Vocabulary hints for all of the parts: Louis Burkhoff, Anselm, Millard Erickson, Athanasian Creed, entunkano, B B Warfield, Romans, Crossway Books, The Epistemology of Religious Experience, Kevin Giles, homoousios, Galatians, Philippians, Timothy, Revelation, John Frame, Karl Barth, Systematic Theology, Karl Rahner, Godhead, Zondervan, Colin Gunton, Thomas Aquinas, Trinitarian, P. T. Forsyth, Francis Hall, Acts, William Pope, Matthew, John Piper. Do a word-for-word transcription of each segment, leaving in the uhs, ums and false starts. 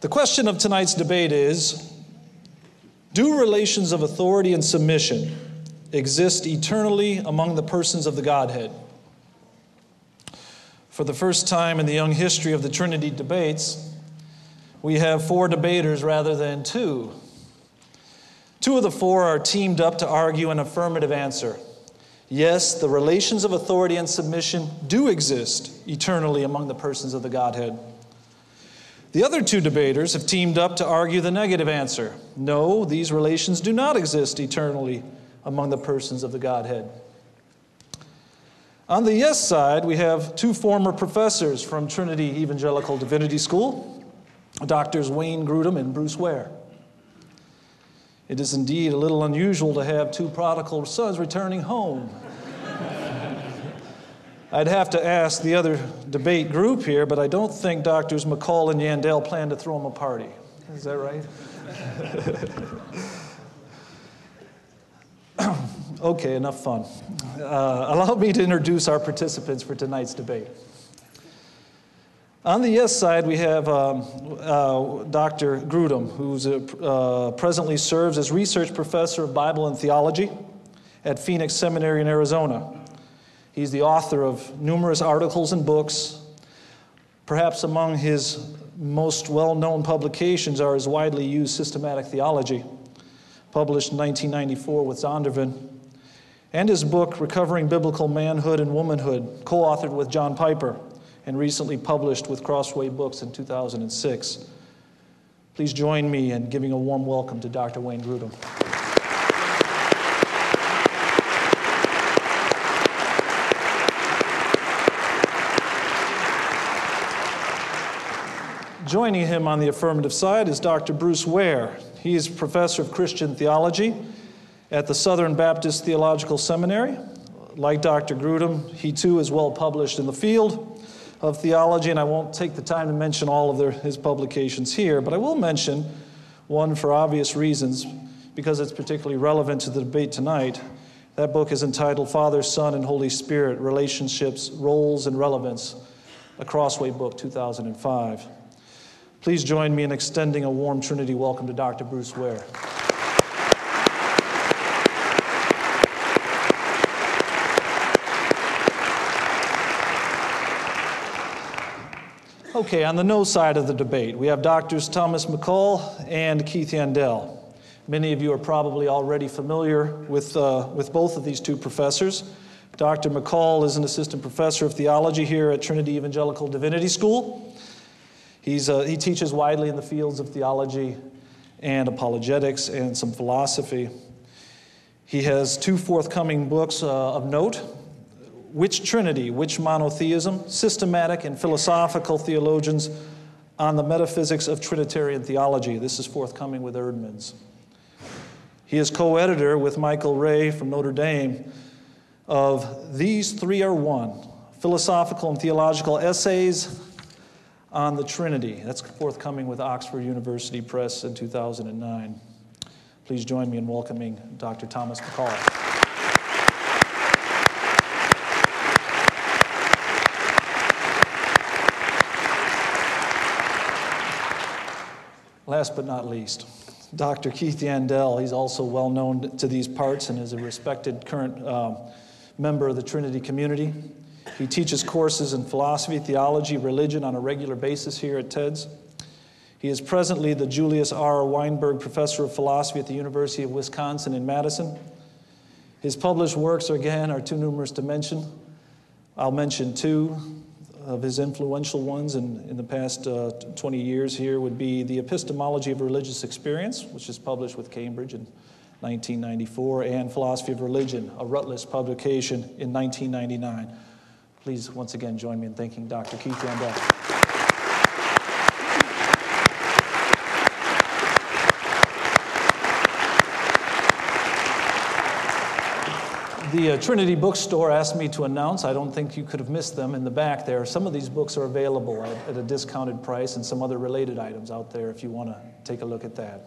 The question of tonight's debate is, do relations of authority and submission exist eternally among the persons of the Godhead? For the first time in the young history of the Trinity debates, we have four debaters rather than two. Two of the four are teamed up to argue an affirmative answer. Yes, the relations of authority and submission do exist eternally among the persons of the Godhead. The other two debaters have teamed up to argue the negative answer. No, these relations do not exist eternally among the persons of the Godhead. On the yes side, we have two former professors from Trinity Evangelical Divinity School, Doctors Wayne Grudem and Bruce Ware. It is indeed a little unusual to have two prodigal sons returning home. I'd have to ask the other debate group here, but I don't think Doctors McCall and Yandell plan to throw him a party. Is that right? Okay, enough fun. Uh, allow me to introduce our participants for tonight's debate. On the yes side, we have um, uh, Doctor Grudem, who uh, presently serves as research professor of Bible and theology at Phoenix Seminary in Arizona. He's the author of numerous articles and books. Perhaps among his most well-known publications are his widely used Systematic Theology, published in nineteen ninety-four with Zondervan, and his book, Recovering Biblical Manhood and Womanhood, co-authored with John Piper, and recently published with Crossway Books in two thousand six. Please join me in giving a warm welcome to Doctor Wayne Grudem. Joining him on the affirmative side is Doctor Bruce Ware. He is professor of Christian theology at the Southern Baptist Theological Seminary. Like Doctor Grudem, he too is well published in the field of theology, and I won't take the time to mention all of their, his publications here, but I will mention one for obvious reasons, because it's particularly relevant to the debate tonight. That book is entitled Father, Son, and Holy Spirit, Relationships, Roles, and Relevance, a Crossway Book, two thousand five. Please join me in extending a warm Trinity welcome to Doctor Bruce Ware. Okay, on the no side of the debate, we have Doctors Thomas McCall and Keith Yandell. Many of you are probably already familiar with, uh, with both of these two professors. Doctor McCall is an assistant professor of theology here at Trinity Evangelical Divinity School. He's, uh, he teaches widely in the fields of theology and apologetics and some philosophy. He has two forthcoming books uh, of note. Which Trinity, Which Monotheism? Systematic and Philosophical Theologians on the Metaphysics of Trinitarian Theology. This is forthcoming with Eerdmans. He is co-editor with Michael Ray from Notre Dame of These Three Are One, Philosophical and Theological Essays on the Trinity. That's forthcoming with Oxford University Press in two thousand nine. Please join me in welcoming Doctor Thomas McCall. Last but not least, Doctor Keith Yandell. He's also well known to these parts and is a respected current um, member of the Trinity community. He teaches courses in philosophy, theology, religion on a regular basis here at TEDS. He is presently the Julius R. Weinberg Professor of Philosophy at the University of Wisconsin in Madison. His published works, again, are too numerous to mention. I'll mention two of his influential ones in, in the past uh, twenty years here would be The Epistemology of Religious Experience, which is published with Cambridge in nineteen ninety-four, and Philosophy of Religion, a Rutledge publication in nineteen ninety-nine. Please, once again, join me in thanking Doctor Keith Yandell. The uh, Trinity Bookstore asked me to announce, I don't think you could have missed them in the back there, some of these books are available at, at a discounted price and some other related items out there if you want to take a look at that.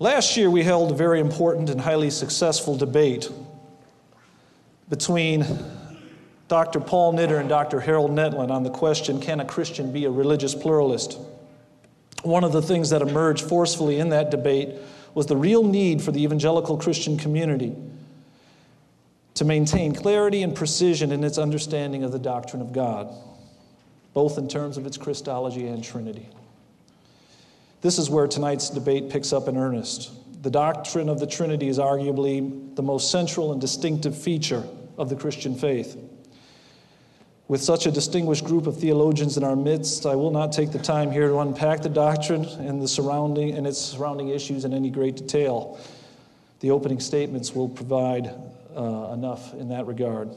Last year we held a very important and highly successful debate between Doctor Paul Nitter and Doctor Harold Netland on the question, can a Christian be a religious pluralist? One of the things that emerged forcefully in that debate was the real need for the evangelical Christian community to maintain clarity and precision in its understanding of the doctrine of God, both in terms of its Christology and Trinity. This is where tonight's debate picks up in earnest. The doctrine of the Trinity is arguably the most central and distinctive feature of the Christian faith. With such a distinguished group of theologians in our midst, I will not take the time here to unpack the doctrine and the surrounding and its surrounding issues in any great detail. The opening statements will provide uh, enough in that regard.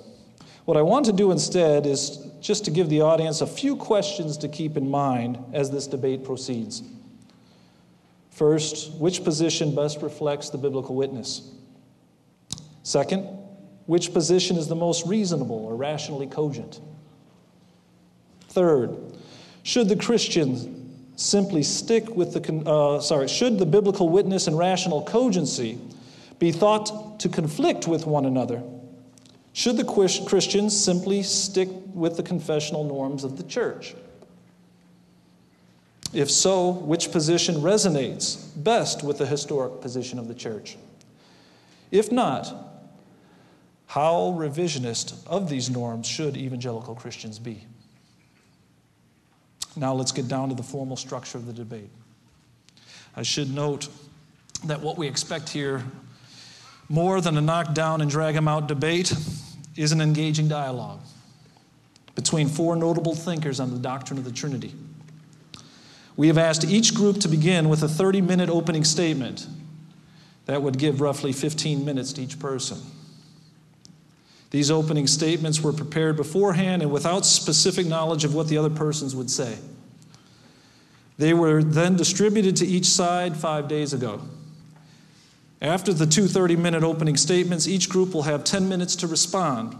What I want to do instead is just to give the audience a few questions to keep in mind as this debate proceeds. First, which position best reflects the biblical witness? Second, which position is the most reasonable or rationally cogent? Third, should the Christian simply stick with the, uh, sorry, should the biblical witness and rational cogency be thought to conflict with one another? Should the Christian simply stick with the confessional norms of the church? If so, which position resonates best with the historic position of the church? If not, how revisionist of these norms should evangelical Christians be? Now let's get down to the formal structure of the debate. I should note that what we expect here, more than a knock-down and drag-em-out debate, is an engaging dialogue between four notable thinkers on the doctrine of the Trinity. We have asked each group to begin with a thirty-minute opening statement that would give roughly fifteen minutes to each person. These opening statements were prepared beforehand and without specific knowledge of what the other persons would say. They were then distributed to each side five days ago. After the two thirty-minute opening statements, each group will have ten minutes to respond,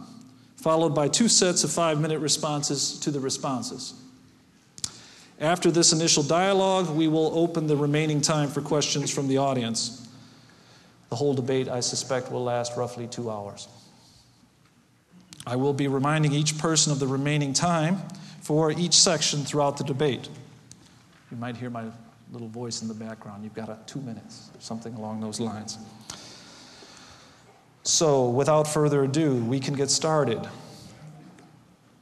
followed by two sets of five-minute responses to the responses. After this initial dialogue, we will open the remaining time for questions from the audience. The whole debate, I suspect, will last roughly two hours. I will be reminding each person of the remaining time for each section throughout the debate. You might hear my little voice in the background. You've got a two minutes, something along those lines. So, without further ado, we can get started.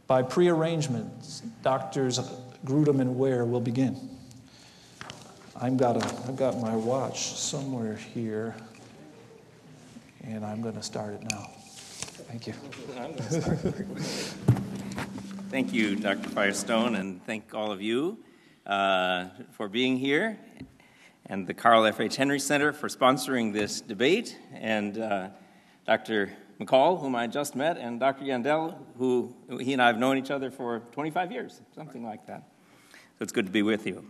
By pre-arrangement, Doctors Grudem and Ware will begin. I've got a, I've got my watch somewhere here, and I'm going to start it now. Thank you. I'm going to start. Thank you, Doctor Firestone, and thank all of you uh, for being here, and the Carl F. H. Henry Center for sponsoring this debate, and uh, Doctor McCall, whom I just met, and Doctor Yandell, who he and I have known each other for twenty-five years, something like that. So it's good to be with you.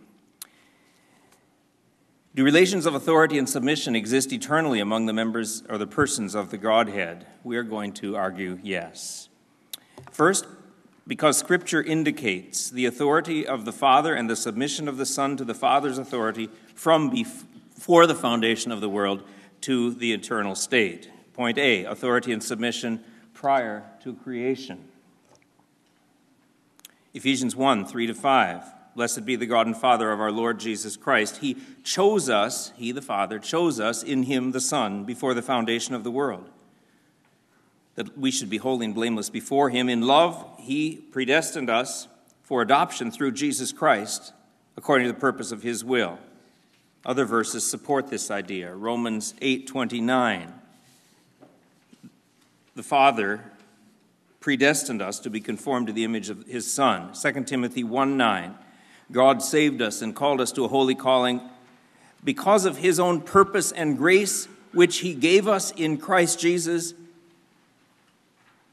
Do relations of authority and submission exist eternally among the members or the persons of the Godhead? We are going to argue yes. First, because Scripture indicates the authority of the Father and the submission of the Son to the Father's authority from before the foundation of the world to the eternal state. Point A, authority and submission prior to creation. Ephesians one, three to five. Blessed be the God and Father of our Lord Jesus Christ. He chose us, He the Father, chose us in Him the Son before the foundation of the world, that we should be holy and blameless before Him. In love, He predestined us for adoption through Jesus Christ according to the purpose of His will. Other verses support this idea. Romans eight, twenty-nine. The Father predestined us to be conformed to the image of His Son. Second Timothy one, nine. God saved us and called us to a holy calling because of His own purpose and grace, which He gave us in Christ Jesus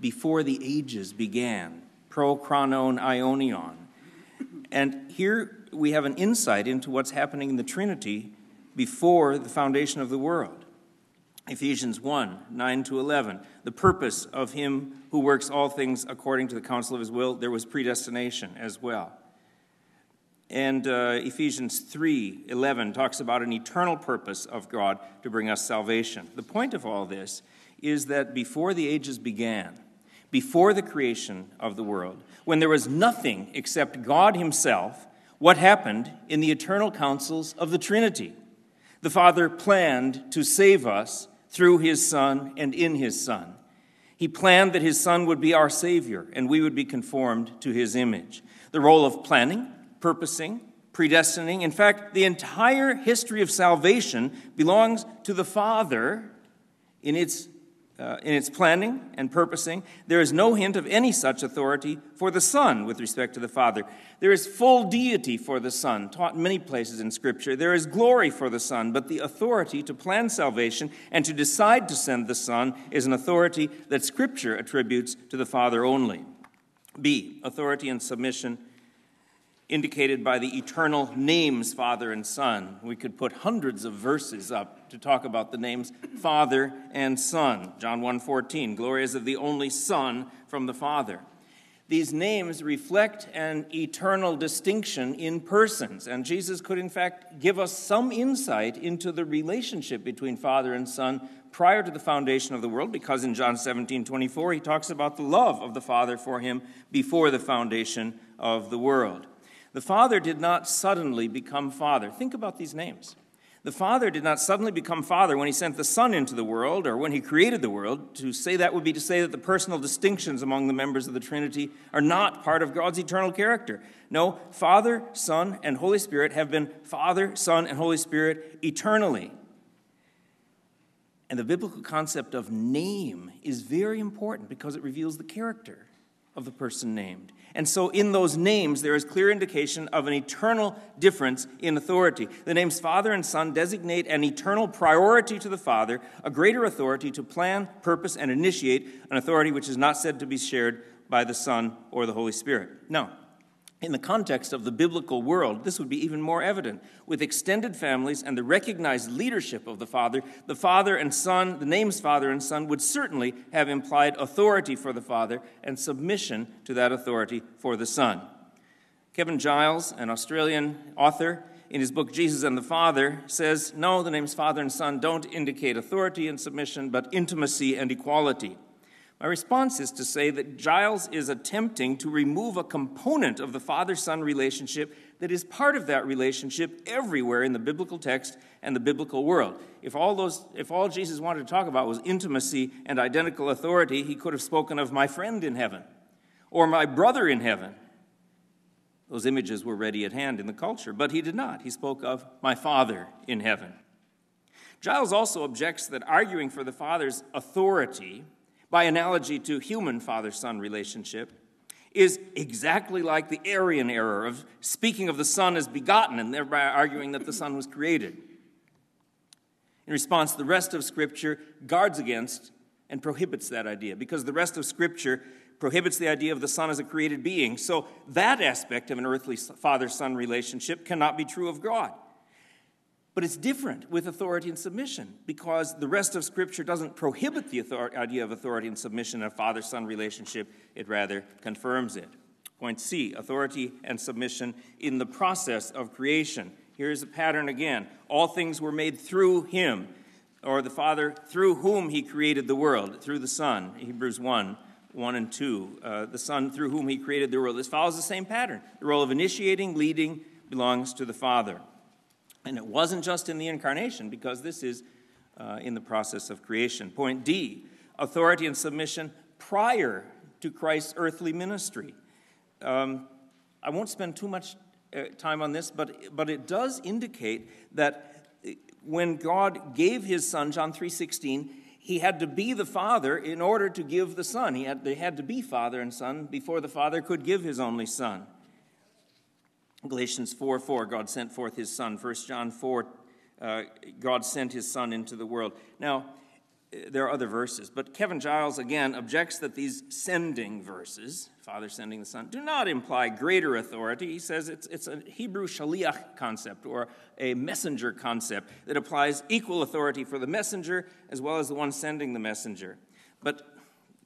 before the ages began. Pro chronon ionion. And here we have an insight into what's happening in the Trinity before the foundation of the world. Ephesians one, nine to eleven, the purpose of Him who works all things according to the counsel of His will. There was predestination as well. And uh, Ephesians three, eleven talks about an eternal purpose of God to bring us salvation. The point of all this is that before the ages began, before the creation of the world, when there was nothing except God himself, what happened in the eternal counsels of the Trinity? The Father planned to save us through his Son and in his Son. He planned that his Son would be our Savior and we would be conformed to his image. The role of planning, purposing, predestining, in fact, the entire history of salvation belongs to the Father in its Uh, in its planning and purposing. There is no hint of any such authority for the Son with respect to the Father. There is full deity for the Son, taught in many places in Scripture. There is glory for the Son, but the authority to plan salvation and to decide to send the Son is an authority that Scripture attributes to the Father only. B, authority and submission indicated by the eternal names Father and Son. We could put hundreds of verses up to talk about the names Father and Son. John one fourteen, glory is of the only Son from the Father. These names reflect an eternal distinction in persons, and Jesus could in fact give us some insight into the relationship between Father and Son prior to the foundation of the world, because in John seventeen twenty-four he talks about the love of the Father for him before the foundation of the world. The Father did not suddenly become Father. Think about these names. The Father did not suddenly become Father when he sent the Son into the world or when he created the world. To say that would be to say that the personal distinctions among the members of the Trinity are not part of God's eternal character. No, Father, Son, and Holy Spirit have been Father, Son, and Holy Spirit eternally. And the biblical concept of name is very important because it reveals the character of the person named. And so in those names, there is clear indication of an eternal difference in authority. The names Father and Son designate an eternal priority to the Father, a greater authority to plan, purpose, and initiate, an authority which is not said to be shared by the Son or the Holy Spirit. Now, in the context of the biblical world, this would be even more evident. With extended families and the recognized leadership of the Father, the Father and Son, the names Father and Son, would certainly have implied authority for the Father and submission to that authority for the Son. Kevin Giles, an Australian author, in his book Jesus and the Father, says, no, the names Father and Son don't indicate authority and submission, but intimacy and equality. My response is to say that Giles is attempting to remove a component of the father-son relationship that is part of that relationship everywhere in the biblical text and the biblical world. If all those, if all Jesus wanted to talk about was intimacy and identical authority, he could have spoken of my friend in heaven or my brother in heaven. Those images were ready at hand in the culture, but he did not. He spoke of my Father in heaven. Giles also objects that arguing for the Father's authority by analogy to human father-son relationship, is exactly like the Arian error of speaking of the Son as begotten and thereby arguing that the Son was created. In response, the rest of Scripture guards against and prohibits that idea, because the rest of Scripture prohibits the idea of the Son as a created being. So that aspect of an earthly father-son relationship cannot be true of God. But it's different with authority and submission, because the rest of Scripture doesn't prohibit the authority, idea of authority and submission in a father-son relationship. It rather confirms it. Point C, authority and submission in the process of creation. Here's a pattern again. All things were made through him, or the Father through whom he created the world, through the Son, Hebrews one, one and two. Uh, the Son through whom he created the world. This follows the same pattern. The role of initiating, leading, belongs to the Father. And it wasn't just in the incarnation, because this is uh, in the process of creation. Point D, authority and submission prior to Christ's earthly ministry. Um, I won't spend too much time on this, but, but it does indicate that when God gave his Son, John three sixteen, he had to be the Father in order to give the Son. He had, they had to be Father and Son before the Father could give his only Son. Galatians four four, God sent forth his Son. First John four, uh, God sent his Son into the world. Now, there are other verses, but Kevin Giles, again, objects that these sending verses, Father sending the Son, do not imply greater authority. He says it's, it's a Hebrew shaliach concept, or a messenger concept, that applies equal authority for the messenger as well as the one sending the messenger. But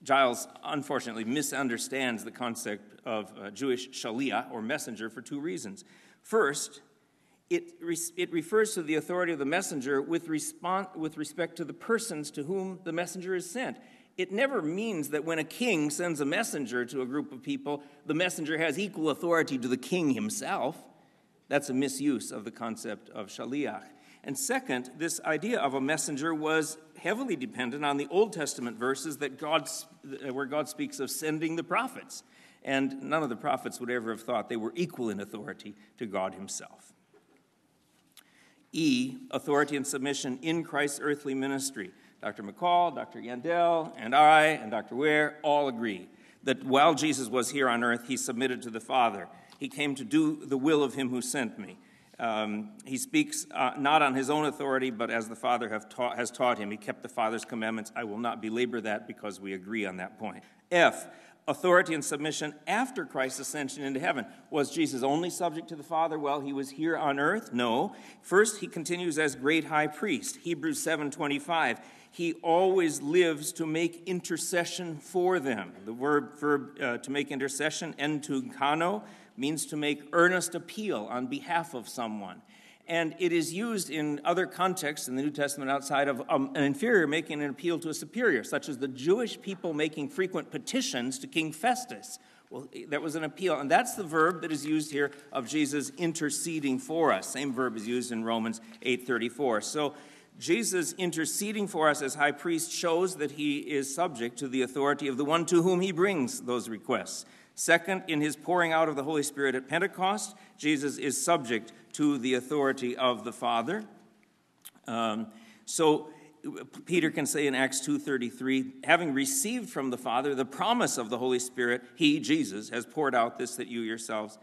Giles, unfortunately, misunderstands the concept of uh, Jewish shaliach, or messenger, for two reasons. First, it, re- it refers to the authority of the messenger with, respon- with respect to the persons to whom the messenger is sent. it never means that when a king sends a messenger to a group of people, the messenger has equal authority to the king himself. That's a misuse of the concept of shaliach. And second, this idea of a messenger was heavily dependent on the Old Testament verses that God, where God speaks of sending the prophets. And none of the prophets would ever have thought they were equal in authority to God himself. E, authority and submission in Christ's earthly ministry. Doctor McCall, Doctor Yandell, and I, and Doctor Ware all agree that while Jesus was here on earth, he submitted to the Father. He came to do the will of him who sent me. Um, he speaks uh, not on his own authority, but as the Father have ta- has taught him. He kept the Father's commandments. I will not belabor that because we agree on that point. F, authority and submission after Christ's ascension into heaven. Was Jesus only subject to the Father while he was here on earth? No. First, he continues as great high priest, Hebrews seven twenty-five. He always lives to make intercession for them. The verb, verb uh, to make intercession, entunkano, means to make earnest appeal on behalf of someone. And it is used in other contexts in the New Testament outside of um, an inferior making an appeal to a superior, such as the Jewish people making frequent petitions to King Festus. Well, that was an appeal, and that's the verb that is used here of Jesus interceding for us. Same verb is used in Romans eight thirty-four. So Jesus interceding for us as high priest shows that he is subject to the authority of the one to whom he brings those requests. Second, in his pouring out of the Holy Spirit at Pentecost, Jesus is subject to the authority of the Father. Um, so Peter can say in Acts two thirty-three, having received from the Father the promise of the Holy Spirit, he, Jesus, has poured out this that you yourselves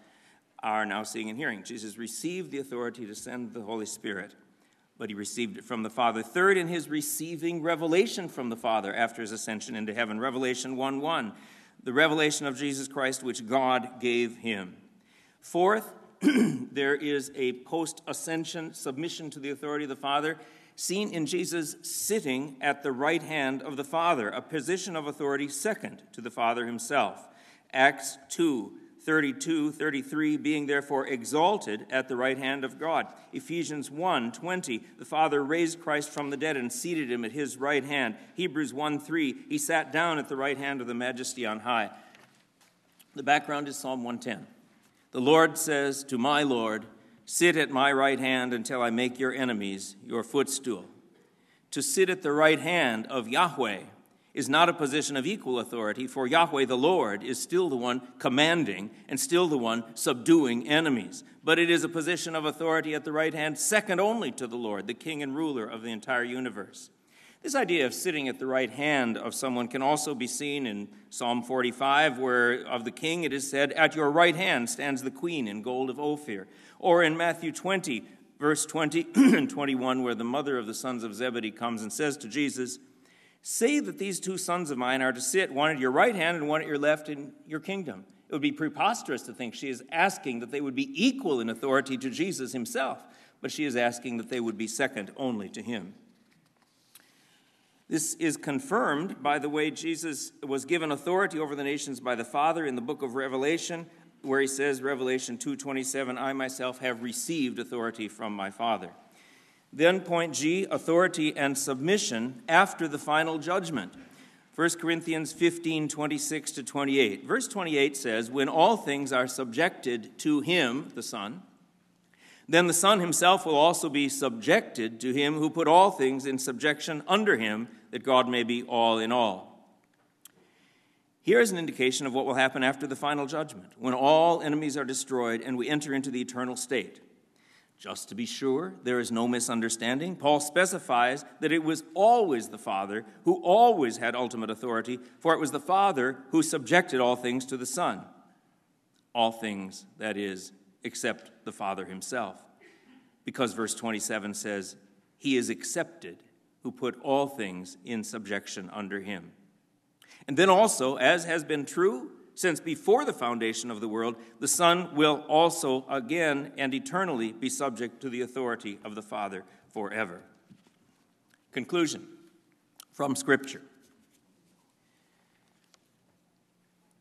are now seeing and hearing. Jesus received the authority to send the Holy Spirit, but he received it from the Father. Third, in his receiving revelation from the Father after his ascension into heaven, Revelation one one. The revelation of Jesus Christ, which God gave him. Fourth, there is a post-ascension submission to the authority of the Father, seen in Jesus sitting at the right hand of the Father, a position of authority second to the Father himself. Acts two thirty-two, thirty-three, being therefore exalted at the right hand of God. Ephesians one twenty, the Father raised Christ from the dead and seated him at his right hand. Hebrews one three, he sat down at the right hand of the Majesty on high. The background is Psalm one ten. The Lord says to my Lord, sit at my right hand until I make your enemies your footstool. To sit at the right hand of Yahweh is not a position of equal authority, for Yahweh the Lord is still the one commanding and still the one subduing enemies. But it is a position of authority at the right hand, second only to the Lord, the King and ruler of the entire universe. This idea of sitting at the right hand of someone can also be seen in Psalm forty-five, where of the king it is said, at your right hand stands the queen in gold of Ophir. Or in Matthew twenty, verse twenty and twenty-one, where the mother of the sons of Zebedee comes and says to Jesus, say that these two sons of mine are to sit, one at your right hand and one at your left in your kingdom. It would be preposterous to think she is asking that they would be equal in authority to Jesus himself, but she is asking that they would be second only to him. This is confirmed by the way Jesus was given authority over the nations by the Father in the book of Revelation, where he says, Revelation two twenty-seven, I myself have received authority from my Father. Then point G, authority and submission after the final judgment. First Corinthians fifteen, twenty-six to twenty-eight. Verse twenty-eight says, when all things are subjected to him, the Son, then the Son himself will also be subjected to him who put all things in subjection under him, that God may be all in all. Here is an indication of what will happen after the final judgment, when all enemies are destroyed and we enter into the eternal state. Just to be sure, there is no misunderstanding. Paul specifies that it was always the Father who always had ultimate authority, for it was the Father who subjected all things to the Son. All things, that is, except the Father himself. Because verse twenty-seven says, he is accepted who put all things in subjection under him. And then also, as has been true, since before the foundation of the world, the Son will also again and eternally be subject to the authority of the Father forever. Conclusion from Scripture.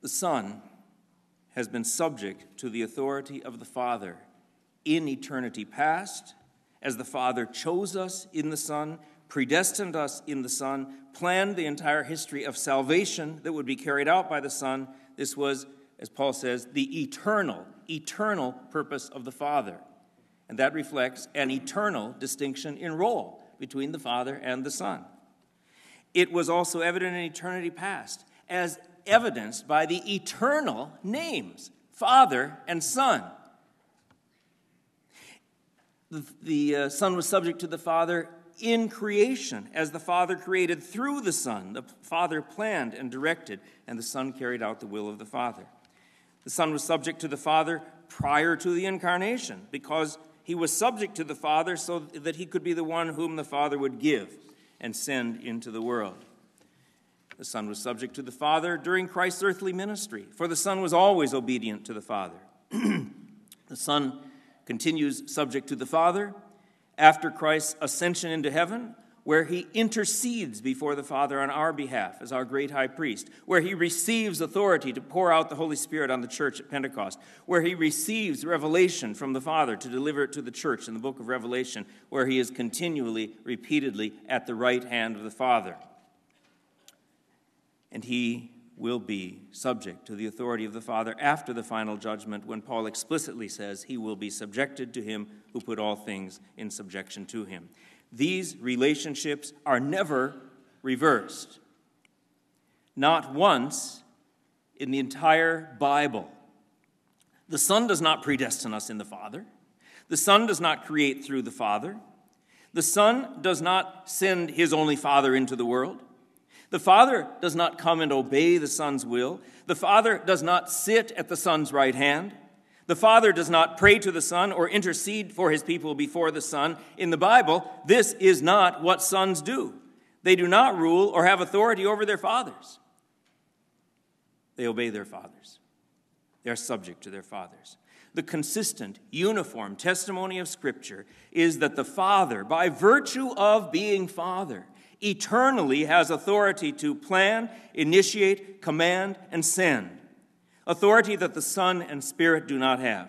The Son has been subject to the authority of the Father in eternity past, as the Father chose us in the Son, predestined us in the Son, planned the entire history of salvation that would be carried out by the Son. This was, as Paul says, the eternal, eternal purpose of the Father. And that reflects an eternal distinction in role between the Father and the Son. It was also evident in eternity past, as evidenced by the eternal names, Father and Son. The, the uh, Son was subject to the Father in creation, as the Father created through the Son. The Father planned and directed, and the Son carried out the will of the Father. The Son was subject to the Father prior to the Incarnation, because he was subject to the Father so that he could be the one whom the Father would give and send into the world. The Son was subject to the Father during Christ's earthly ministry, for the Son was always obedient to the Father. The Son continues subject to the Father after Christ's ascension into heaven, where he intercedes before the Father on our behalf as our great high priest, where he receives authority to pour out the Holy Spirit on the church at Pentecost, where he receives revelation from the Father to deliver it to the church in the book of Revelation, where he is continually, repeatedly at the right hand of the Father. And he will be subject to the authority of the Father after the final judgment, when Paul explicitly says he will be subjected to him who put all things in subjection to him. These relationships are never reversed. Not once in the entire Bible. The Son does not predestine us in the Father. The Son does not create through the Father. The Son does not send his only Father into the world. The Father does not come and obey the Son's will. The Father does not sit at the Son's right hand. The Father does not pray to the Son or intercede for his people before the Son. In the Bible, this is not what sons do. They do not rule or have authority over their fathers. They obey their fathers. They are subject to their fathers. The consistent, uniform testimony of Scripture is that the Father, by virtue of being Father, eternally has authority to plan, initiate, command, and send. Authority that the Son and Spirit do not have.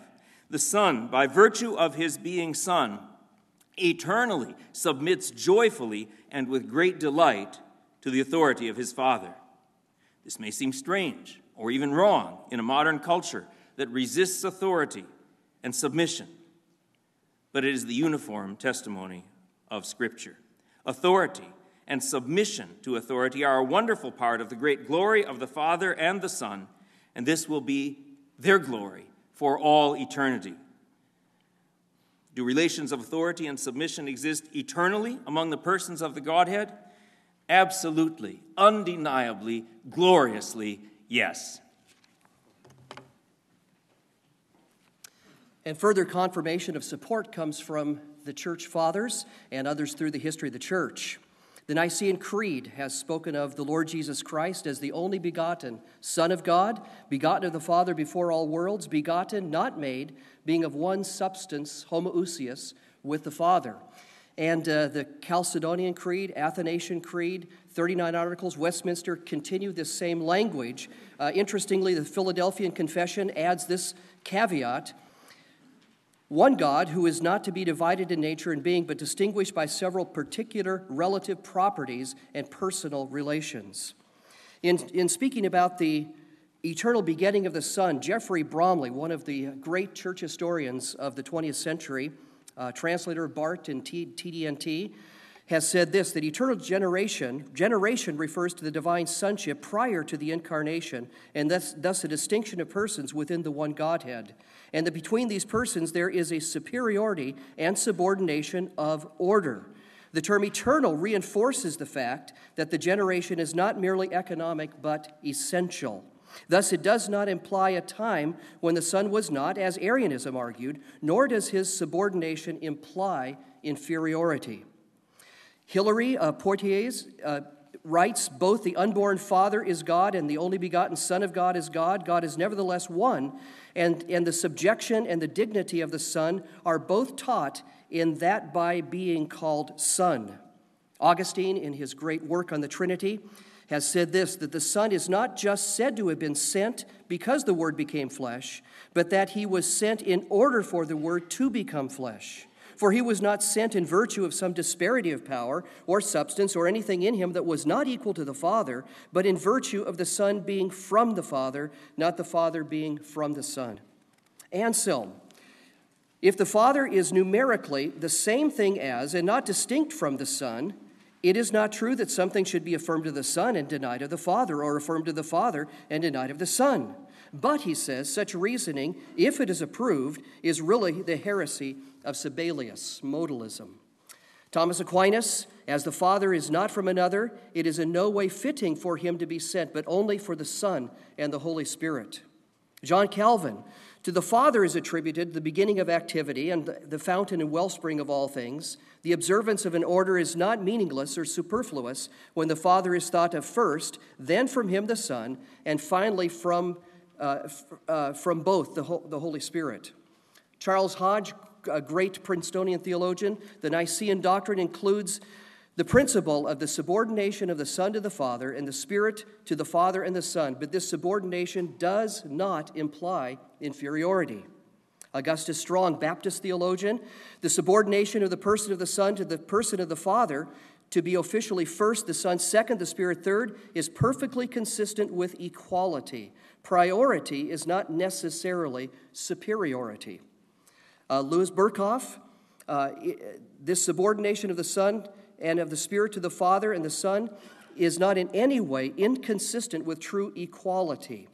The Son, by virtue of his being Son, eternally submits joyfully and with great delight to the authority of his Father. This may seem strange or even wrong in a modern culture that resists authority and submission, but it is the uniform testimony of Scripture. Authority and submission to authority are a wonderful part of the great glory of the Father and the Son, and this will be their glory for all eternity. Do relations of authority and submission exist eternally among the persons of the Godhead? Absolutely, undeniably, gloriously, yes. And further confirmation of support comes from the Church Fathers and others through the history of the Church. The Nicene Creed has spoken of the Lord Jesus Christ as the only begotten Son of God, begotten of the Father before all worlds, begotten, not made, being of one substance, homoousios, with the Father. And uh, the Chalcedonian Creed, Athanasian Creed, thirty-nine articles, Westminster continue this same language. Uh, interestingly, the Philadelphian Confession adds this caveat: one God, who is not to be divided in nature and being, but distinguished by several particular relative properties and personal relations. In, in speaking about the eternal begetting of the Son, Geoffrey Bromley, one of the great church historians of the twentieth century, uh, translator of Barth and T D N T, has said this, that eternal generation, generation refers to the divine sonship prior to the Incarnation, and thus, thus a distinction of persons within the one Godhead, and that between these persons there is a superiority and subordination of order. The term eternal reinforces the fact that the generation is not merely economic but essential. Thus, it does not imply a time when the Son was not, as Arianism argued, nor does his subordination imply inferiority. Hilary uh, Portiers uh, writes, both the unborn Father is God and the only begotten Son of God is God. God is nevertheless one, and, and the subjection and the dignity of the Son are both taught in that by being called Son. Augustine, in his great work on the Trinity, has said this, that the Son is not just said to have been sent because the Word became flesh, but that he was sent in order for the Word to become flesh. For he was not sent in virtue of some disparity of power or substance or anything in him that was not equal to the Father, but in virtue of the Son being from the Father, not the Father being from the Son. Anselm, if the Father is numerically the same thing as and not distinct from the Son, it is not true that something should be affirmed of the Son and denied of the Father, or affirmed of the Father and denied of the Son. But, he says, such reasoning, if it is approved, is really the heresy of Sabellius, modalism. Thomas Aquinas, as the Father is not from another, it is in no way fitting for him to be sent, but only for the Son and the Holy Spirit. John Calvin, to the Father is attributed the beginning of activity and the fountain and wellspring of all things. The observance of an order is not meaningless or superfluous when the Father is thought of first, then from him the Son, and finally from Uh, uh, from both the, Ho- the Holy Spirit. Charles Hodge, a great Princetonian theologian, the Nicene doctrine includes the principle of the subordination of the Son to the Father and the Spirit to the Father and the Son, but this subordination does not imply inferiority. Augustus Strong, Baptist theologian, the subordination of the person of the Son to the person of the Father, to be officially first, the Son second, the Spirit third, is perfectly consistent with equality. Priority is not necessarily superiority. Uh, Louis Burkhoff, uh, this subordination of the Son and of the Spirit to the Father and the Son is not in any way inconsistent with true equality.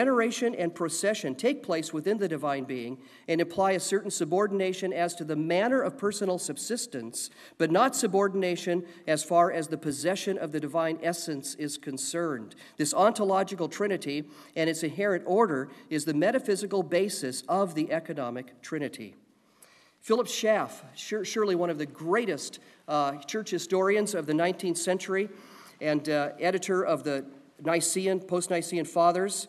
Generation and procession take place within the divine being and imply a certain subordination as to the manner of personal subsistence, but not subordination as far as the possession of the divine essence is concerned. This ontological trinity and its inherent order is the metaphysical basis of the economic trinity. Philip Schaff, sure, surely one of the greatest uh, church historians of the nineteenth century and uh, editor of the Nicene, post-Nicene Fathers,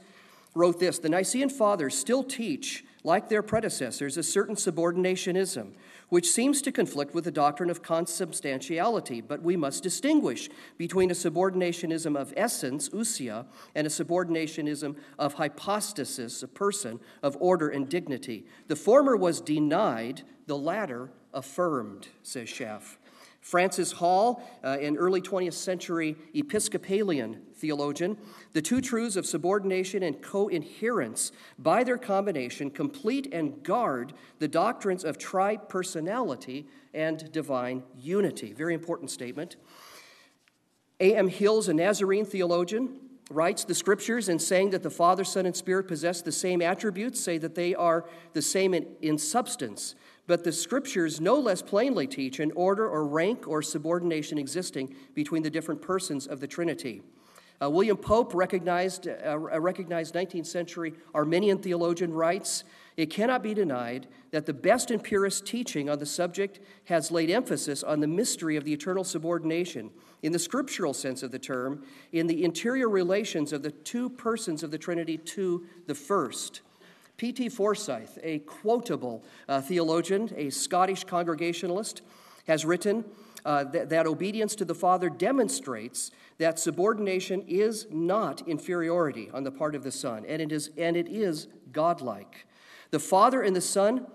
wrote this: the Nicene Fathers still teach, like their predecessors, a certain subordinationism, which seems to conflict with the doctrine of consubstantiality, but we must distinguish between a subordinationism of essence, ousia, and a subordinationism of hypostasis, a person, of order and dignity. The former was denied, the latter affirmed, says Schaff. Francis Hall, uh, an early twentieth century Episcopalian theologian, the two truths of subordination and co-inherence, by their combination, complete and guard the doctrines of tri-personality and divine unity. Very important statement. A M Hills, a Nazarene theologian, writes, the Scriptures, in saying that the Father, Son, and Spirit possess the same attributes, say that they are the same in, in substance. But the Scriptures no less plainly teach an order or rank or subordination existing between the different persons of the Trinity. Uh, William Pope, recognized, uh, a recognized nineteenth century Arminian theologian, writes, it cannot be denied that the best and purest teaching on the subject has laid emphasis on the mystery of the eternal subordination in the scriptural sense of the term, in the interior relations of the two persons of the Trinity to the first. P T Forsyth, a quotable uh, theologian, a Scottish Congregationalist, has written uh, th- that obedience to the Father demonstrates that subordination is not inferiority on the part of the Son, and it is and it is godlike. The Father and the Son,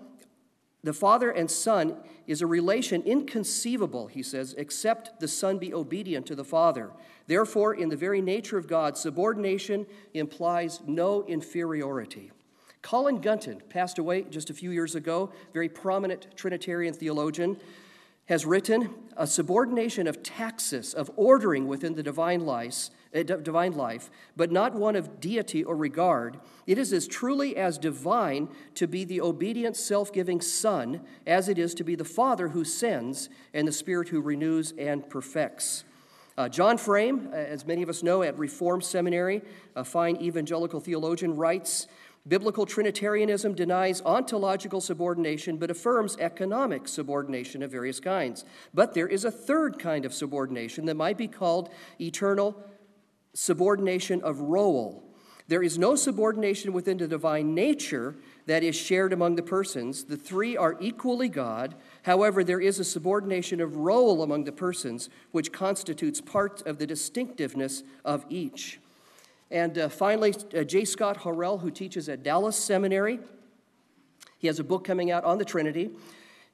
the Father and Son is a relation inconceivable, he says, except the Son be obedient to the Father. Therefore, in the very nature of God, subordination implies no inferiority. Colin Gunton, passed away just a few years ago, very prominent Trinitarian theologian, has written, a subordination of taxis, of ordering within the divine life, divine life, but not one of deity or regard. It is as truly as divine to be the obedient, self-giving Son as it is to be the Father who sends and the Spirit who renews and perfects. Uh, John Frame, as many of us know, at Reform Seminary, a fine evangelical theologian, writes, biblical Trinitarianism denies ontological subordination but affirms economic subordination of various kinds. But there is a third kind of subordination that might be called eternal subordination of role. There is no subordination within the divine nature that is shared among the persons. The three are equally God. However, there is a subordination of role among the persons, which constitutes part of the distinctiveness of each. And uh, finally, uh, J. Scott Horrell, who teaches at Dallas Seminary, he has a book coming out on the Trinity.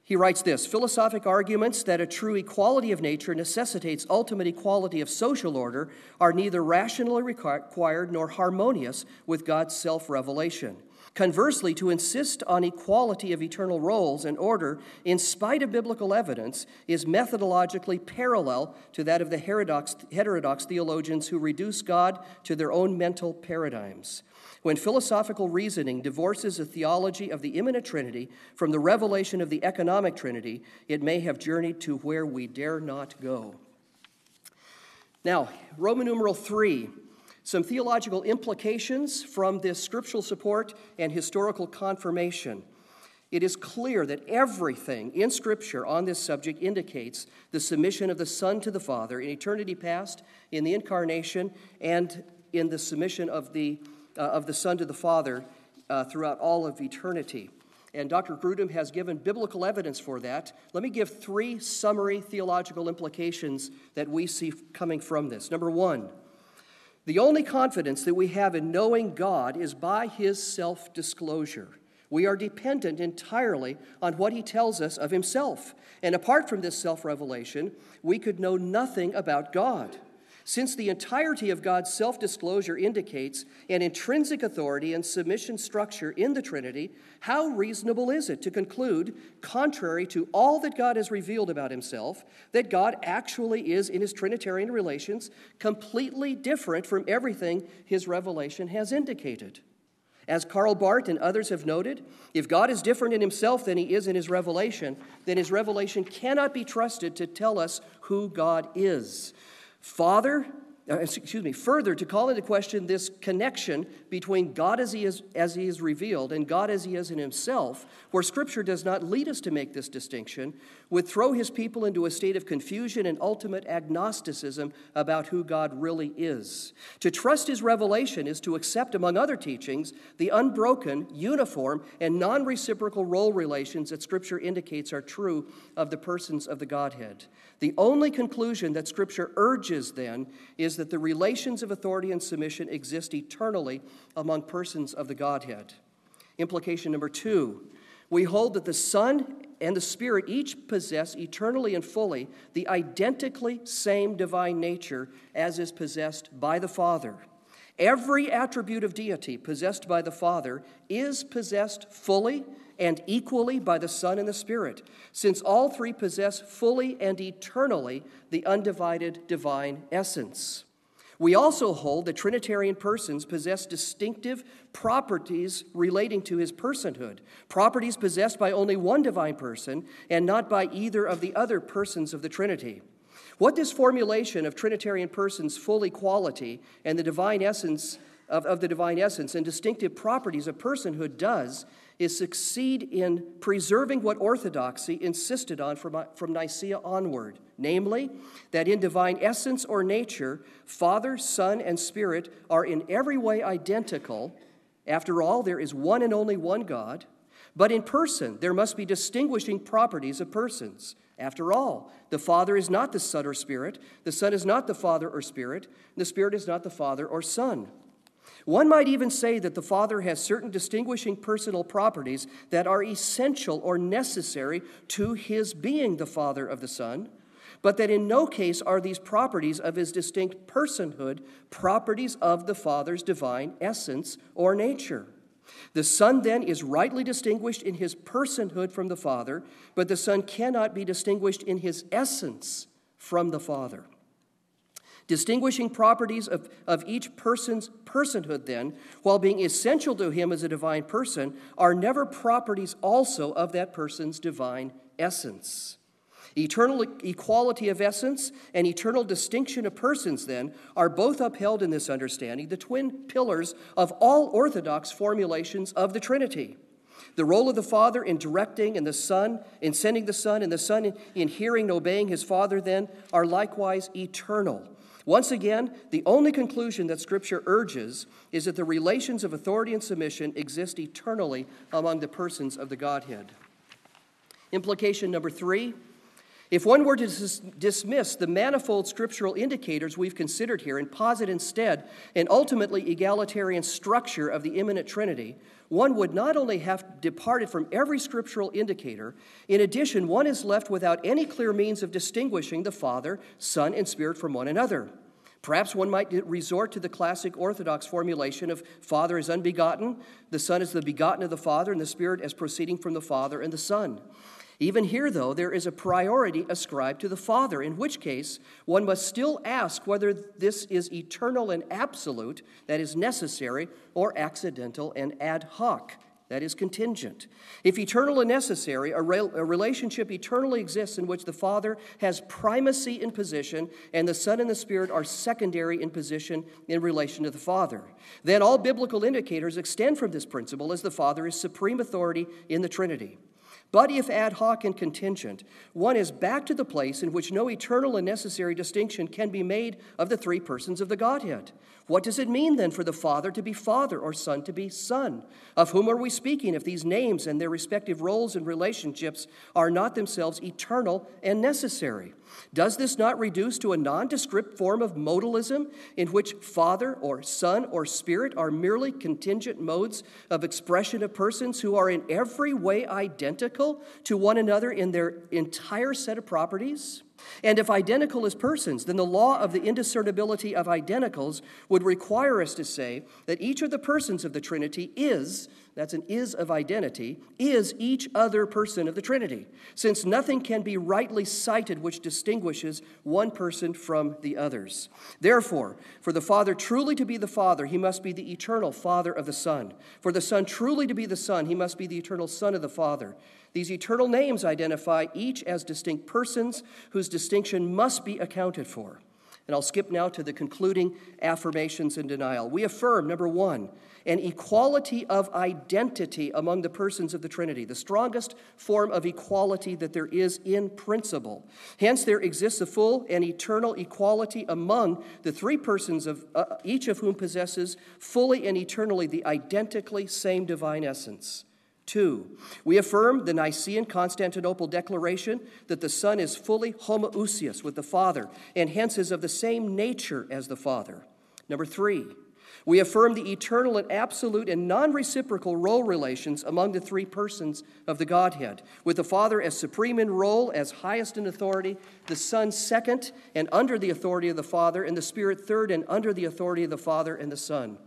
He writes this: philosophic arguments that a true equality of nature necessitates ultimate equality of social order are neither rationally required nor harmonious with God's self-revelation. Conversely, to insist on equality of eternal roles and order in spite of biblical evidence is methodologically parallel to that of the heterodox, heterodox theologians who reduce God to their own mental paradigms. When philosophical reasoning divorces a theology of the immanent Trinity from the revelation of the economic Trinity, it may have journeyed to where we dare not go. Now, Roman numeral three. Some theological implications from this scriptural support and historical confirmation. It is clear that everything in Scripture on this subject indicates the submission of the Son to the Father in eternity past, in the Incarnation, and in the submission of the, uh, of the Son to the Father uh, throughout all of eternity. And Doctor Grudem has given biblical evidence for that. Let me give three summary theological implications that we see coming from this. Number one, the only confidence that we have in knowing God is by his self-disclosure. We are dependent entirely on what he tells us of himself. And apart from this self-revelation, we could know nothing about God. Since the entirety of God's self-disclosure indicates an intrinsic authority and submission structure in the Trinity, how reasonable is it to conclude, contrary to all that God has revealed about himself, that God actually is, in his Trinitarian relations, completely different from everything his revelation has indicated? As Karl Barth and others have noted, if God is different in himself than he is in his revelation, then his revelation cannot be trusted to tell us who God is. Father, excuse me, further, to call into question this connection between God as he is, as he is revealed and God as he is in himself, where Scripture does not lead us to make this distinction, would throw his people into a state of confusion and ultimate agnosticism about who God really is. To trust his revelation is to accept, among other teachings, the unbroken, uniform, and non-reciprocal role relations that Scripture indicates are true of the persons of the Godhead. The only conclusion that Scripture urges, then, is that the relations of authority and submission exist eternally among persons of the Godhead. Implication number two, we hold that the Son and the Spirit each possess eternally and fully the identically same divine nature as is possessed by the Father. Every attribute of deity possessed by the Father is possessed fully and equally by the Son and the Spirit, since all three possess fully and eternally the undivided divine essence. We also hold that Trinitarian persons possess distinctive properties relating to his personhood, properties possessed by only one divine person and not by either of the other persons of the Trinity. What this formulation of Trinitarian persons' full equality and the divine essence of, of the divine essence and distinctive properties of personhood does is succeed in preserving what orthodoxy insisted on from, from Nicaea onward, namely, that in divine essence or nature, Father, Son, and Spirit are in every way identical. After all, there is one and only one God. But in person, there must be distinguishing properties of persons. After all, the Father is not the Son or Spirit, the Son is not the Father or Spirit, and the Spirit is not the Father or Son. One might even say that the Father has certain distinguishing personal properties that are essential or necessary to his being the Father of the Son, but that in no case are these properties of his distinct personhood properties of the Father's divine essence or nature. The Son, then, is rightly distinguished in his personhood from the Father, but the Son cannot be distinguished in his essence from the Father. Distinguishing properties of, of each person's personhood, then, while being essential to him as a divine person, are never properties also of that person's divine essence. Eternal equality of essence and eternal distinction of persons, then, are both upheld in this understanding, the twin pillars of all orthodox formulations of the Trinity. The role of the Father in directing and the Son, in sending the Son, and the Son in hearing and obeying his Father, then, are likewise eternal. Once again, the only conclusion that Scripture urges is that the relations of authority and submission exist eternally among the persons of the Godhead. Implication number three. If one were to dis- dismiss the manifold scriptural indicators we've considered here and posit instead an ultimately egalitarian structure of the immanent Trinity, one would not only have departed from every scriptural indicator, in addition, one is left without any clear means of distinguishing the Father, Son, and Spirit from one another. Perhaps one might resort to the classic Orthodox formulation of Father is unbegotten, the Son is the begotten of the Father, and the Spirit as proceeding from the Father and the Son. Even here, though, there is a priority ascribed to the Father, in which case one must still ask whether this is eternal and absolute, that is necessary, or accidental and ad hoc, that is contingent. If eternal and necessary, a, re- a relationship eternally exists in which the Father has primacy in position and the Son and the Spirit are secondary in position in relation to the Father. Then all biblical indicators extend from this principle as the Father is supreme authority in the Trinity. But if ad hoc and contingent, one is back to the place in which no eternal and necessary distinction can be made of the three persons of the Godhead. What does it mean, then, for the Father to be Father or Son to be Son? Of whom are we speaking if these names and their respective roles and relationships are not themselves eternal and necessary? Does this not reduce to a nondescript form of modalism in which Father or Son or Spirit are merely contingent modes of expression of persons who are in every way identical to one another in their entire set of properties? And if identical as persons, then the law of the indiscernibility of identicals would require us to say that each of the persons of the Trinity is, that's an is of identity, is each other person of the Trinity, since nothing can be rightly cited which distinguishes one person from the others. Therefore, for the Father truly to be the Father, he must be the eternal Father of the Son. For the Son truly to be the Son, he must be the eternal Son of the Father. These eternal names identify each as distinct persons whose distinction must be accounted for. And I'll skip now to the concluding affirmations and denial. We affirm, number one, an equality of identity among the persons of the Trinity, the strongest form of equality that there is in principle. Hence, there exists a full and eternal equality among the three persons, of uh, each of whom possesses fully and eternally the identically same divine essence. Two, we affirm the Nicene Constantinople Declaration that the Son is fully homoousios with the Father and hence is of the same nature as the Father. Number three, we affirm the eternal and absolute and non-reciprocal role relations among the three persons of the Godhead, with the Father as supreme in role, as highest in authority, the Son second and under the authority of the Father, and the Spirit third and under the authority of the Father and the Son.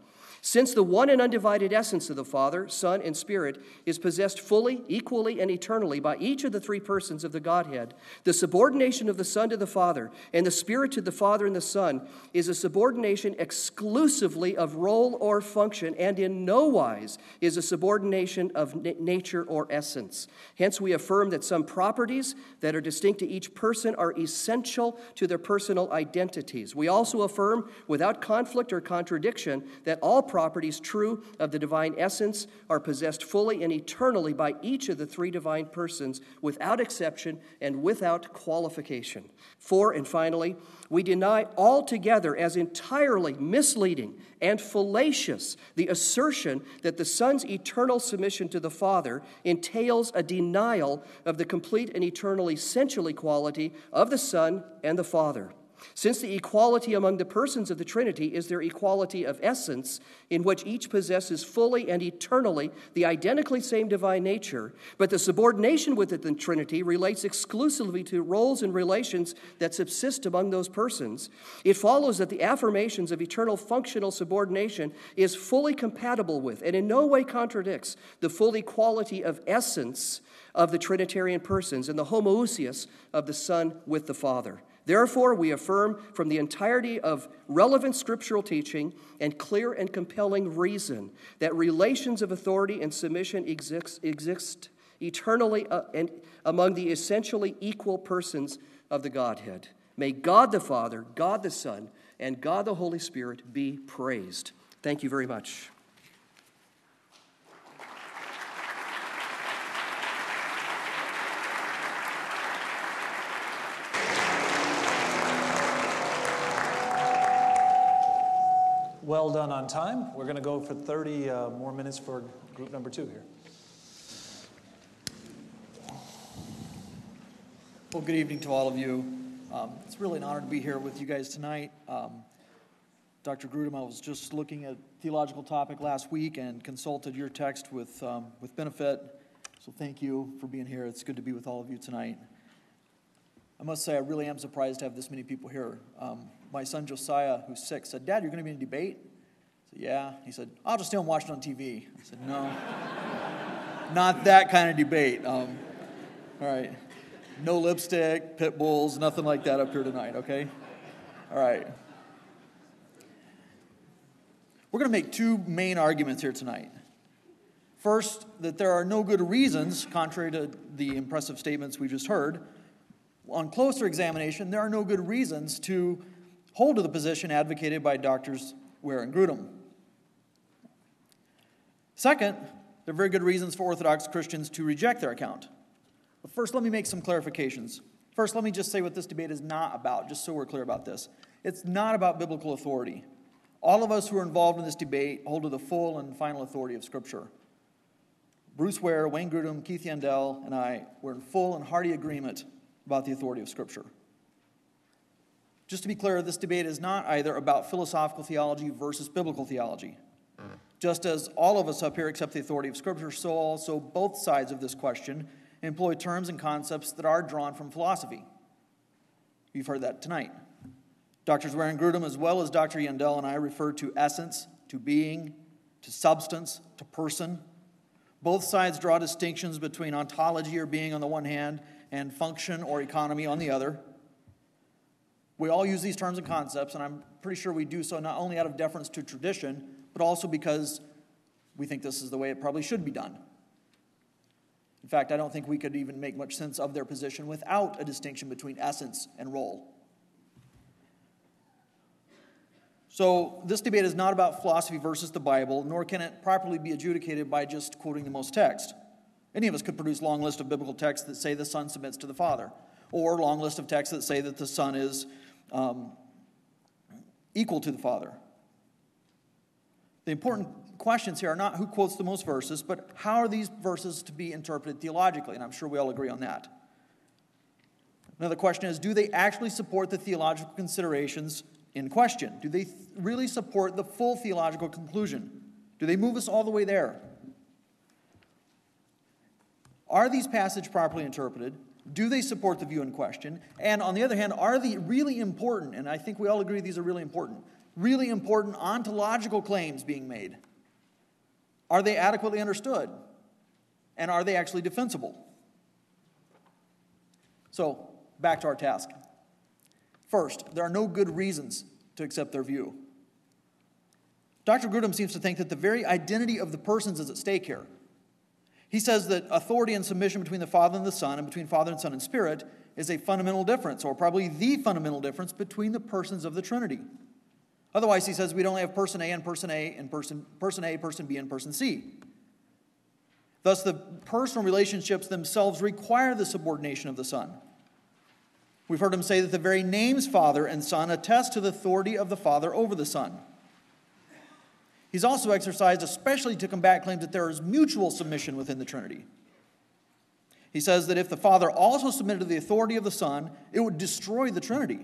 Since the one and undivided essence of the Father, Son, and Spirit is possessed fully, equally, and eternally by each of the three persons of the Godhead, the subordination of the Son to the Father and the Spirit to the Father and the Son is a subordination exclusively of role or function, and in no wise is a subordination of na- nature or essence. Hence, we affirm that some properties that are distinct to each person are essential to their personal identities. We also affirm, without conflict or contradiction, that all properties true of the divine essence are possessed fully and eternally by each of the three divine persons without exception and without qualification. Four, and finally, we deny altogether as entirely misleading and fallacious the assertion that the Son's eternal submission to the Father entails a denial of the complete and eternal essential equality of the Son and the Father. Since the equality among the persons of the Trinity is their equality of essence, in which each possesses fully and eternally the identically same divine nature, but the subordination within the Trinity relates exclusively to roles and relations that subsist among those persons, it follows that the affirmations of eternal functional subordination is fully compatible with and in no way contradicts the full equality of essence of the Trinitarian persons and the homoousios of the Son with the Father. Therefore, we affirm from the entirety of relevant scriptural teaching and clear and compelling reason that relations of authority and submission exist, exist eternally uh, and among the essentially equal persons of the Godhead. May God the Father, God the Son, and God the Holy Spirit be praised. Thank you very much. Well done on time. We're going to go for thirty uh, more minutes for group number two here. Well, good evening to all of you. Um, it's really an honor to be here with you guys tonight. Um, Doctor Grudem, I was just looking at a theological topic last week and consulted your text with, um, with benefit, so thank you for being here. It's good to be with all of you tonight. I must say I really am surprised to have this many people here. Um, my son Josiah, who's six, said, "Dad, you're going to be in a debate?" I said, "Yeah." He said, "I'll just stay and watch it on T V." I said, "No, not that kind of debate." Um, all right. No lipstick, pit bulls, nothing like that up here tonight, okay? All right. We're going to make two main arguments here tonight. First, that there are no good reasons, contrary to the impressive statements we just heard. On closer examination, there are no good reasons to hold to the position advocated by Doctors Ware and Grudem. Second, there are very good reasons for Orthodox Christians to reject their account. But first, let me make some clarifications. First, let me just say what this debate is not about, just so we're clear about this. It's not about biblical authority. All of us who are involved in this debate hold to the full and final authority of Scripture. Bruce Ware, Wayne Grudem, Keith Yandell, and I were in full and hearty agreement about the authority of Scripture. Just to be clear, this debate is not either about philosophical theology versus biblical theology. Just as all of us up here accept the authority of Scripture, so also both sides of this question employ terms and concepts that are drawn from philosophy. You've heard that tonight. Doctors Ware and Grudem, as well as Doctor Yandell and I, refer to essence, to being, to substance, to person. Both sides draw distinctions between ontology or being on the one hand and function or economy on the other. We all use these terms and concepts, and I'm pretty sure we do so not only out of deference to tradition, but also because we think this is the way it probably should be done. In fact, I don't think we could even make much sense of their position without a distinction between essence and role. So this debate is not about philosophy versus the Bible, nor can it properly be adjudicated by just quoting the most text. Any of us could produce a long list of biblical texts that say the Son submits to the Father, or a long list of texts that say that the Son is um, equal to the Father. The important questions here are not who quotes the most verses, but how are these verses to be interpreted theologically, and I'm sure we all agree on that. Another question is, do they actually support the theological considerations in question? Do they th- really support the full theological conclusion? Do they move us all the way there? Are these passages properly interpreted? Do they support the view in question? And on the other hand, are the really important, and I think we all agree these are really important, really important ontological claims being made? Are they adequately understood? And are they actually defensible? So, back to our task. First, there are no good reasons to accept their view. Doctor Grudem seems to think that the very identity of the persons is at stake here. He says that authority and submission between the Father and the Son, and between Father and Son and Spirit, is a fundamental difference, or probably the fundamental difference, between the persons of the Trinity. Otherwise, he says we'd only have person A and person A and person, person A, person B, and person C. Thus, the personal relationships themselves require the subordination of the Son. We've heard him say that the very names Father and Son attest to the authority of the Father over the Son. He's also exercised especially to combat claims that there is mutual submission within the Trinity. He says that if the Father also submitted to the authority of the Son, it would destroy the Trinity,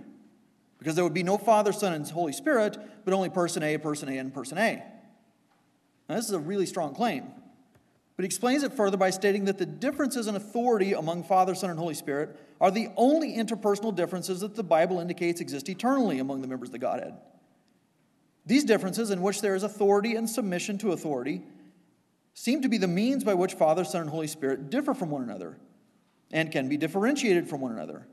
because there would be no Father, Son, and Holy Spirit, but only person A, person A, and person A. Now, this is a really strong claim. But he explains it further by stating that the differences in authority among Father, Son, and Holy Spirit are the only interpersonal differences that the Bible indicates exist eternally among the members of the Godhead. These differences, in which there is authority and submission to authority, seem to be the means by which Father, Son, and Holy Spirit differ from one another and can be differentiated from one another.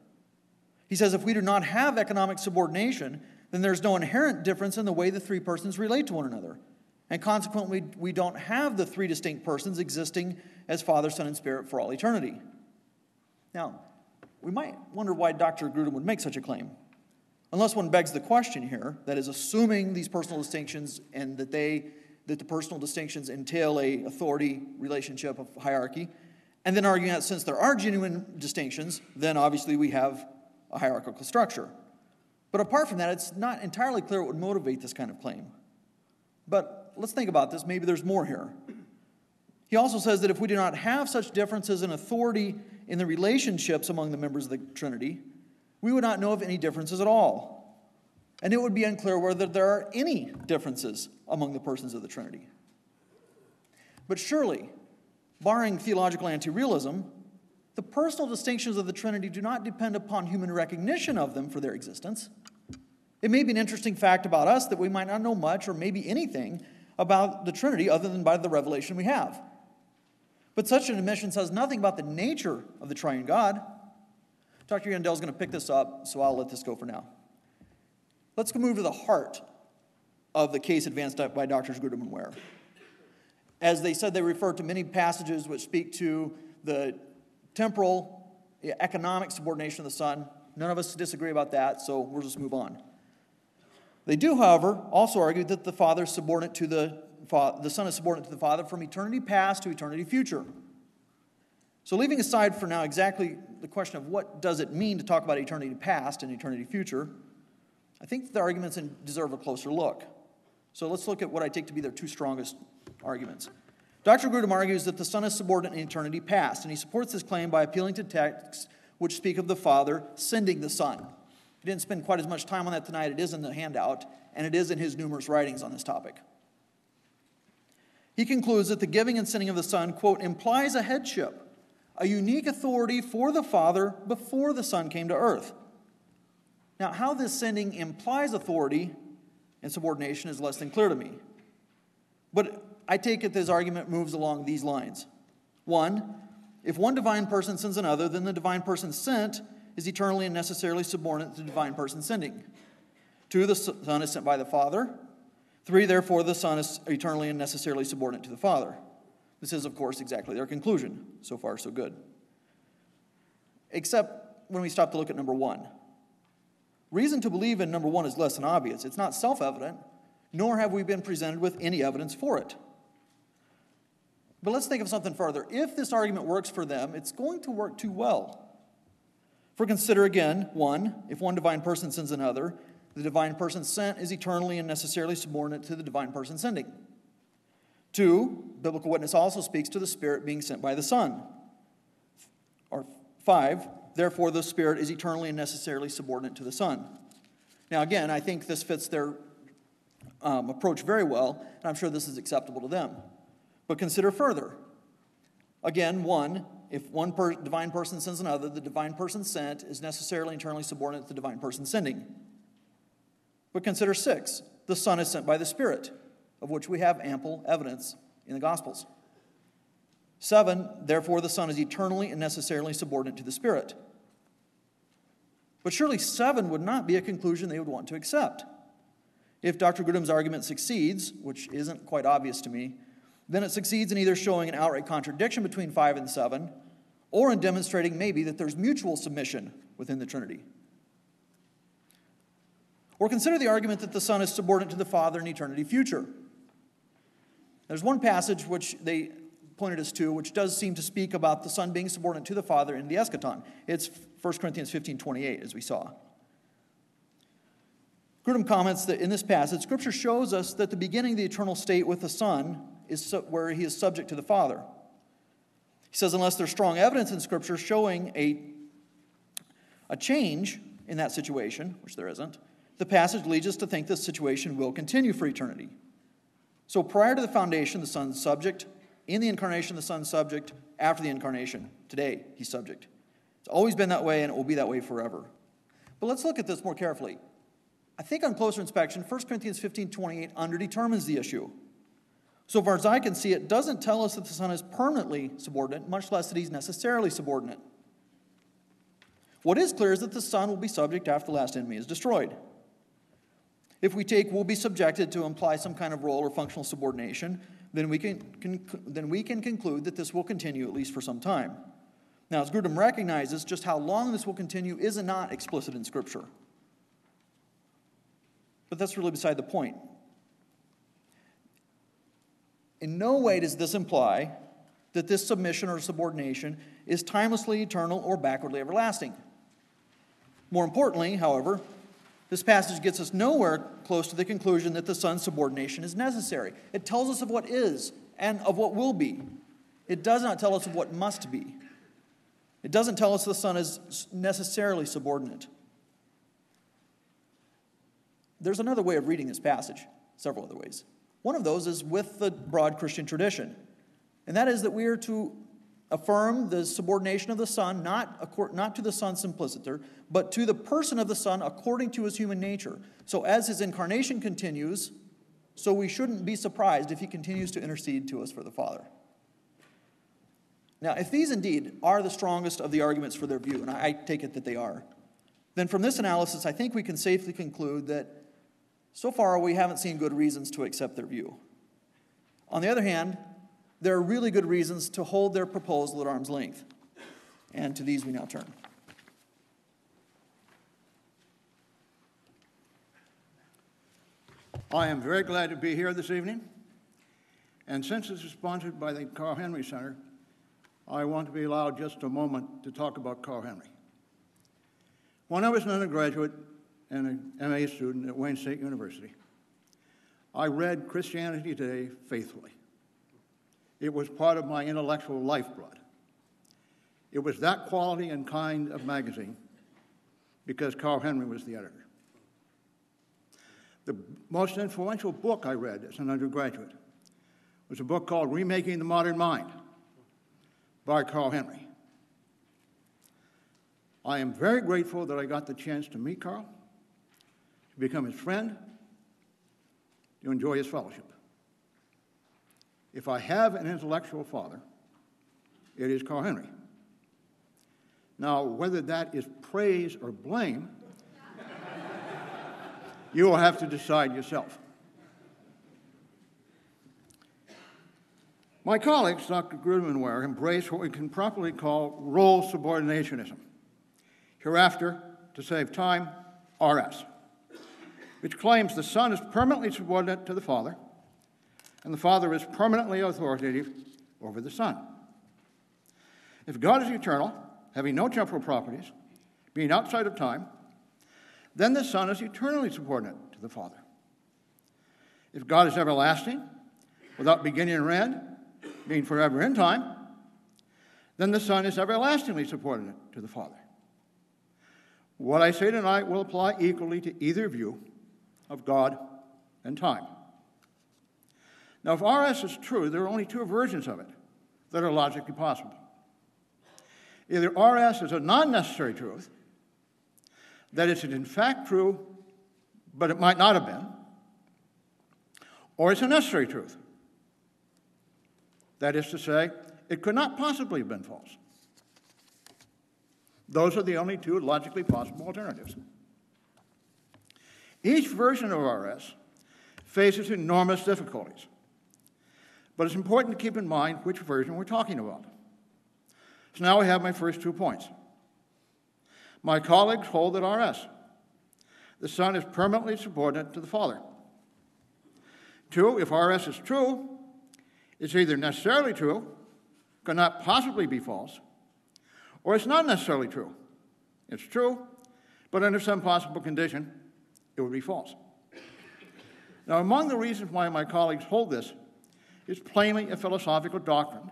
He says if we do not have economic subordination, then there's no inherent difference in the way the three persons relate to one another. And consequently, we don't have the three distinct persons existing as Father, Son, and Spirit for all eternity. Now, we might wonder why Doctor Grudem would make such a claim. Unless one begs the question here, that is, assuming these personal distinctions and that they, that the personal distinctions entail a authority relationship of hierarchy, and then arguing that since there are genuine distinctions, then obviously we have a hierarchical structure. But apart from that, it's not entirely clear what would motivate this kind of claim. But let's think about this. Maybe there's more here. He also says that if we do not have such differences in authority in the relationships among the members of the Trinity, we would not know of any differences at all. And it would be unclear whether there are any differences among the persons of the Trinity. But surely, barring theological anti-realism, the personal distinctions of the Trinity do not depend upon human recognition of them for their existence. It may be an interesting fact about us that we might not know much or maybe anything about the Trinity other than by the revelation we have. But such an admission says nothing about the nature of the triune God. Doctor Yandell is going to pick this up, so I'll let this go for now. Let's move to the heart of the case advanced by Doctors Grudem and Ware. As they said, they refer to many passages which speak to the temporal, economic subordination of the Son. None of us disagree about that, so we'll just move on. They do, however, also argue that the Father is subordinate to the Father, the Son is subordinate to the Father from eternity past to eternity future. So leaving aside for now exactly the question of what does it mean to talk about eternity past and eternity future, I think the arguments deserve a closer look. So let's look at what I take to be their two strongest arguments. Doctor Grudem argues that the Son is subordinate in eternity past, and he supports this claim by appealing to texts which speak of the Father sending the Son. He didn't spend quite as much time on that tonight. It is in the handout, and it is in his numerous writings on this topic. He concludes that the giving and sending of the Son, quote, implies a headship, a unique authority for the Father before the Son came to earth. Now, how this sending implies authority and subordination is less than clear to me. But I take it this argument moves along these lines. One, if one divine person sends another, then the divine person sent is eternally and necessarily subordinate to the divine person sending. Two, the Son is sent by the Father. Three, therefore, the Son is eternally and necessarily subordinate to the Father. This is, of course, exactly their conclusion. So far, so good. Except when we stop to look at number one. Reason to believe in number one is less than obvious. It's not self-evident, nor have we been presented with any evidence for it. But let's think of something further. If this argument works for them, it's going to work too well. For consider again, one, if one divine person sends another, the divine person sent is eternally and necessarily subordinate to the divine person sending. Two, biblical witness also speaks to the Spirit being sent by the Son. Or five, therefore the Spirit is eternally and necessarily subordinate to the Son. Now again, I think this fits their um, approach very well, and I'm sure this is acceptable to them. But consider further. Again, one, if one per- divine person sends another, the divine person sent is necessarily eternally subordinate to the divine person sending. But consider six, the Son is sent by the Spirit, of which we have ample evidence in the Gospels. Seven, therefore the Son is eternally and necessarily subordinate to the Spirit. But surely seven would not be a conclusion they would want to accept. If Doctor Grudem's argument succeeds, which isn't quite obvious to me, then it succeeds in either showing an outright contradiction between five and seven, or in demonstrating maybe that there's mutual submission within the Trinity. Or consider the argument that the Son is subordinate to the Father in eternity future. There's one passage which they pointed us to, which does seem to speak about the Son being subordinate to the Father in the eschaton. It's First Corinthians fifteen twenty-eight, as we saw. Grudem comments that in this passage, Scripture shows us that the beginning of the eternal state with the Son is where he is subject to the Father. He says, unless there's strong evidence in Scripture showing a, a change in that situation, which there isn't, the passage leads us to think this situation will continue for eternity. So prior to the foundation, the Son's subject. In the incarnation, the Son's subject. After the incarnation, today, he's subject. It's always been that way, and it will be that way forever. But let's look at this more carefully. I think on closer inspection, First Corinthians fifteen twenty-eight underdetermines the issue. So far as I can see, it doesn't tell us that the Son is permanently subordinate, much less that he's necessarily subordinate. What is clear is that the Son will be subject after the last enemy is destroyed. If we take will be subjected to imply some kind of role or functional subordination, then we can, can then we can conclude that this will continue at least for some time. Now, as Grudem recognizes, just how long this will continue is not explicit in Scripture. But that's really beside the point. In no way does this imply that this submission or subordination is timelessly eternal or backwardly everlasting. More importantly, however, this passage gets us nowhere close to the conclusion that the Son's subordination is necessary. It tells us of what is and of what will be. It does not tell us of what must be. It doesn't tell us the Son is necessarily subordinate. There's another way of reading this passage, several other ways. One of those is with the broad Christian tradition, and that is that we are to affirm the subordination of the Son, not, not to the Son simpliciter, but to the person of the Son according to his human nature. So as his incarnation continues, so we shouldn't be surprised if he continues to intercede to us for the Father. Now, if these indeed are the strongest of the arguments for their view, and I take it that they are, then from this analysis, I think we can safely conclude that so far we haven't seen good reasons to accept their view. On the other hand, there are really good reasons to hold their proposal at arm's length, and to these we now turn. I am very glad to be here this evening, and since this is sponsored by the Carl Henry Center, I want to be allowed just a moment to talk about Carl Henry. When I was an undergraduate and an M A student at Wayne State University, I read Christianity Today faithfully. It was part of my intellectual lifeblood. It was that quality and kind of magazine because Carl Henry was the editor. The most influential book I read as an undergraduate was a book called Remaking the Modern Mind by Carl Henry. I am very grateful that I got the chance to meet Carl, to become his friend, to enjoy his fellowship. If I have an intellectual father, it is Carl Henry. Now, whether that is praise or blame, you will have to decide yourself. My colleagues, Doctor Grudem and Ware, embrace what we can properly call role subordinationism, hereafter, to save time, R S, which claims the Son is permanently subordinate to the Father, and the Father is permanently authoritative over the Son. If God is eternal, having no temporal properties, being outside of time, then the Son is eternally subordinate to the Father. If God is everlasting, without beginning or end, being forever in time, then the Son is everlastingly subordinate to the Father. What I say tonight will apply equally to either view of God and time. Now, if R S is true, there are only two versions of it that are logically possible. Either R S is a non-necessary truth, that is, it's in fact true, but it might not have been, or it's a necessary truth. That is to say, it could not possibly have been false. Those are the only two logically possible alternatives. Each version of R S faces enormous difficulties. But it's important to keep in mind which version we're talking about. So now I have my first two points. My colleagues hold that R S, the Son is permanently subordinate to the Father. Two, if R S is true, it's either necessarily true, could not possibly be false, or it's not necessarily true. It's true, but under some possible condition, it would be false. Now, among the reasons why my colleagues hold this is plainly a philosophical doctrine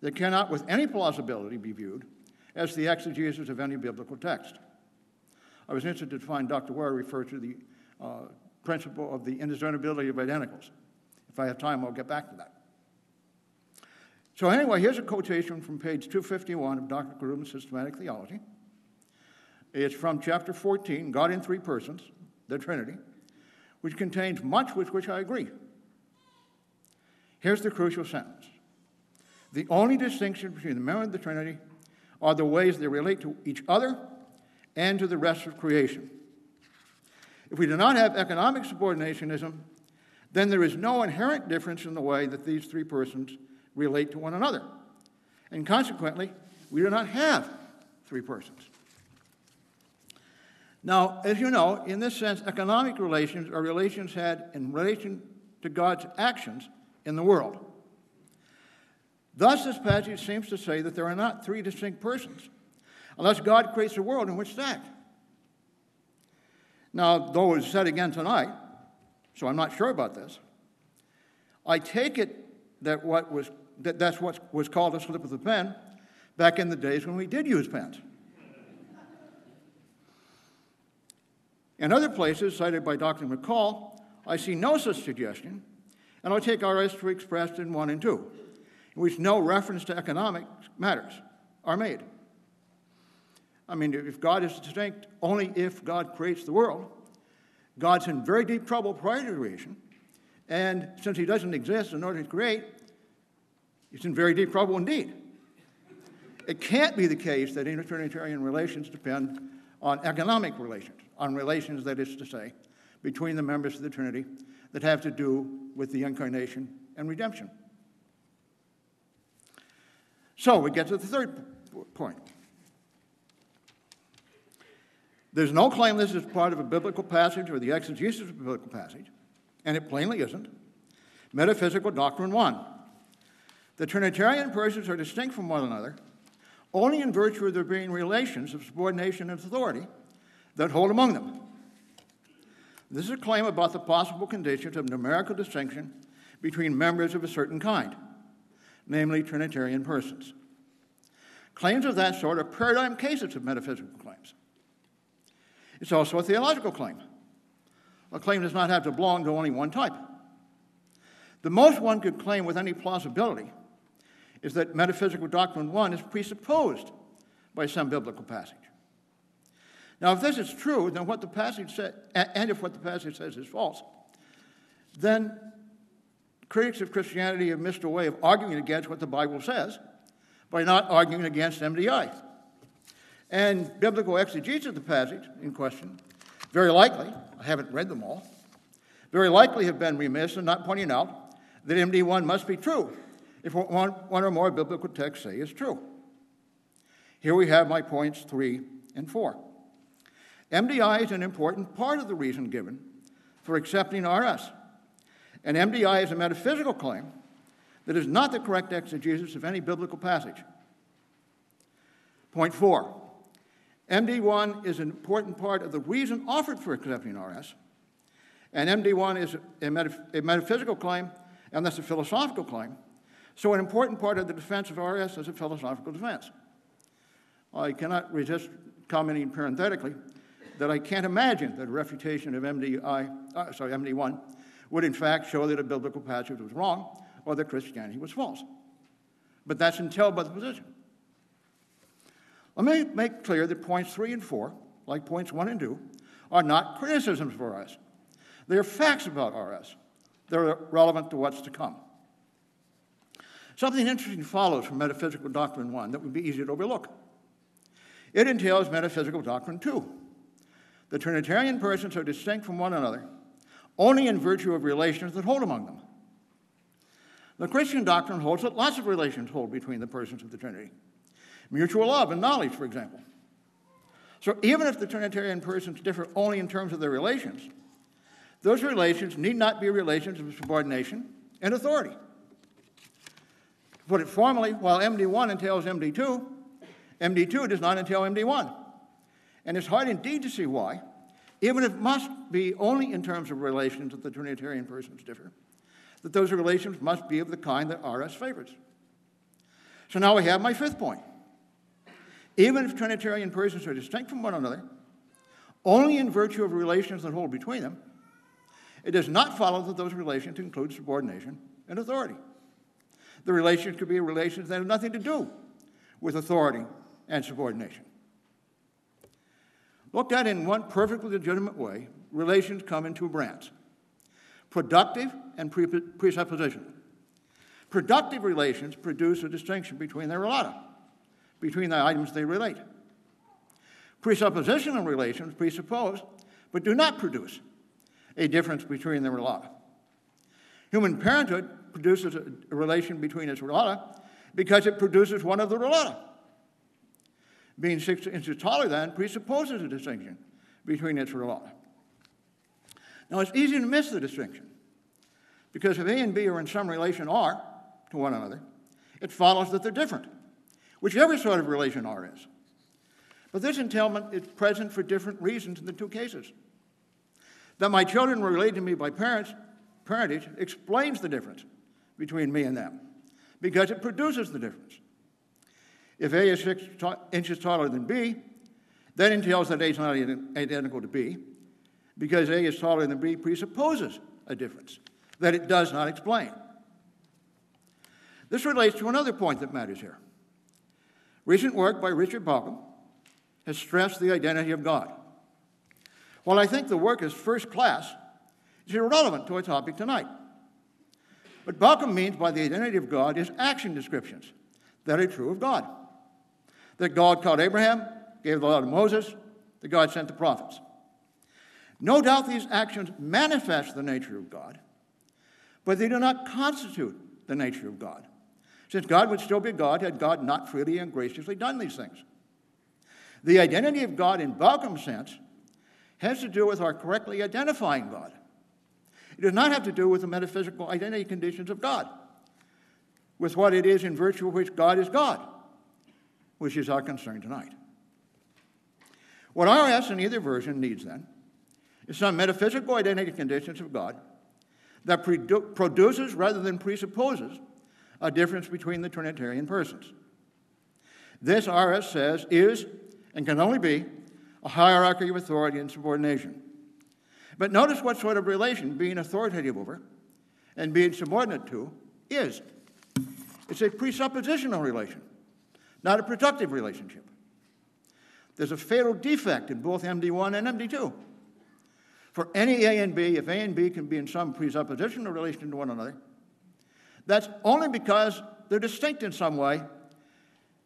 that cannot with any plausibility be viewed as the exegesis of any biblical text. I was interested to find Doctor Ware refer to the uh, principle of the indiscernibility of identicals. If I have time, I'll get back to that. So anyway, here's a quotation from page two fifty-one of Doctor Grudem's Systematic Theology. It's from chapter fourteen, God in Three Persons, the Trinity, which contains much with which I agree. Here's the crucial sentence. The only distinction between the members of the Trinity are the ways they relate to each other and to the rest of creation. If we do not have economic subordinationism, then there is no inherent difference in the way that these three persons relate to one another. And consequently, we do not have three persons. Now, as you know, in this sense, economic relations are relations had in relation to God's actions in the world. Thus, this passage seems to say that there are not three distinct persons, unless God creates a world in which to act. Now, though it's said again tonight, so I'm not sure about this, I take it that what was that that's what was called a slip of the pen back in the days when we did use pens. In other places cited by Doctor McCall, I see no such suggestion, and I take our as to expressed in one and two, in which no reference to economic matters are made. I mean, if God is distinct only if God creates the world, God's in very deep trouble prior to creation, and since he doesn't exist in order to create, he's in very deep trouble indeed. It can't be the case that inter-Trinitarian relations depend on economic relations, on relations, that is to say, between the members of the Trinity that have to do with the incarnation and redemption. So we get to the third point. There's no claim this is part of a biblical passage or the exegesis of a biblical passage, and it plainly isn't. Metaphysical Doctrine one. The Trinitarian persons are distinct from one another only in virtue of there being relations of subordination and authority that hold among them. This is a claim about the possible conditions of numerical distinction between members of a certain kind, namely Trinitarian persons. Claims of that sort are paradigm cases of metaphysical claims. It's also a theological claim. A claim does not have to belong to only one type. The most one could claim with any plausibility is that Metaphysical Doctrine one is presupposed by some biblical passage. Now, if this is true, then what the passage says, and if what the passage says is false, then critics of Christianity have missed a way of arguing against what the Bible says by not arguing against M D I. And biblical exegesis of the passage in question, very likely, I haven't read them all, very likely have been remiss in not pointing out that M D one must be true if one, one or more biblical texts say is true. Here we have my points three and four. M D I is an important part of the reason given for accepting R S, and M D I is a metaphysical claim that is not the correct exegesis of any biblical passage. Point four. M D one is an important part of the reason offered for accepting R S, and M D one is a, metaph- a metaphysical claim, and that's a philosophical claim, so an important part of the defense of R S is a philosophical defense. I cannot resist commenting parenthetically that I can't imagine that a refutation of M D I, uh, sorry, M D one would in fact show that a biblical passage was wrong or that Christianity was false. But that's entailed by the position. Let me make clear that points three and four, like points one and two, are not criticisms for R S. They are facts about R S. They're relevant to what's to come. Something interesting follows from Metaphysical Doctrine one that would be easy to overlook. It entails Metaphysical Doctrine two. The Trinitarian persons are distinct from one another only in virtue of relations that hold among them. The Christian doctrine holds that lots of relations hold between the persons of the Trinity. Mutual love and knowledge, for example. So even if the Trinitarian persons differ only in terms of their relations, those relations need not be relations of subordination and authority. To put it formally, while M D one entails M D two, M D two does not entail M D one. And it's hard indeed to see why, even if it must be only in terms of relations that the Trinitarian persons differ, that those relations must be of the kind that R S favors. So now we have my fifth point. Even if Trinitarian persons are distinct from one another, only in virtue of relations that hold between them, it does not follow that those relations include subordination and authority. The relations could be relations that have nothing to do with authority and subordination. Looked at in one perfectly legitimate way, relations come in two branches: productive and pre- presuppositional. Productive relations produce a distinction between their relata, between the items they relate. Presuppositional relations presuppose, but do not produce, a difference between the relata. Human parenthood produces a relation between its relata because it produces one of the relata. Being six inches taller than presupposes a distinction between its relata. Now, it's easy to miss the distinction because if A and B are in some relation R to one another, it follows that they're different, whichever sort of relation R is. But this entailment is present for different reasons in the two cases. That my children were related to me by parents, parentage explains the difference between me and them because it produces the difference. If A is six inches taller than B, that entails that A is not identical to B, because A is taller than B presupposes a difference that it does not explain. This relates to another point that matters here. Recent work by Richard Bauckham has stressed the identity of God. While I think the work is first class, it's irrelevant to our topic tonight. What Bauckham means by the identity of God is action descriptions that are true of God. That God called Abraham, gave the law to Moses, that God sent the prophets. No doubt these actions manifest the nature of God, but they do not constitute the nature of God, since God would still be God had God not freely and graciously done these things. The identity of God in Bauckham sense has to do with our correctly identifying God. It does not have to do with the metaphysical identity conditions of God, with what it is in virtue of which God is God, which is our concern tonight. What R S in either version needs, then, is some metaphysical identity conditions of God that produ- produces rather than presupposes a difference between the Trinitarian persons. This, R S says, is and can only be a hierarchy of authority and subordination. But notice what sort of relation being authoritative over and being subordinate to is. It's a presuppositional relation, not a productive relationship. There's a fatal defect in both M D one and M D two. For any A and B, if A and B can be in some presuppositional relation to one another, that's only because they're distinct in some way,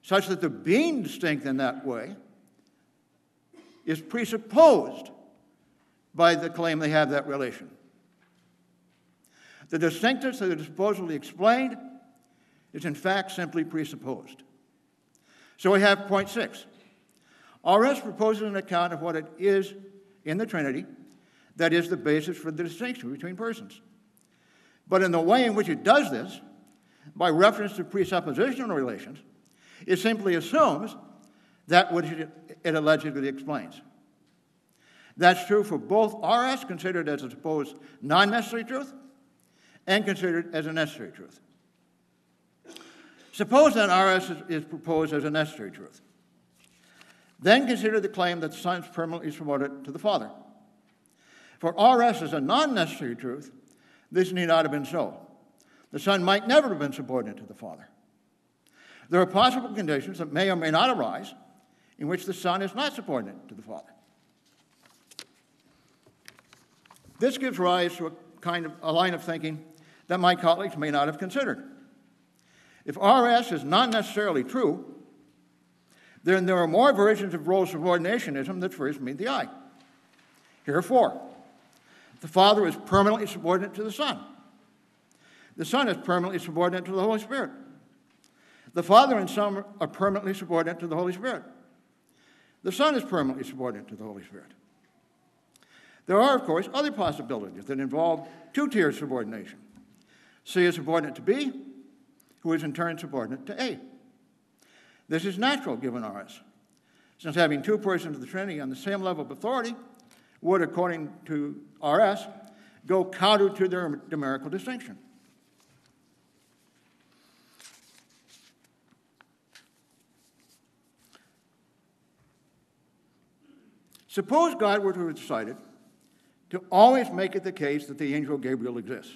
such that the being distinct in that way is presupposed by the claim they have that relation. The distinctness that is supposedly explained is in fact simply presupposed. So we have point six. R S proposes an account of what it is in the Trinity that is the basis for the distinction between persons. But in the way in which it does this, by reference to presuppositional relations, it simply assumes that which it allegedly explains. That's true for both R S, considered as a supposed non-necessary truth, and considered as a necessary truth. Suppose that R S is, is proposed as a necessary truth. Then consider the claim that the Son is permanently subordinate to the Father. For R S is a non-necessary truth, this need not have been so. The Son might never have been subordinate to the Father. There are possible conditions that may or may not arise in which the Son is not subordinate to the Father. This gives rise to a kind of a line of thinking that my colleagues may not have considered. If R S is not necessarily true, then there are more versions of role subordinationism that first meet the eye. Here are four. The Father is permanently subordinate to the Son. The Son is permanently subordinate to the Holy Spirit. The Father and Son are permanently subordinate to the Holy Spirit. The Son is permanently subordinate to the Holy Spirit. There are, of course, other possibilities that involve two-tier subordination. C is subordinate to B, who is in turn subordinate to A. This is natural given R S, since having two persons of the Trinity on the same level of authority would, according to R S, go counter to their numerical distinction. Suppose God were to have decided to always make it the case that the angel Gabriel exists.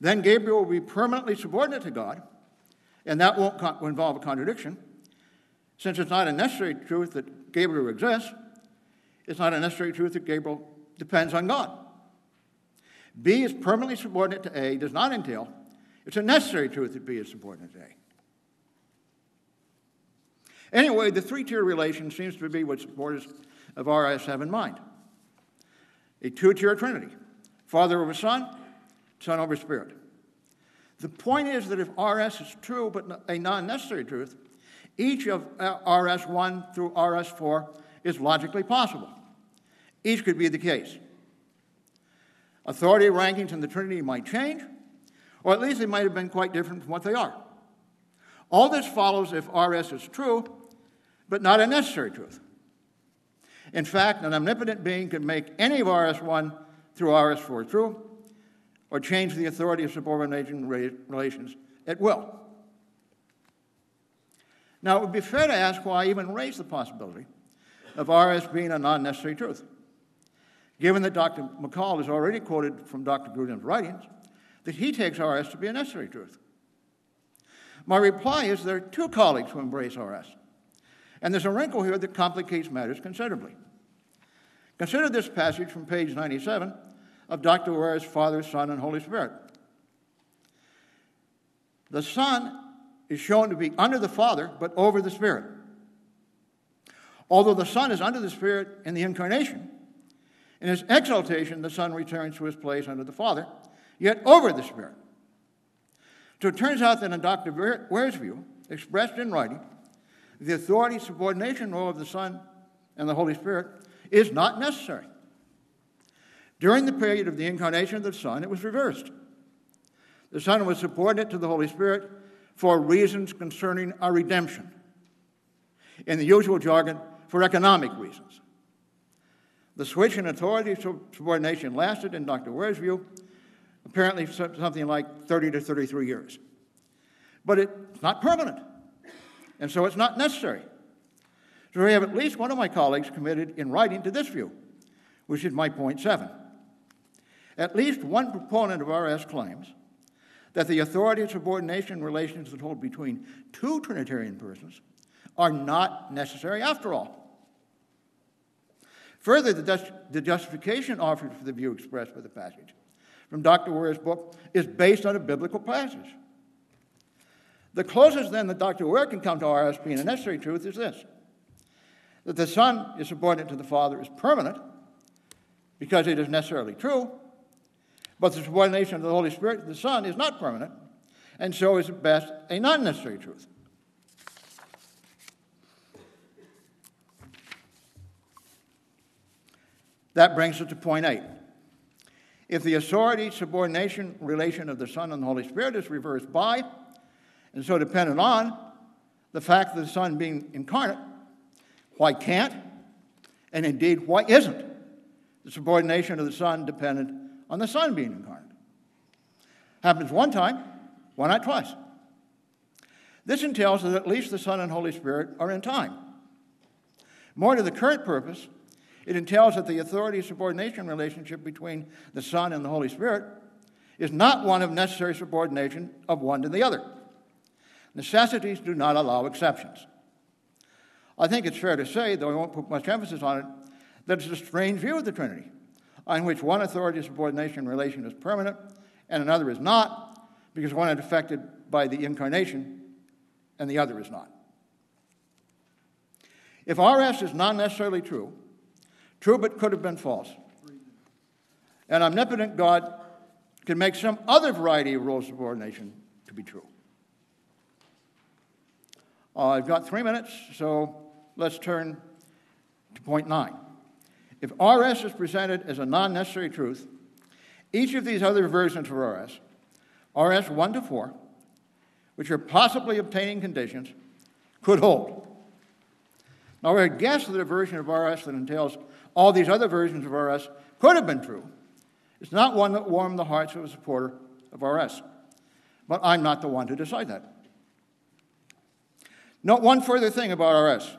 Then Gabriel will be permanently subordinate to God, and that won't co- involve a contradiction. Since it's not a necessary truth that Gabriel exists, it's not a necessary truth that Gabriel depends on God. B is permanently subordinate to A does not entail it's a necessary truth that B is subordinate to A. Anyway, the three-tier relation seems to be what supporters of R S have in mind. A two-tier Trinity, Father over Son, Son over Spirit. The point is that if R S is true but a non-necessary truth, each of R S one through R S four is logically possible. Each could be the case. Authority rankings in the Trinity might change, or at least they might have been quite different from what they are. All this follows if R S is true, but not a necessary truth. In fact, an omnipotent being could make any of R S one through R S four true, or change the authority of subordination relations at will. Now, it would be fair to ask why I even raise the possibility of R S being a non-necessary truth. Given that Doctor McCall has already quoted from Doctor Grudem's writings that he takes R S to be a necessary truth. My reply is there are two colleagues who embrace R S, and there's a wrinkle here that complicates matters considerably. Consider this passage from page ninety-seven of Doctor Ware's Father, Son, and Holy Spirit. The Son is shown to be under the Father, but over the Spirit. Although the Son is under the Spirit in the Incarnation, in his exaltation, the Son returns to his place under the Father, yet over the Spirit. So it turns out that in Doctor Ware's view, expressed in writing, the authority subordination role of the Son and the Holy Spirit is not necessary. During the period of the incarnation of the Son, it was reversed. The Son was subordinate to the Holy Spirit for reasons concerning our redemption. In the usual jargon, for economic reasons. The switch in authority subordination lasted, in Doctor Ware's view, apparently something like thirty to thirty-three years. But it's not permanent, and so it's not necessary. So we have at least one of my colleagues committed in writing to this view, which is my point seven. At least one proponent of R S claims that the authority and subordination relations that hold between two Trinitarian persons are not necessary after all. Further, the, just, the justification offered for the view expressed by the passage from Doctor Ware's book is based on a biblical passage. The closest, then, that Doctor Ware can come to R S being a necessary truth is this, that the Son is subordinate to the Father is permanent because it is necessarily true, but the subordination of the Holy Spirit to the Son is not permanent, and so is at best a non-necessary truth. That brings us to point eight. If the authority-subordination relation of the Son and the Holy Spirit is reversed by, and so dependent on, the fact of the Son being incarnate, why can't, and indeed why isn't, the subordination of the Son dependent on the Son being incarnate? Happens one time, why not twice? This entails that at least the Son and Holy Spirit are in time. More to the current purpose, it entails that the authority-subordination relationship between the Son and the Holy Spirit is not one of necessary subordination of one to the other. Necessities do not allow exceptions. I think it's fair to say, though I won't put much emphasis on it, that it's a strange view of the Trinity, on which one authority-subordination relation is permanent and another is not, because one is affected by the incarnation and the other is not. If R S is not necessarily true, true but could have been false, an omnipotent God can make some other variety of role subordination to be true. Uh, I've got three minutes, so let's turn to point nine. If R S is presented as a non-necessary truth, each of these other versions of R S, R S one to four, which are possibly obtaining conditions, could hold. Now, I would guess that a version of R S that entails all these other versions of R S could have been true. It's not one that warmed the hearts of a supporter of R S. But I'm not the one to decide that. Note one further thing about R S.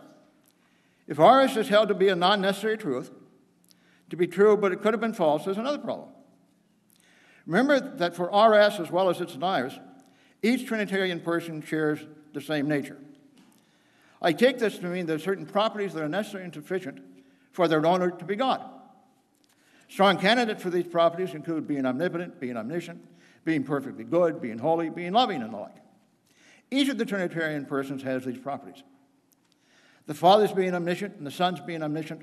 If R S is held to be a non-necessary truth, to be true but it could have been false, there's another problem. Remember that for R S as well as its deniers, each Trinitarian person shares the same nature. I take this to mean there are certain properties that are necessary and sufficient for their owner to be God. Strong candidates for these properties include being omnipotent, being omniscient, being perfectly good, being holy, being loving, and the like. Each of the Trinitarian persons has these properties. The Father's being omniscient and the Son's being omniscient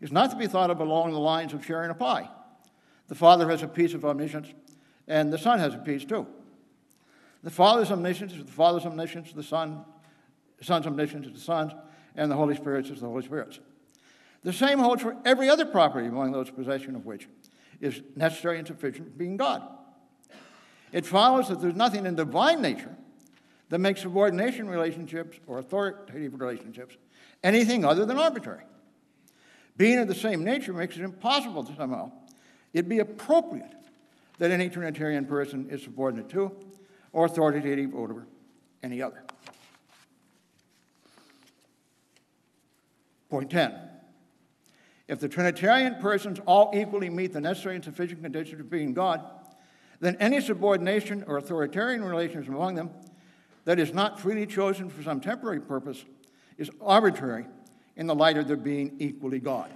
is not to be thought of along the lines of sharing a pie. The Father has a piece of omniscience, and the Son has a piece too. The Father's omniscience is the Father's omniscience, the Son The Son's omniscience is the Son's, and the Holy Spirit's is the Holy Spirit's. The same holds for every other property among those possession of which is necessary and sufficient for being God. It follows that there's nothing in divine nature that makes subordination relationships or authoritative relationships anything other than arbitrary. Being of the same nature makes it impossible to somehow. It'd be appropriate that any Trinitarian person is subordinate to or authoritative over any other. Point ten, if the Trinitarian persons all equally meet the necessary and sufficient conditions of being God, then any subordination or authoritarian relations among them that is not freely chosen for some temporary purpose is arbitrary in the light of their being equally God.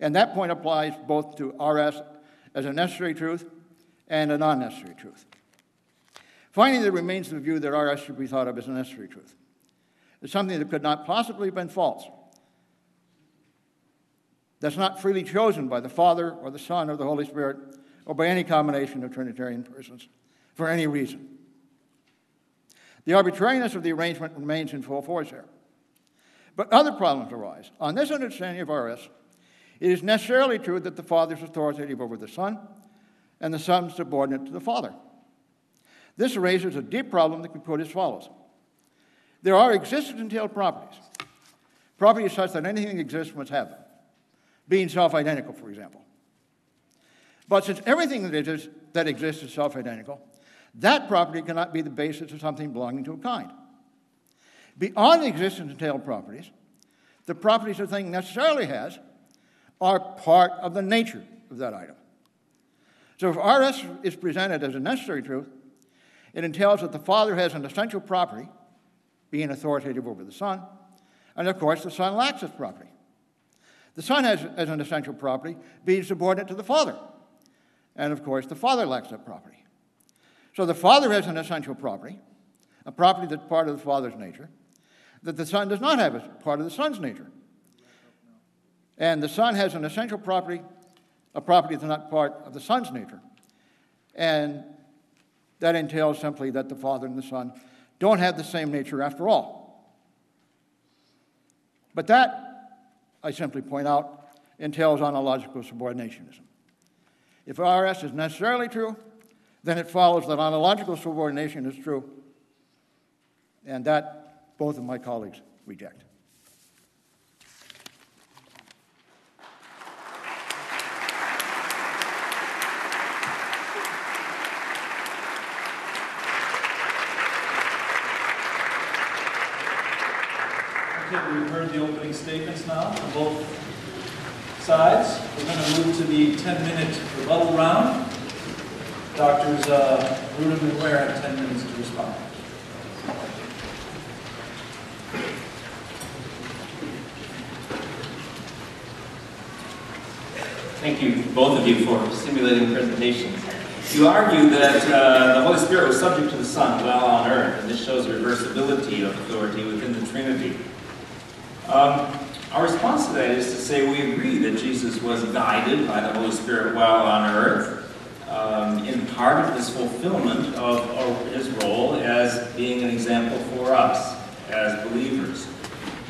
And that point applies both to R S as a necessary truth and a non-necessary truth. Finally, there remains the view that R S should be thought of as a necessary truth. It's something that could not possibly have been false, that's not freely chosen by the Father or the Son or the Holy Spirit or by any combination of Trinitarian persons for any reason. The arbitrariness of the arrangement remains in full force here. But other problems arise. On this understanding of R S, it is necessarily true that the Father is authoritative over the Son and the Son subordinate to the Father. This raises a deep problem that can be put as follows. There are existence-entailed properties. Properties such that anything that exists must have them. Being self-identical, for example. But since everything that exists, that exists is self-identical, that property cannot be the basis of something belonging to a kind. Beyond existence-entailed properties, the properties a thing necessarily has are part of the nature of that item. So if R S is presented as a necessary truth, it entails that the Father has an essential property, being authoritative over the Son, and of course the Son lacks this property. The Son has as an essential property, being subordinate to the Father, and of course the Father lacks that property. So the Father has an essential property, a property that's part of the Father's nature, that the Son does not have as part of the Son's nature. And the Son has an essential property, a property that's not part of the Son's nature. And that entails simply that the Father and the Son don't have the same nature after all. But that, I simply point out, entails ontological subordinationism. If R S is necessarily true, then it follows that ontological subordination is true, and that both of my colleagues reject. We've heard the opening statements now from both sides. We're going to move to the ten-minute rebuttal round. Doctors uh, Grudem and Ware have ten minutes to respond. Thank you, both of you, for stimulating presentations. You argue that uh, the Holy Spirit was subject to the Son while on earth, and this shows reversibility of authority within the Trinity. Um, our response to that is to say we agree that Jesus was guided by the Holy Spirit while on earth um, in part of this fulfillment of, of his role as being an example for us as believers.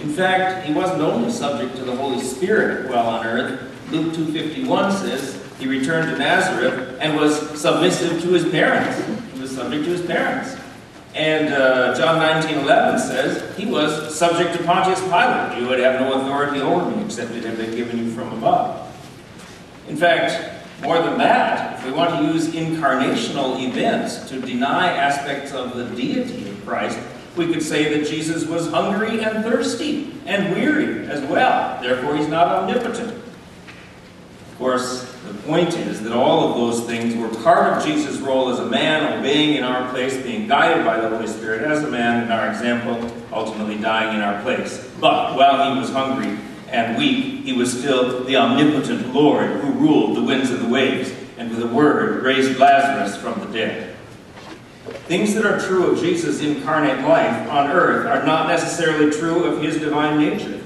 In fact, he wasn't only subject to the Holy Spirit while on earth. Luke two fifty-one says he returned to Nazareth and was submissive to his parents. He was subject to his parents. And uh, John nineteen eleven says, he was subject to Pontius Pilate. You would have no authority over me except it had been given you from above. In fact, more than that, if we want to use incarnational events to deny aspects of the deity of Christ, we could say that Jesus was hungry and thirsty and weary as well. Therefore, he's not omnipotent. Of course, the point is that all of those things were part of Jesus' role as a man, obeying in our place, being guided by the Holy Spirit as a man in our example, ultimately dying in our place. But while he was hungry and weak, he was still the omnipotent Lord who ruled the winds and the waves, and with a word raised Lazarus from the dead. Things that are true of Jesus' incarnate life on earth are not necessarily true of his divine nature.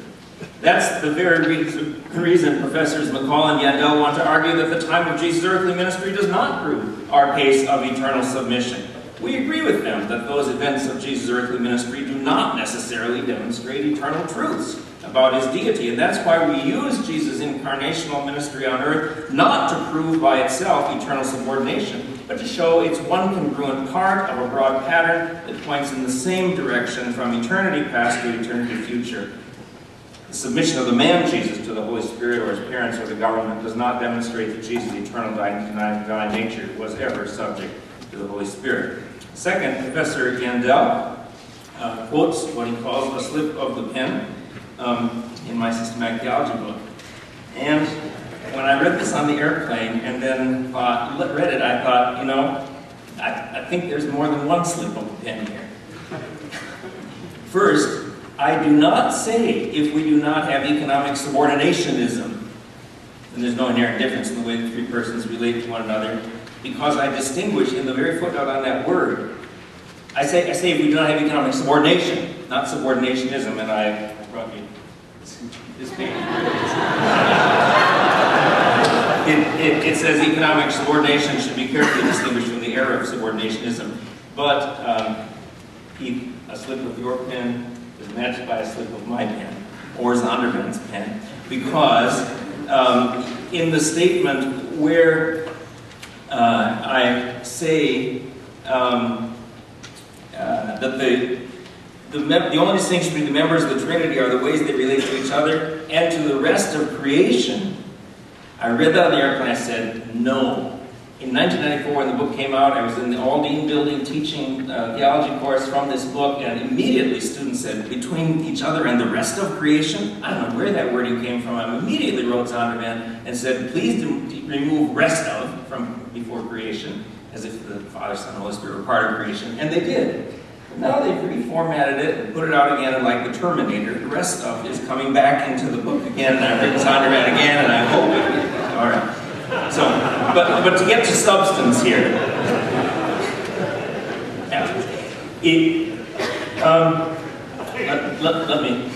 That's the very reason, reason Professors McCall and Yandell want to argue that the time of Jesus' earthly ministry does not prove our case of eternal submission. We agree with them that those events of Jesus' earthly ministry do not necessarily demonstrate eternal truths about his deity, and that's why we use Jesus' incarnational ministry on earth not to prove by itself eternal subordination, but to show it's one congruent part of a broad pattern that points in the same direction from eternity past to eternity future. The submission of the man Jesus to the Holy Spirit or his parents or the government does not demonstrate that Jesus' eternal divine nature was ever subject to the Holy Spirit. Second, Professor Yandell uh, quotes what he calls a slip of the pen um, in my systematic theology book. And when I read this on the airplane and then thought, read it, I thought, you know, I, I think there's more than one slip of the pen here. First, I do not say if we do not have economic subordinationism, then there's no inherent difference in the way the three persons relate to one another, because I distinguish in the very footnote on that word. I say, I say if we do not have economic subordination, not subordinationism, and I brought you this page. It, it, it says economic subordination should be carefully distinguished from the error of subordinationism. But um, Keith, a slip of your pen is matched by a slip of my pen, or Zondervan's pen, because um, in the statement where uh, I say um, uh, that the the, the only distinction between the members of the Trinity are the ways they relate to each other and to the rest of creation. I read that on the airplane, I said, no. In nineteen ninety-four, when the book came out, I was in the Aldine building teaching uh, theology course from this book, and immediately students said, between each other and the rest of creation? I don't know where that wording came from. I immediately wrote Zondervan and said, please remove rest of from before creation, as if the Father, Son, and Holy Spirit were part of creation, and they did. Now they've reformatted it and put it out again, and like the Terminator, the rest of it is coming back into the book again, and I've written Zondervan again, and I hope it is. All right. So, but, but to get to substance here. It, um, let, let, let me.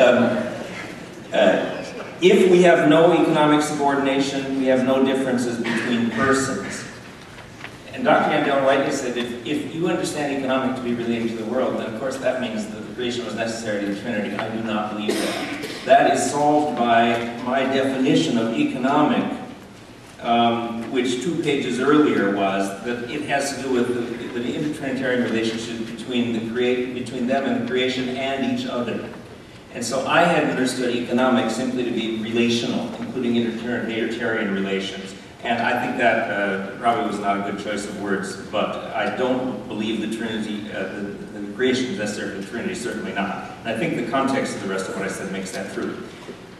Um, uh, if we have no economic subordination, we have no differences between persons. And Doctor Yandell rightly said, if, if you understand economic to be related to the world, then of course that means that the creation was necessary to the Trinity. I do not believe that. That is solved by my definition of economic, um, which two pages earlier was, that it has to do with the, the inter-Trinitarian relationship between, the create, between them and creation and each other. And so I had understood economic simply to be relational, including inter-Trinitarian relations. And I think that uh, probably was not a good choice of words, but I don't believe the Trinity, uh, the, the creation is necessary for the Trinity, certainly not. And I think the context of the rest of what I said makes that true.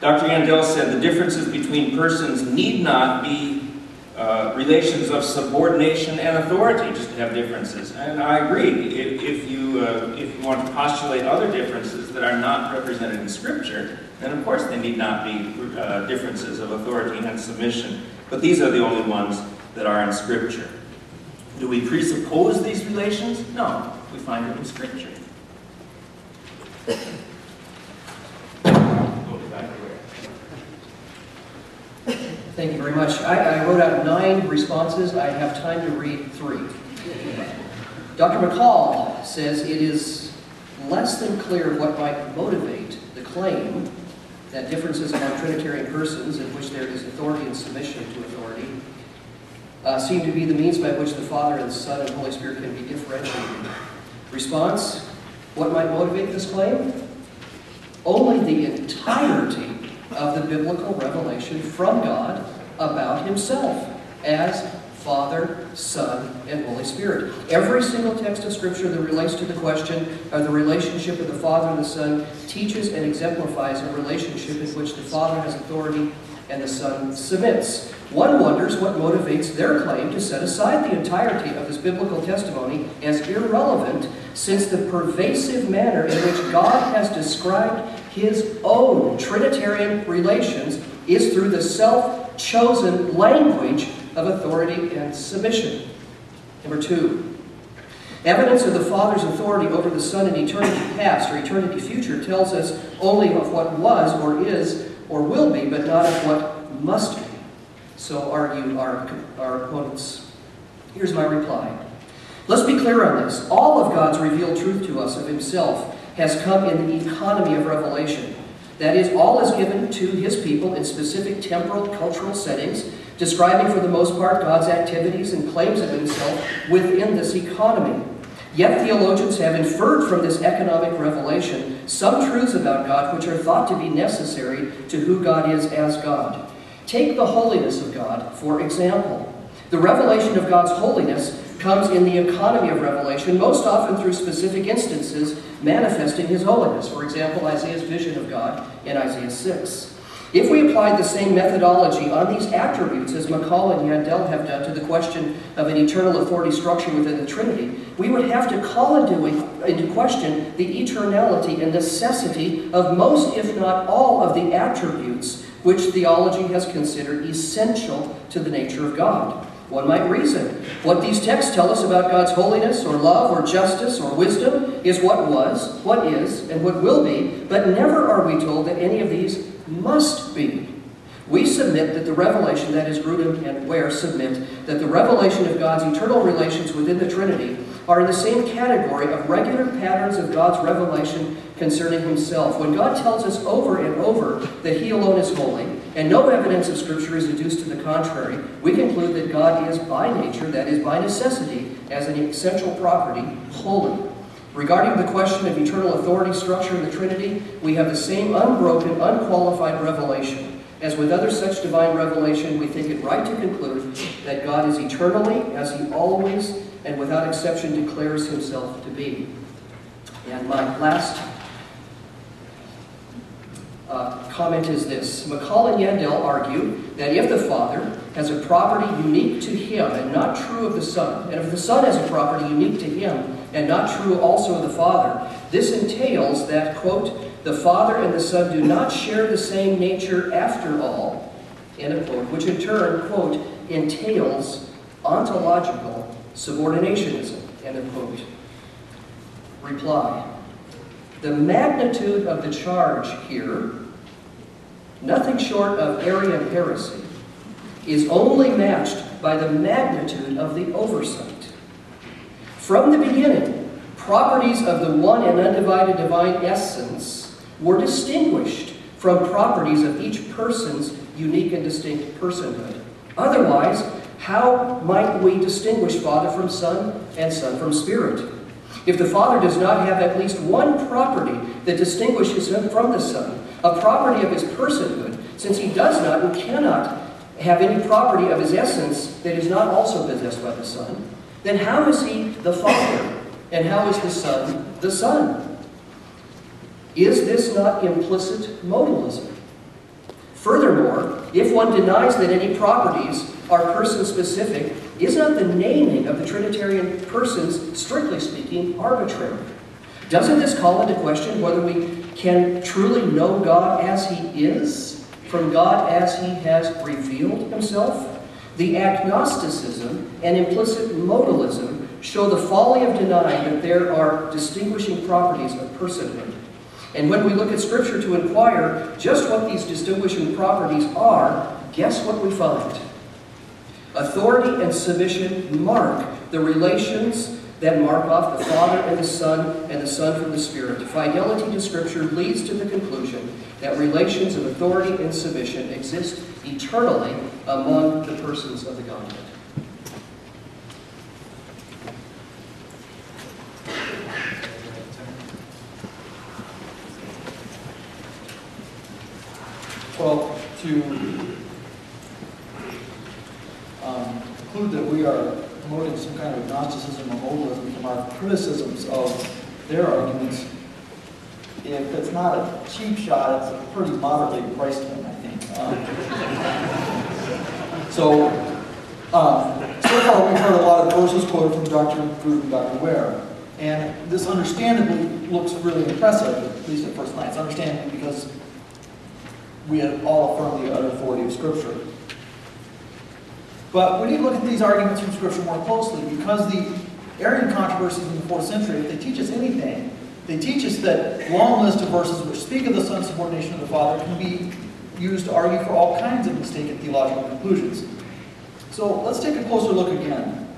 Doctor Yandell said the differences between persons need not be uh, relations of subordination and authority, just to have differences. And I agree. If, if, you, uh, if you want to postulate other differences that are not represented in Scripture, then of course they need not be uh, differences of authority and submission. But these are the only ones that are in Scripture. Do we presuppose these relations? No, we find them in Scripture. Thank you very much. I, I wrote out nine responses. I have time to read three. Doctor McCall says it is less than clear what might motivate the claim that differences among Trinitarian persons in which there is authority and submission to authority uh, seem to be the means by which the Father and the Son and Holy Spirit can be differentiated. Response, what might motivate this claim? Only the entirety of the biblical revelation from God about Himself as Father, Son, and Holy Spirit. Every single text of Scripture that relates to the question of the relationship of the Father and the Son teaches and exemplifies a relationship in which the Father has authority and the Son submits. One wonders what motivates their claim to set aside the entirety of this biblical testimony as irrelevant, since the pervasive manner in which God has described His own Trinitarian relations is through the self-chosen language of authority and submission. Number two, evidence of the Father's authority over the Son in eternity past or eternity future tells us only of what was or is or will be, but not of what must be. So argue our, our opponents. Here's my reply. Let's be clear on this. All of God's revealed truth to us of Himself has come in the economy of revelation. That is, all is given to His people in specific temporal, cultural settings, describing for the most part God's activities and claims of Himself within this economy. Yet theologians have inferred from this economic revelation some truths about God which are thought to be necessary to who God is as God. Take the holiness of God, for example. The revelation of God's holiness comes in the economy of revelation, most often through specific instances manifesting his holiness. For example, Isaiah's vision of God in Isaiah six. If we applied the same methodology on these attributes as McCall and Yandell have done to the question of an eternal authority structure within the Trinity, we would have to call into question the eternality and necessity of most, if not all, of the attributes which theology has considered essential to the nature of God. One might reason, what these texts tell us about God's holiness, or love, or justice, or wisdom, is what was, what is, and what will be, but never are we told that any of these must be. We submit that the revelation, that is, Grudem and Ware submit, that the revelation of God's eternal relations within the Trinity are in the same category of regular patterns of God's revelation concerning himself. When God tells us over and over that he alone is holy, and no evidence of Scripture is adduced to the contrary, we conclude that God is by nature, that is, by necessity, as an essential property, holy. Regarding the question of eternal authority structure in the Trinity, we have the same unbroken, unqualified revelation. As with other such divine revelation, we think it right to conclude that God is eternally, as he always and without exception declares himself to be. And my last Uh, comment is this. McCall and Yandell argue that if the Father has a property unique to him and not true of the Son, and if the Son has a property unique to him and not true also of the Father, this entails that, quote, the Father and the Son do not share the same nature after all, end of quote, which in turn, quote, entails ontological subordinationism, end of quote. Reply. The magnitude of the charge here, nothing short of Arian heresy, is only matched by the magnitude of the oversight. From the beginning, properties of the one and undivided divine essence were distinguished from properties of each person's unique and distinct personhood. Otherwise, how might we distinguish Father from Son and Son from Spirit? If the Father does not have at least one property that distinguishes him from the Son, a property of his personhood, since he does not and cannot have any property of his essence that is not also possessed by the Son, then how is he the Father, and how is the Son the Son? Is this not implicit modalism? Furthermore, if one denies that any properties are person-specific, is not the naming of the Trinitarian persons, strictly speaking, arbitrary? Doesn't this call into question whether we can truly know God as he is, from God as he has revealed himself? The agnosticism and implicit modalism show the folly of denying that there are distinguishing properties of personhood. And when we look at Scripture to inquire just what these distinguishing properties are, guess what we find? Authority and submission mark the relations that mark off the Father and the Son, and the Son from the Spirit. Fidelity to Scripture leads to the conclusion that relations of authority and submission exist eternally among the persons of the Godhead. Well, to Um, conclude that we are promoting some kind of agnosticism or modalism from our criticisms of their arguments, if it's not a cheap shot, it's a pretty moderately priced one, I think. Um, so, um, so far we've heard a lot of verses quoted from Doctor Grudem and Doctor Ware, and this understandably looks really impressive, at least at first glance, understandably because we all affirm the utter authority of Scripture. But we need to look at these arguments from Scripture more closely, because the Arian controversies in the fourth century, if they teach us anything, they teach us that long list of verses which speak of the Son's subordination of the Father can be used to argue for all kinds of mistaken theological conclusions. So let's take a closer look again.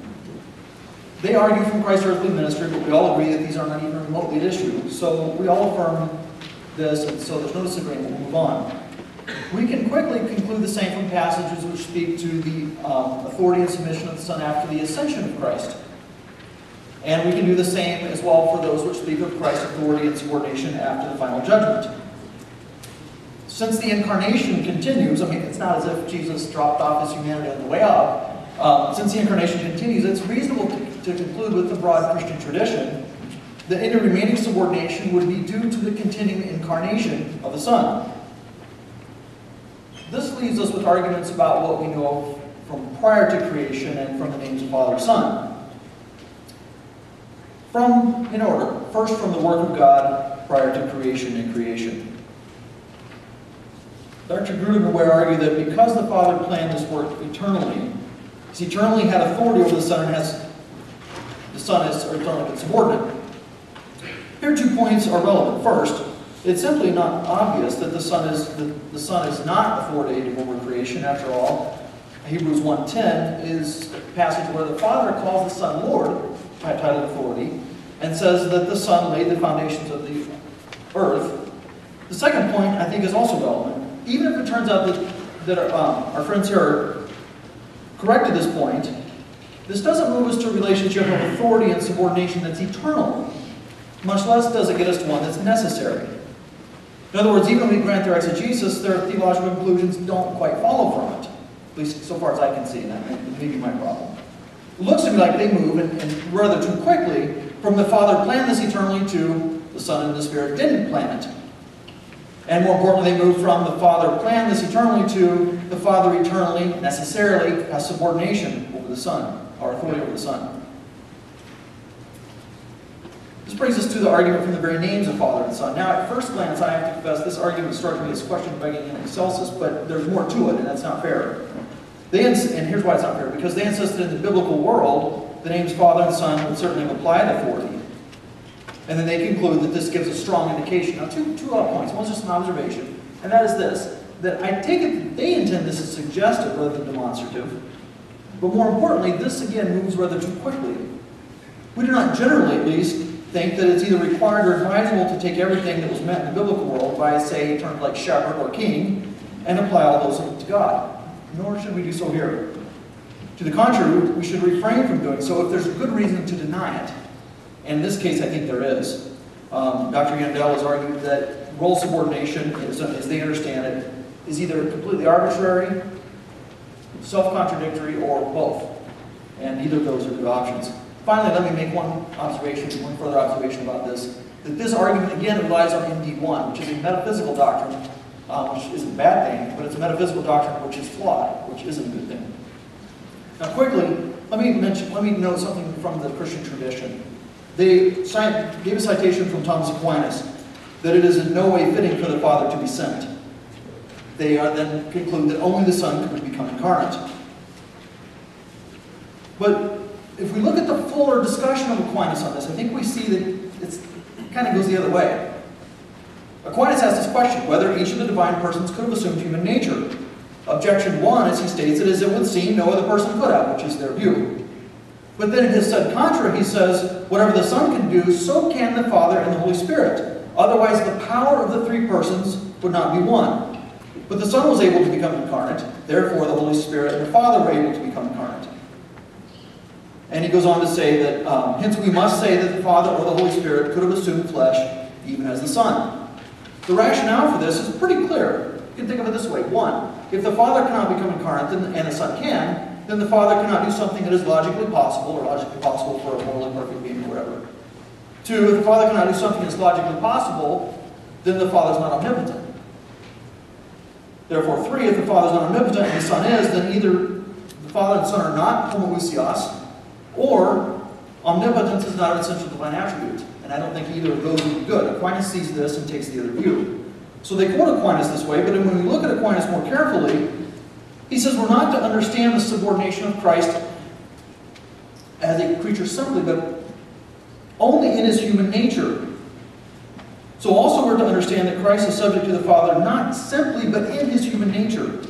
They argue from Christ's earthly ministry, but we all agree that these are not even remotely at issue. So we all affirm this, and so there's no disagreement. We'll move on. We can quickly conclude the same from passages which speak to the um, authority and submission of the Son after the ascension of Christ. And we can do the same as well for those which speak of Christ's authority and subordination after the final judgment. Since the incarnation continues, I mean, it's not as if Jesus dropped off his humanity on the way up. Um, since the incarnation continues, it's reasonable to to conclude with the broad Christian tradition, that any remaining subordination would be due to the continuing incarnation of the Son. This leaves us with arguments about what we know from prior to creation and from the names of Father and Son. From, in order, first from the work of God prior to creation and creation. Doctor Grudem would argue that because the Father planned this work eternally, he eternally had authority over the Son and has, the Son is eternally subordinate. Here two points are relevant. First, it's simply not obvious that the Son is, the, the Son is not authoritative over creation. After all, Hebrews one ten is a passage where the Father calls the Son Lord by title authority and says that the Son laid the foundations of the earth. The second point, I think, is also relevant. Even if it turns out that, that our, um, our friends here are correct at this point, this doesn't move us to a relationship of authority and subordination that's eternal, much less does it get us to one that's necessary. In other words, even when we grant their exegesis, their theological conclusions don't quite follow from it, at least so far as I can see, and that may be my problem. It looks to me like they move, and, and rather too quickly, from the Father planned this eternally to the Son and the Spirit didn't plan it. And more importantly, they move from the Father planned this eternally to the Father eternally, necessarily, has subordination over the Son, or authority over the Son. This brings us to the argument from the very names of Father and Son. Now, at first glance, I have to confess, this argument struck me as question begging in excelsis, but there's more to it, and that's not fair. They and here's why it's not fair. Because they insisted in the biblical world, the names Father and Son would certainly have applied authority. And then they conclude that this gives a strong indication. Now, two, two other points. One's just an observation, and that is this, that I take it that they intend this is suggestive rather than demonstrative, but more importantly, this again moves rather too quickly. We do not generally, at least, think that it's either required or advisable to take everything that was meant in the biblical world by, say, terms like shepherd or king, and apply all those to God. Nor should we do so here. To the contrary, we should refrain from doing so if there's a good reason to deny it. And in this case, I think there is. Um, Doctor Yandell has argued that role subordination, as, as they understand it, is either completely arbitrary, self-contradictory, or both. And neither of those are good options. Finally, let me make one observation, one further observation about this, that this argument again relies on M D one, which is a metaphysical doctrine, um, which isn't a bad thing, but it's a metaphysical doctrine which is flawed, which isn't a good thing. Now quickly, let me mention, let me note something from the Christian tradition. They gave a citation from Thomas Aquinas that it is in no way fitting for the Father to be sent. They uh, then conclude that only the Son could become incarnate. But if we look at the fuller discussion of Aquinas on this, I think we see that it's, it kind of goes the other way. Aquinas asks this question, whether each of the divine persons could have assumed human nature. Objection one, as he states it, is it would seem no other person could have, which is their view. But then in his sub contra, he says, whatever the Son can do, so can the Father and the Holy Spirit. Otherwise, the power of the three persons would not be one. But the Son was able to become incarnate. Therefore, the Holy Spirit and the Father were able to become incarnate. And he goes on to say that, um, hence we must say that the Father or the Holy Spirit could have assumed flesh even as the Son. The rationale for this is pretty clear. You can think of it this way. One, if the Father cannot become incarnate and the Son can, then the Father cannot do something that is logically possible or logically possible for a morally perfect being or whatever. Two, if the Father cannot do something that's logically possible, then the Father is not omnipotent. Therefore, three, if the Father is not omnipotent and the Son is, then either the Father and Son are not homoousios, or omnipotence is not an essential divine attribute. And I don't think either of those would be good. Aquinas sees this and takes the other view. So they quote Aquinas this way, but when we look at Aquinas more carefully, he says we're not to understand the subordination of Christ as a creature simply, but only in his human nature. So also we're to understand that Christ is subject to the Father not simply, but in his human nature. And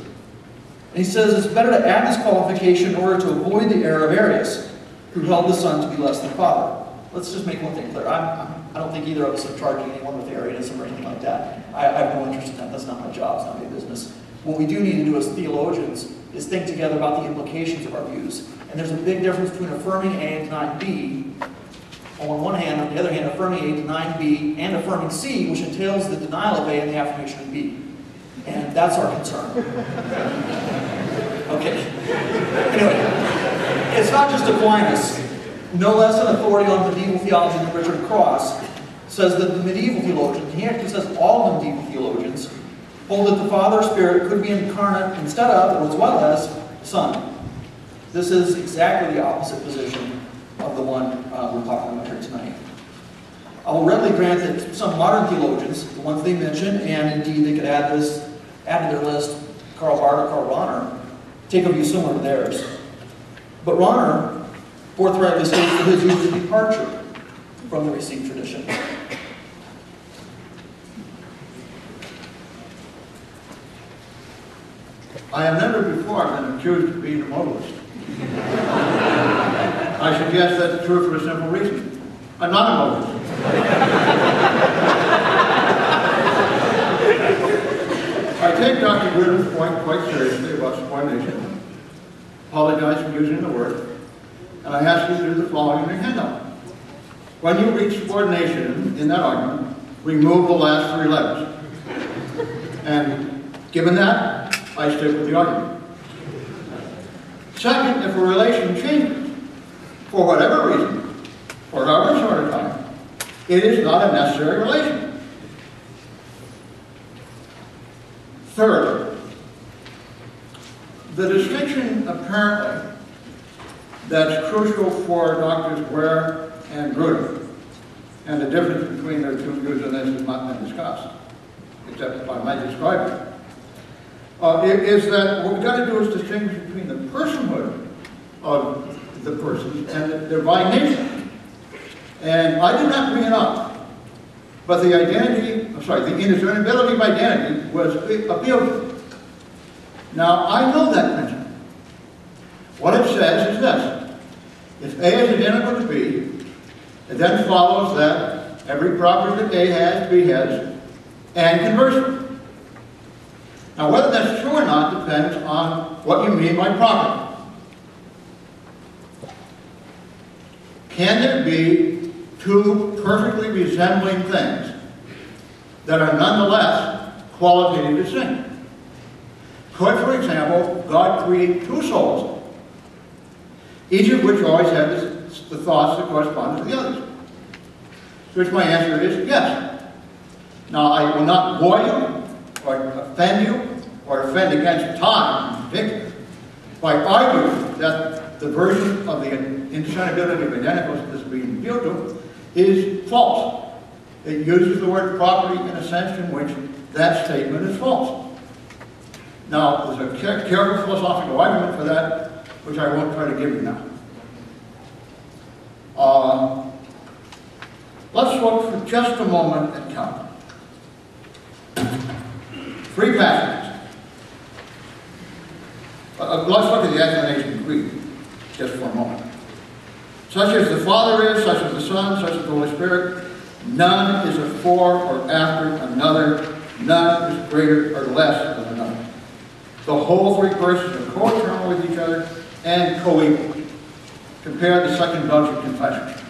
he says it's better to add this qualification in order to avoid the error of Arius, who held the Son to be less than the Father. Let's just make one thing clear. I'm, I'm, I don't think either of us are charging anyone with Arianism or anything like that. I, I have no interest in that. That's not my job. It's not my business. What we do need to do as theologians is think together about the implications of our views. And there's a big difference between affirming A and denying B on one hand, on the other hand, affirming A, denying B, and affirming C, which entails the denial of A and the affirmation of B. And that's our concern. Okay. Anyway. It's not just Aquinas. no less an authority on medieval theology than Richard Cross, says that the medieval theologians, he actually says all the medieval theologians, hold that the Father Spirit could be incarnate instead of, or as well as, the Son. This is exactly the opposite position of the one uh, we're talking about here tonight. I will readily grant that some modern theologians, the ones they mention, and indeed they could add this, add to their list, Karl Barth or Karl Rahner, take a view similar to theirs. But Rahner forthrightly states that his view is a departure from the received tradition. I have never before been accused of being a modalist. I suggest that's true for a simple reason. I'm not a modalist. I take Doctor Grudem's point quite seriously about subordination. Apologize for using the word, and I ask you to do the following in your handout. When you reach subordination in that argument, remove the last three letters. And given that, I stick with the argument. Second, if a relation changes, for whatever reason, for however short a time, it is not a necessary relation. Third, the distinction apparently that's crucial for Doctors Ware and Grudem, and the difference between their two views on this has not been discussed, except if I might describe it, uh, is that what we've got to do is distinguish between the personhood of the person and the divine nature. And I did not bring it up, but the identity, I'm sorry, the indiscernibility of identity was appealed to. Now, I know that principle. What it says is this: if A is identical to B, it then follows that every property that A has, B has, and conversely. Now, whether that's true or not depends on what you mean by property. Can there be two perfectly resembling things that are nonetheless qualitatively distinct? Could, for example, God create two souls, each of which always had the thoughts that correspond to the others? To which my answer is yes. Now, I will not bore you, or offend you, or offend against time in particular, by arguing that the version of the indiscernibility of identicals that's being appealed to is false. It uses the word property in a sense in which that statement is false. Now, there's a careful philosophical argument for that, which I won't try to give you now. Uh, let's look for just a moment at Calvin. Three passages. Uh, let's look at the Athanasian Creed just for a moment. Such as the Father is, such as the Son, such as the Holy Spirit, none is afore or after another, none is greater or less than another. The whole three persons are co-eternal with each other and co-equal. Compare the Second Bunch of Confession.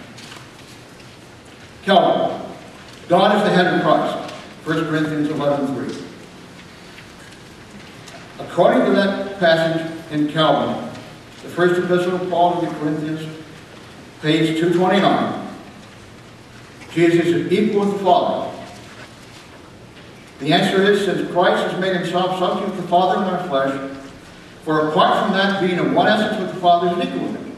Calvin, God is the head of Christ, First Corinthians eleven three. According to that passage in Calvin, the first epistle of Paul to the Corinthians, page two twenty-nine, Jesus is equal with the Father. The answer is, since Christ has made himself subject to the Father in our flesh, for apart from that, being of one essence with the Father is equal with him.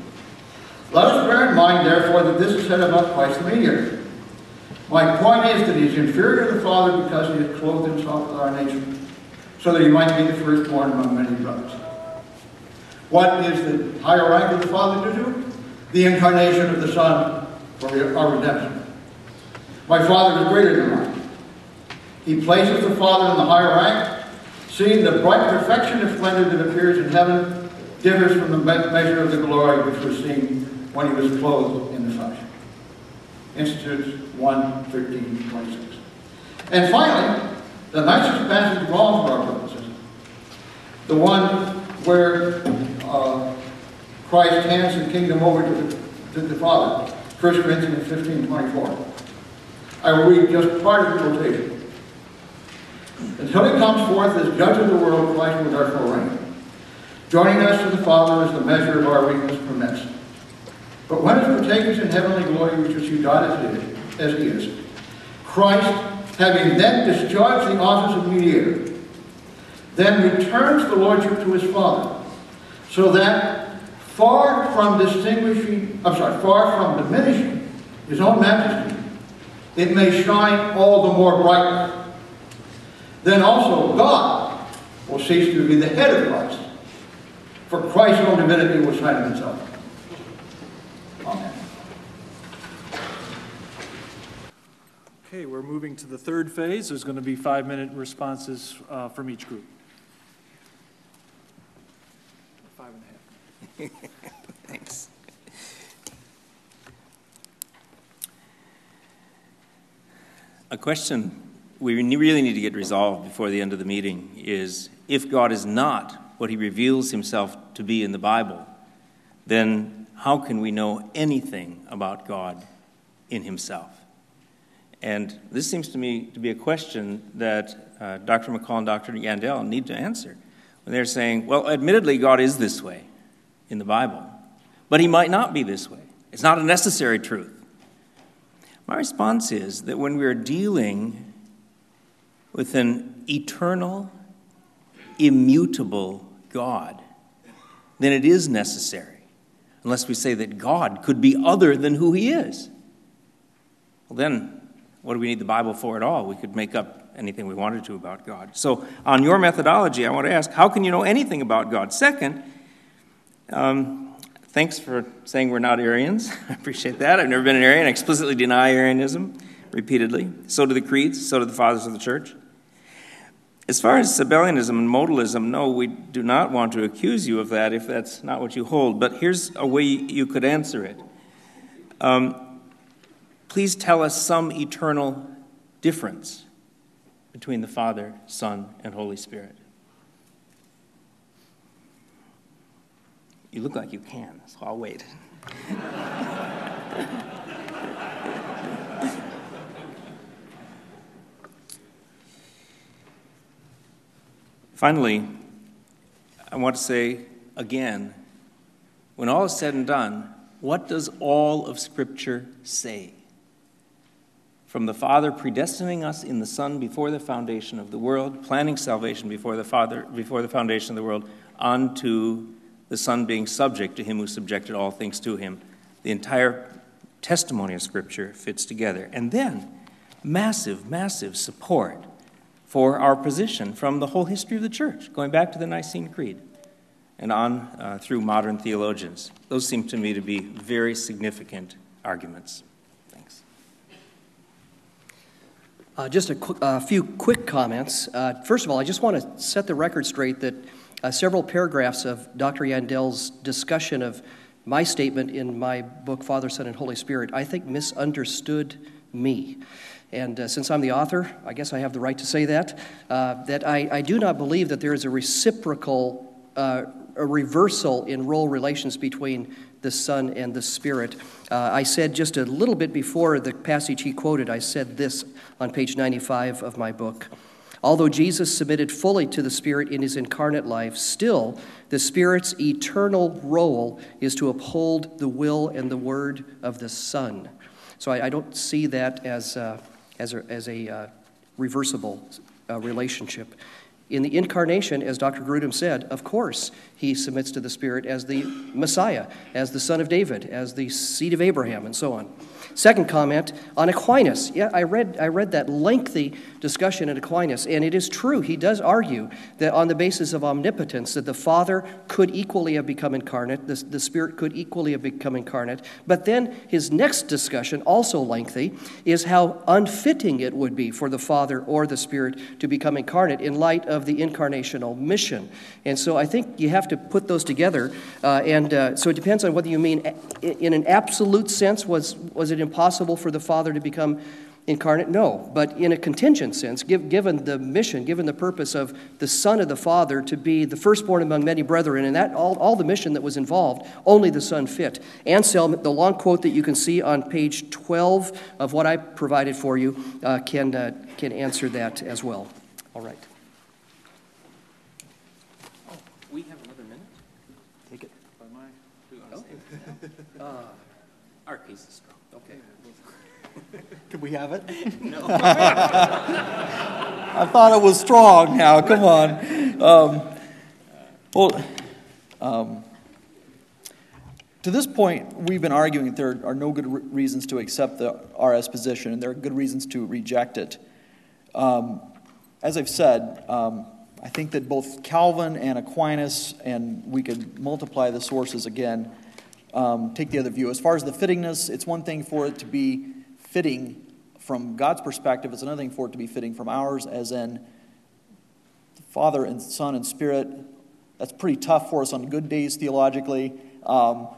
Let us bear in mind, therefore, that this is said about Christ the mediator. My point is that he is inferior to the Father because he has clothed himself with our nature, so that he might be the firstborn among many brothers. What is the higher rank of the Father to do? The incarnation of the Son for our redemption. My Father is greater than mine. He places the Father in the higher rank, seeing the bright perfection of splendor that appears in heaven differs from the measure of the glory which was seen when he was clothed in the flesh. Institutes one, thirteen, twenty-six. And finally, the nicest passage of all for our purposes, the one where uh, Christ hands the kingdom over to the, to the Father, First Corinthians fifteen twenty-four. I will read just part of the quotation. Until he comes forth as judge of the world, Christ will therefore reign, joining us to the Father as the measure of our weakness permits. But one is partakers in heavenly glory, which is God as he is. Christ, having then discharged the office of mediator, then returns the lordship to his Father, so that far from distinguishing, I'm sorry, far from diminishing his own majesty, it may shine all the more brightly. Then also God will cease to be the head of Christ, for Christ's own divinity will shine in himself. Amen. Okay, we're moving to the third phase. There's going to be five-minute responses uh, from each group. Five and a half. Thanks. A question we really need to get resolved before the end of the meeting is, if God is not what he reveals himself to be in the Bible, then how can we know anything about God in himself? And this seems to me to be a question that uh, Doctor McCall and Doctor Yandell need to answer. When they're saying, well, admittedly, God is this way in the Bible, but he might not be this way. It's not a necessary truth. My response is that when we're dealing with an eternal, immutable God, then it is necessary, unless we say that God could be other than who he is. Well, then, what do we need the Bible for at all? We could make up anything we wanted to about God. So, on your methodology, I want to ask, how can you know anything about God? Second, um, thanks for saying we're not Arians. I appreciate that. I've never been an Arian. I explicitly deny Arianism repeatedly. So do the creeds, so do the fathers of the church. As far as Sabellianism and modalism, no, we do not want to accuse you of that if that's not what you hold, but here's a way you could answer it. Um, please tell us some eternal difference between the Father, Son, and Holy Spirit. You look like you can, so I'll wait. Finally, I want to say again, when all is said and done, what does all of Scripture say? From the Father predestining us in the Son before the foundation of the world, planning salvation before the Father, before the foundation of the world, unto the Son being subject to him who subjected all things to him. The entire testimony of Scripture fits together. And then, massive, massive support for our position from the whole history of the church, going back to the Nicene Creed and on uh, through modern theologians. Those seem to me to be very significant arguments. Thanks. Uh, just a qu- uh, few quick comments. Uh, first of all, I just want to set the record straight that uh, several paragraphs of Doctor Yandell's discussion of my statement in my book, Father, Son, and Holy Spirit, I think misunderstood me. And uh, since I'm the author, I guess I have the right to say that, uh, that I, I do not believe that there is a reciprocal, uh, a reversal in role relations between the Son and the Spirit. Uh, I said just a little bit before the passage he quoted, I said this on page ninety-five of my book. Although Jesus submitted fully to the Spirit in his incarnate life, still the Spirit's eternal role is to uphold the will and the word of the Son. So I, I don't see that as... Uh, as a, as a uh, reversible uh, relationship. In the incarnation, as Doctor Grudem said, of course, he submits to the Spirit as the Messiah, as the Son of David, as the seed of Abraham, and so on. Second comment, on Aquinas. Yeah, I read, I read that lengthy discussion in Aquinas, and it is true. He does argue that on the basis of omnipotence, that the Father could equally have become incarnate, the, the Spirit could equally have become incarnate. But then his next discussion, also lengthy, is how unfitting it would be for the Father or the Spirit to become incarnate in light of the incarnational mission. And so I think you have to put those together. Uh, and uh, so it depends on whether you mean in an absolute sense, was, was it impossible for the Father to become incarnate? No, but in a contingent sense, give, given the mission, given the purpose of the Son of the Father to be the firstborn among many brethren, and that all, all the mission that was involved, only the Son fit. Anselm, the long quote that you can see on page twelve of what I provided for you, uh, can uh, can answer that as well. All right. Oh, we have another minute. Take it. By my. Uh, He's strong. Okay. Can we have it? No. I thought it was strong now. Come on. Um, well, um, to this point, we've been arguing that there are no good re reasons to accept the R S position, and there are good reasons to reject it. Um, as I've said, um, I think that both Calvin and Aquinas, and we could multiply the sources again, um, take the other view. As far as the fittingness, it's one thing for it to be fitting from God's perspective. It's another thing for it to be fitting from ours, as in Father and Son and Spirit. That's pretty tough for us on good days theologically. Um,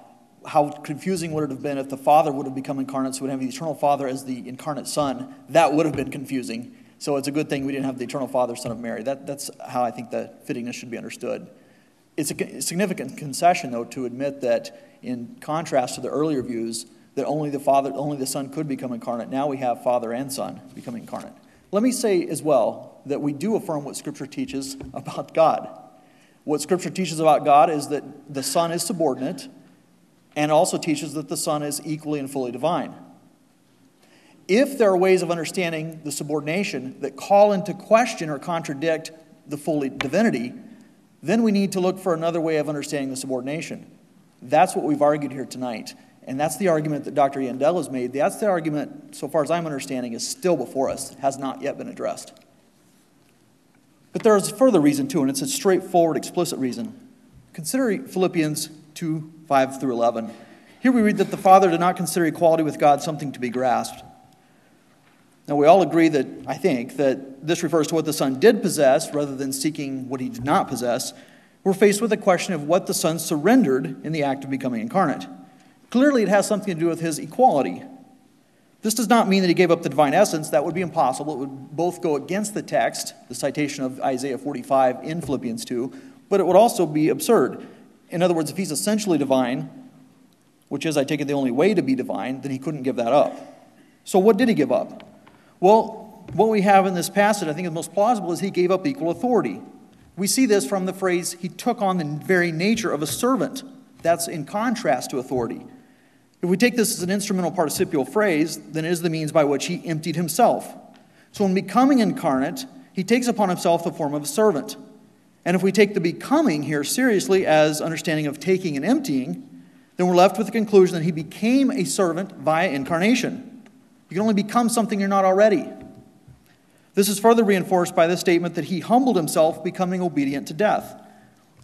how confusing would it have been if the Father would have become incarnate, so we'd have the eternal Father as the incarnate Son? That would have been confusing. So it's a good thing we didn't have the eternal Father, Son of Mary. That, that's how I think the fittingness should be understood. It's a significant concession, though, to admit that in contrast to the earlier views, that only the Father, only the Son could become incarnate. Now we have Father and Son becoming incarnate. Let me say as well that we do affirm what Scripture teaches about God. What Scripture teaches about God is that the Son is subordinate, and also teaches that the Son is equally and fully divine. If there are ways of understanding the subordination that call into question or contradict the fully divinity, then we need to look for another way of understanding the subordination. That's what we've argued here tonight. And that's the argument that Doctor Yandell has made. That's the argument, so far as I'm understanding, is still before us, has not yet been addressed. But there is a further reason, too, and it's a straightforward, explicit reason. Consider Philippians two, five through eleven. Here we read that the Father did not consider equality with God something to be grasped. Now, we all agree that, I think, that this refers to what the Son did possess rather than seeking what he did not possess. We're faced with the question of what the Son surrendered in the act of becoming incarnate. Clearly, it has something to do with his equality. This does not mean that he gave up the divine essence. That would be impossible. It would both go against the text, the citation of Isaiah forty-five in Philippians two, but it would also be absurd. In other words, if he's essentially divine, which is, I take it, the only way to be divine, then he couldn't give that up. So what did he give up? Well, what we have in this passage, I think the most plausible, is he gave up equal authority. We see this from the phrase, he took on the very nature of a servant. That's in contrast to authority. If we take this as an instrumental participial phrase, then it is the means by which he emptied himself. So in becoming incarnate, he takes upon himself the form of a servant. And if we take the becoming here seriously as understanding of taking and emptying, then we're left with the conclusion that he became a servant via incarnation. You can only become something you're not already. This is further reinforced by the statement that he humbled himself, becoming obedient to death.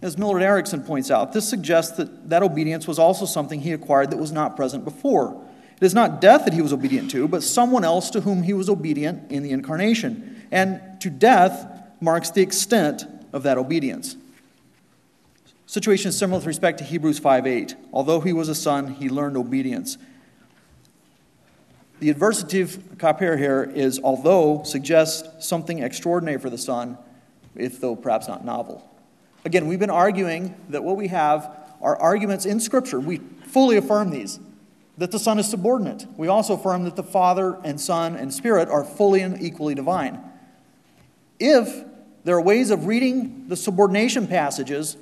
As Millard Erickson points out, this suggests that that obedience was also something he acquired that was not present before. It is not death that he was obedient to, but someone else to whom he was obedient in the incarnation. And to death marks the extent of that obedience. Situation is similar with respect to Hebrews five eight. Although he was a son, he learned obedience. The adversative kapere here is although suggests something extraordinary for the son, if though perhaps not novel. Again, we've been arguing that what we have are arguments in Scripture. We fully affirm these, that the Son is subordinate. We also affirm that the Father and Son and Spirit are fully and equally divine. If there are ways of reading the subordination passages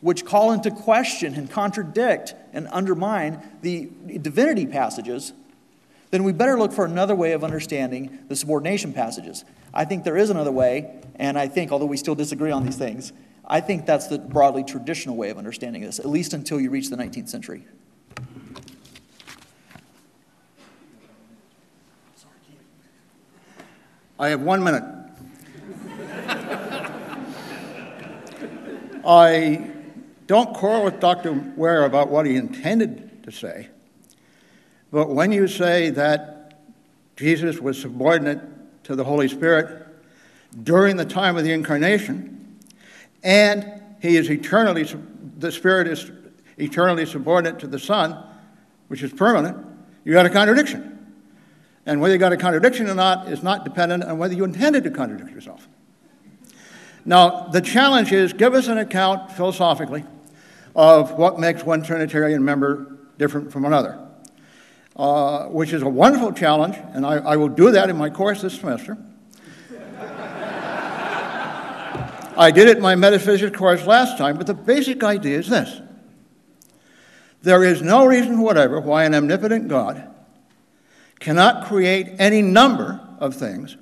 which call into question and contradict and undermine the divinity passages, then we better look for another way of understanding the subordination passages. I think there is another way, and I think, although we still disagree on these things, I think that's the broadly traditional way of understanding this, at least until you reach the nineteenth century. I have one minute. I don't quarrel with Doctor Ware about what he intended to say, but when you say that Jesus was subordinate to the Holy Spirit during the time of the Incarnation, and he is eternally, the Spirit is eternally subordinate to the Son, which is permanent, you got a contradiction. And whether you got a contradiction or not is not dependent on whether you intended to contradict yourself. Now, the challenge is, give us an account philosophically of what makes one Trinitarian member different from another, uh, which is a wonderful challenge, and I, I will do that in my course this semester. I did it in my metaphysics course last time, but the basic idea is this. There is no reason whatever why an omnipotent God cannot create any number of things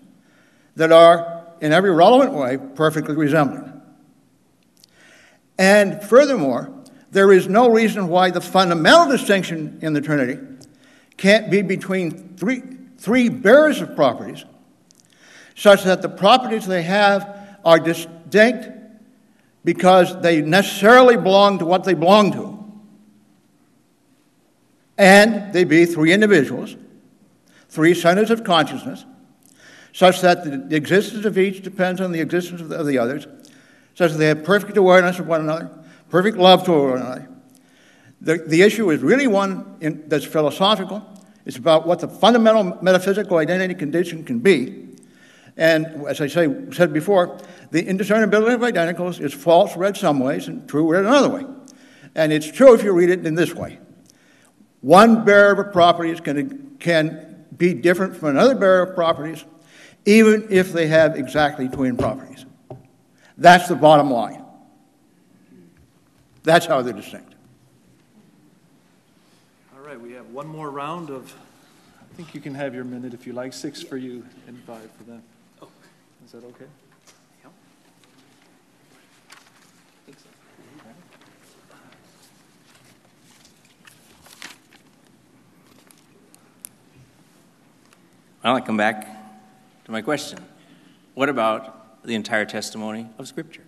that are, in every relevant way, perfectly resembling. And furthermore, there is no reason why the fundamental distinction in the Trinity can't be between three, three bearers of properties, such that the properties they have are distinct because they necessarily belong to what they belong to. And they be three individuals, three centers of consciousness, such that the existence of each depends on the existence of the, of the others, such that they have perfect awareness of one another, perfect love to one another. The, the issue is really one in, that's philosophical. It's about what the fundamental metaphysical identity condition can be. And as I say, said before, the indiscernibility of identicals is false read some ways and true read another way. And it's true if you read it in this way. One bearer of properties can, can be different from another bearer of properties, even if they have exactly twin properties. That's the bottom line. That's how they're distinct. All right, we have one more round of, I think you can have your minute if you like, six for you and five for them. Oh. Is that okay? Yeah. I think so. Okay. Well, I come back to my question. What about the entire testimony of Scripture?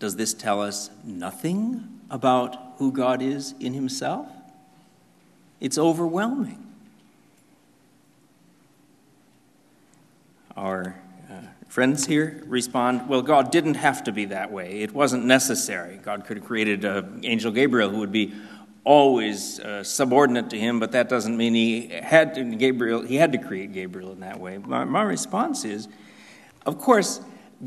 Does this tell us nothing about who God is in himself? It's overwhelming. Our uh, friends here respond, well, God didn't have to be that way. It wasn't necessary. God could have created an angel Gabriel who would be always uh, subordinate to him, but that doesn't mean he had to, Gabriel, he had to create Gabriel in that way. My, my response is, of course,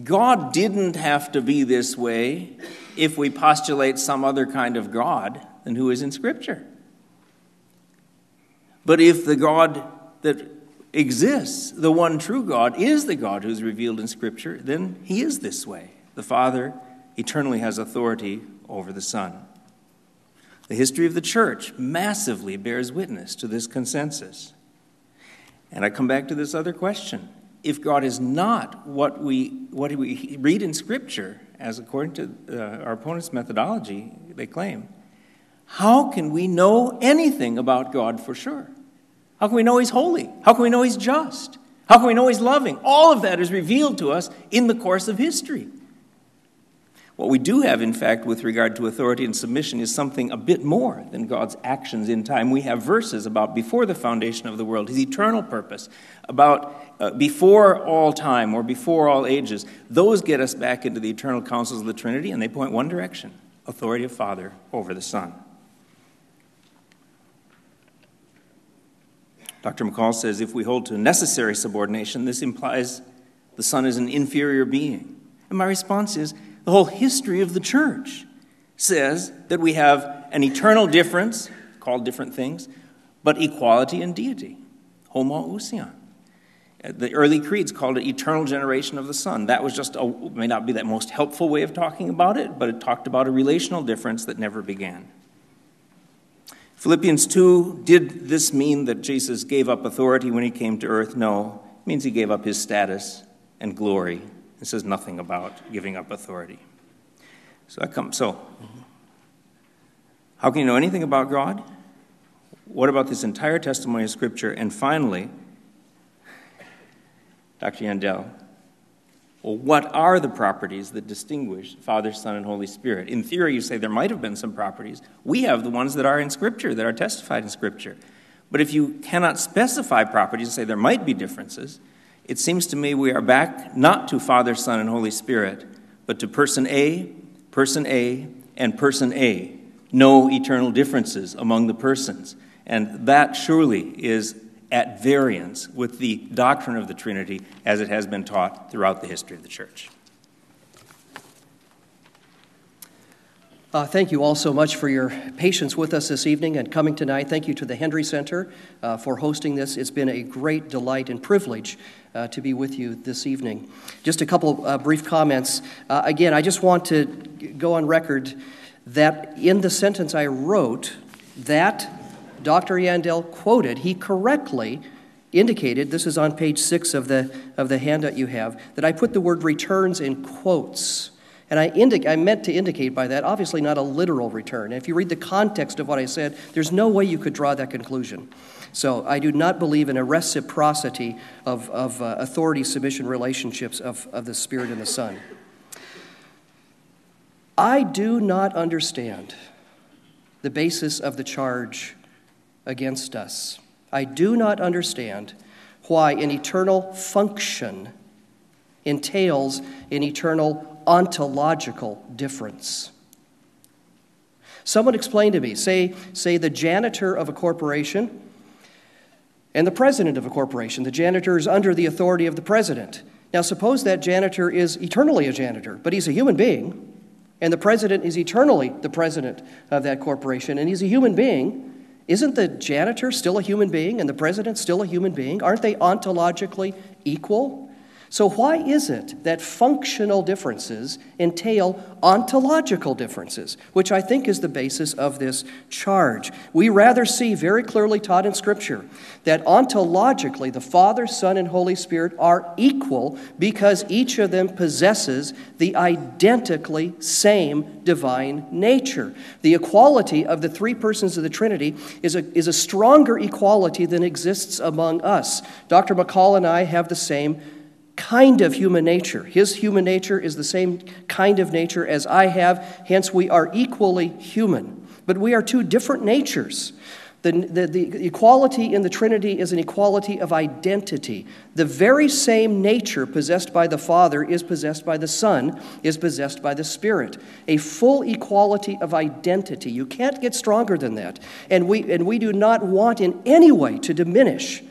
God didn't have to be this way if we postulate some other kind of God than who is in Scripture. But if the God that exists, the one true God, is the God who's revealed in Scripture, then he is this way. The Father eternally has authority over the Son. The history of the church massively bears witness to this consensus. And I come back to this other question. If God is not what we what we read in Scripture, as according to uh, our opponents' methodology, they claim, how can we know anything about God for sure? How can we know he's holy? How can we know he's just? How can we know he's loving? All of that is revealed to us in the course of history. What we do have, in fact, with regard to authority and submission is something a bit more than God's actions in time. We have verses about before the foundation of the world, his eternal purpose, about uh, before all time or before all ages. Those get us back into the eternal counsels of the Trinity, and they point one direction, authority of Father over the Son. Doctor McCall says, if we hold to necessary subordination, this implies the Son is an inferior being. And my response is, the whole history of the church says that we have an eternal difference, called different things, but equality in deity, homoousion. The early creeds called it eternal generation of the Son. That was just, a, may not be that most helpful way of talking about it, but it talked about a relational difference that never began. Philippians two, did this mean that Jesus gave up authority when he came to earth? No, it means he gave up his status and glory. It says nothing about giving up authority. So I come. So, how can you know anything about God? What about this entire testimony of Scripture? And finally, Doctor Yandell, well, what are the properties that distinguish Father, Son, and Holy Spirit? In theory, you say there might have been some properties. We have the ones that are in Scripture, that are testified in Scripture. But if you cannot specify properties and say there might be differences, it seems to me we are back not to Father, Son, and Holy Spirit, but to person A, person A, and person A. No eternal differences among the persons. And that surely is at variance with the doctrine of the Trinity as it has been taught throughout the history of the church. Uh, thank you all so much for your patience with us this evening and coming tonight. Thank you to the Henry Center uh, for hosting this. It's been a great delight and privilege uh, to be with you this evening. Just a couple of uh, brief comments. Uh, again, I just want to go on record that in the sentence I wrote that Doctor Yandell quoted, he correctly indicated, this is on page six of the, of the handout you have, that I put the word returns in quotes. And I, indi- I meant to indicate by that, obviously not a literal return. And if you read the context of what I said, there's no way you could draw that conclusion. So I do not believe in a reciprocity of, of uh, authority-submission relationships of, of the Spirit and the Son. I do not understand the basis of the charge against us. I do not understand why an eternal function entails an eternal ontological difference. Someone explain to me, say, say the janitor of a corporation and the president of a corporation. The janitor is under the authority of the president. Now suppose that janitor is eternally a janitor, but he's a human being, and the president is eternally the president of that corporation, and he's a human being. Isn't the janitor still a human being and the president still a human being? Aren't they ontologically equal? So why is it that functional differences entail ontological differences, which I think is the basis of this charge? We rather see very clearly taught in Scripture that ontologically the Father, Son, and Holy Spirit are equal because each of them possesses the identically same divine nature. The equality of the three persons of the Trinity is a, is a stronger equality than exists among us. Doctor McCall and I have the same kind of human nature. His human nature is the same kind of nature as I have, hence we are equally human. But we are two different natures. The, the, the equality in the Trinity is an equality of identity. The very same nature possessed by the Father is possessed by the Son, is possessed by the Spirit. A full equality of identity. You can't get stronger than that. And we, and we do not want in any way to diminish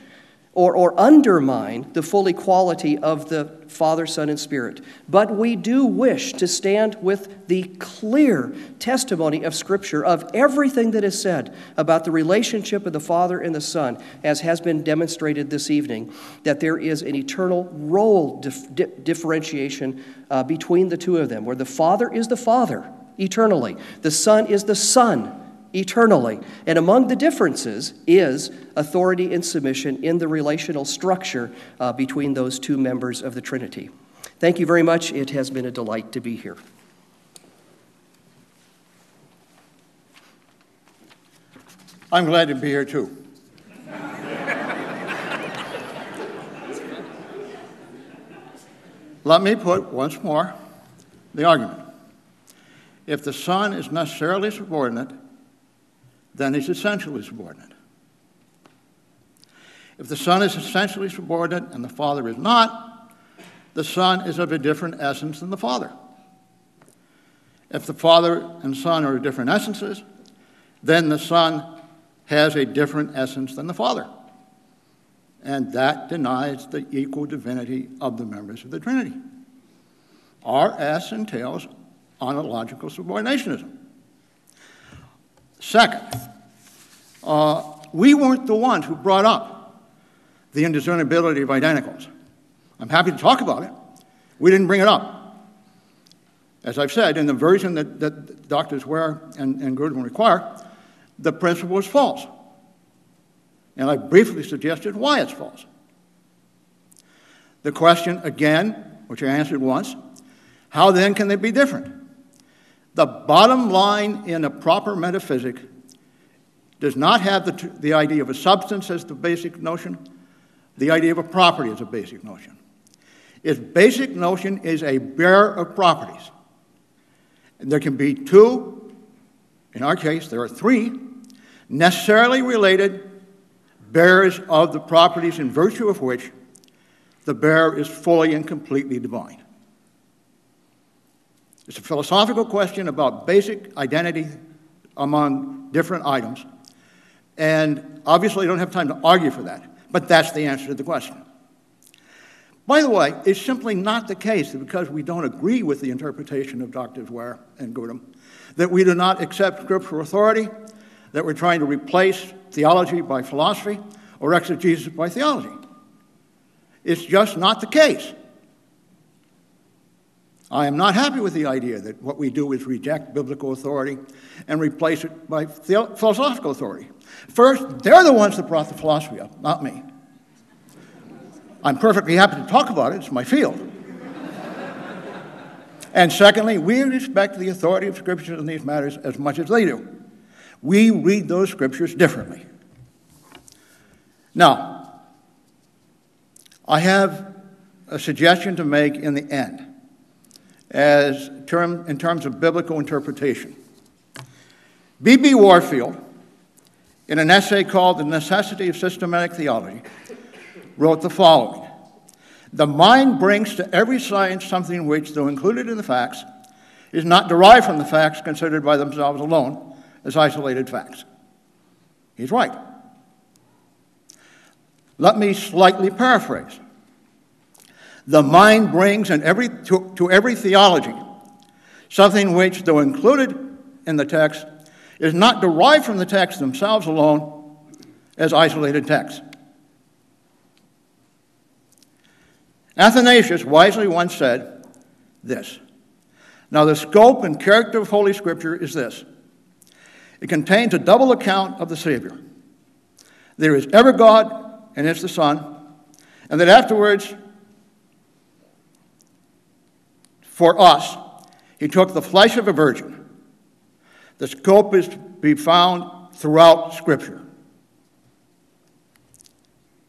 Or, or undermine the full equality of the Father, Son, and Spirit. But we do wish to stand with the clear testimony of Scripture of everything that is said about the relationship of the Father and the Son, as has been demonstrated this evening, that there is an eternal role dif- di- differentiation uh, between the two of them, where the Father is the Father eternally, the Son is the Son eternally. And among the differences is authority and submission in the relational structure uh, between those two members of the Trinity. Thank you very much. It has been a delight to be here. I'm glad to be here too. Let me put once more the argument. If the Son is necessarily subordinate, then he's essentially subordinate. If the Son is essentially subordinate and the Father is not, the Son is of a different essence than the Father. If the Father and Son are different essences, then the Son has a different essence than the Father. And that denies the equal divinity of the members of the Trinity. R S entails ontological subordinationism. Second, uh, we weren't the ones who brought up the indiscernibility of identicals. I'm happy to talk about it. We didn't bring it up. As I've said, in the version that, that Doctors Ware and, and Grudem require, the principle is false. And I briefly suggested why it's false. The question, again, which I answered once, how then can they be different? The bottom line in a proper metaphysic does not have the, t- the idea of a substance as the basic notion. The idea of a property is a basic notion. Its basic notion is a bearer of properties. And there can be two, in our case there are three, necessarily related bearers of the properties in virtue of which the bearer is fully and completely divine. It's a philosophical question about basic identity among different items. And obviously, I don't have time to argue for that. But that's the answer to the question. By the way, it's simply not the case that because we don't agree with the interpretation of Doctors Ware and Grudem, that we do not accept scriptural authority, that we're trying to replace theology by philosophy or exegesis by theology. It's just not the case. I am not happy with the idea that what we do is reject biblical authority and replace it by philosophical authority. First, they're the ones that brought the philosophy up, not me. I'm perfectly happy to talk about it. It's my field. And secondly, we respect the authority of Scripture in these matters as much as they do. We read those Scriptures differently. Now, I have a suggestion to make in the end as term, in terms of biblical interpretation. B B Warfield, in an essay called The Necessity of Systematic Theology, wrote the following: "The mind brings to every science something which, though included in the facts, is not derived from the facts considered by themselves alone as isolated facts." He's right. Let me slightly paraphrase. The mind brings in every, to, to every theology something which, though included in the text, is not derived from the text themselves alone as isolated texts. Athanasius wisely once said this: "Now the scope and character of Holy Scripture is this: it contains a double account of the Savior. There is ever God, and it's the Son, and that afterwards, for us, he took the flesh of a virgin." The scope is to be found throughout Scripture.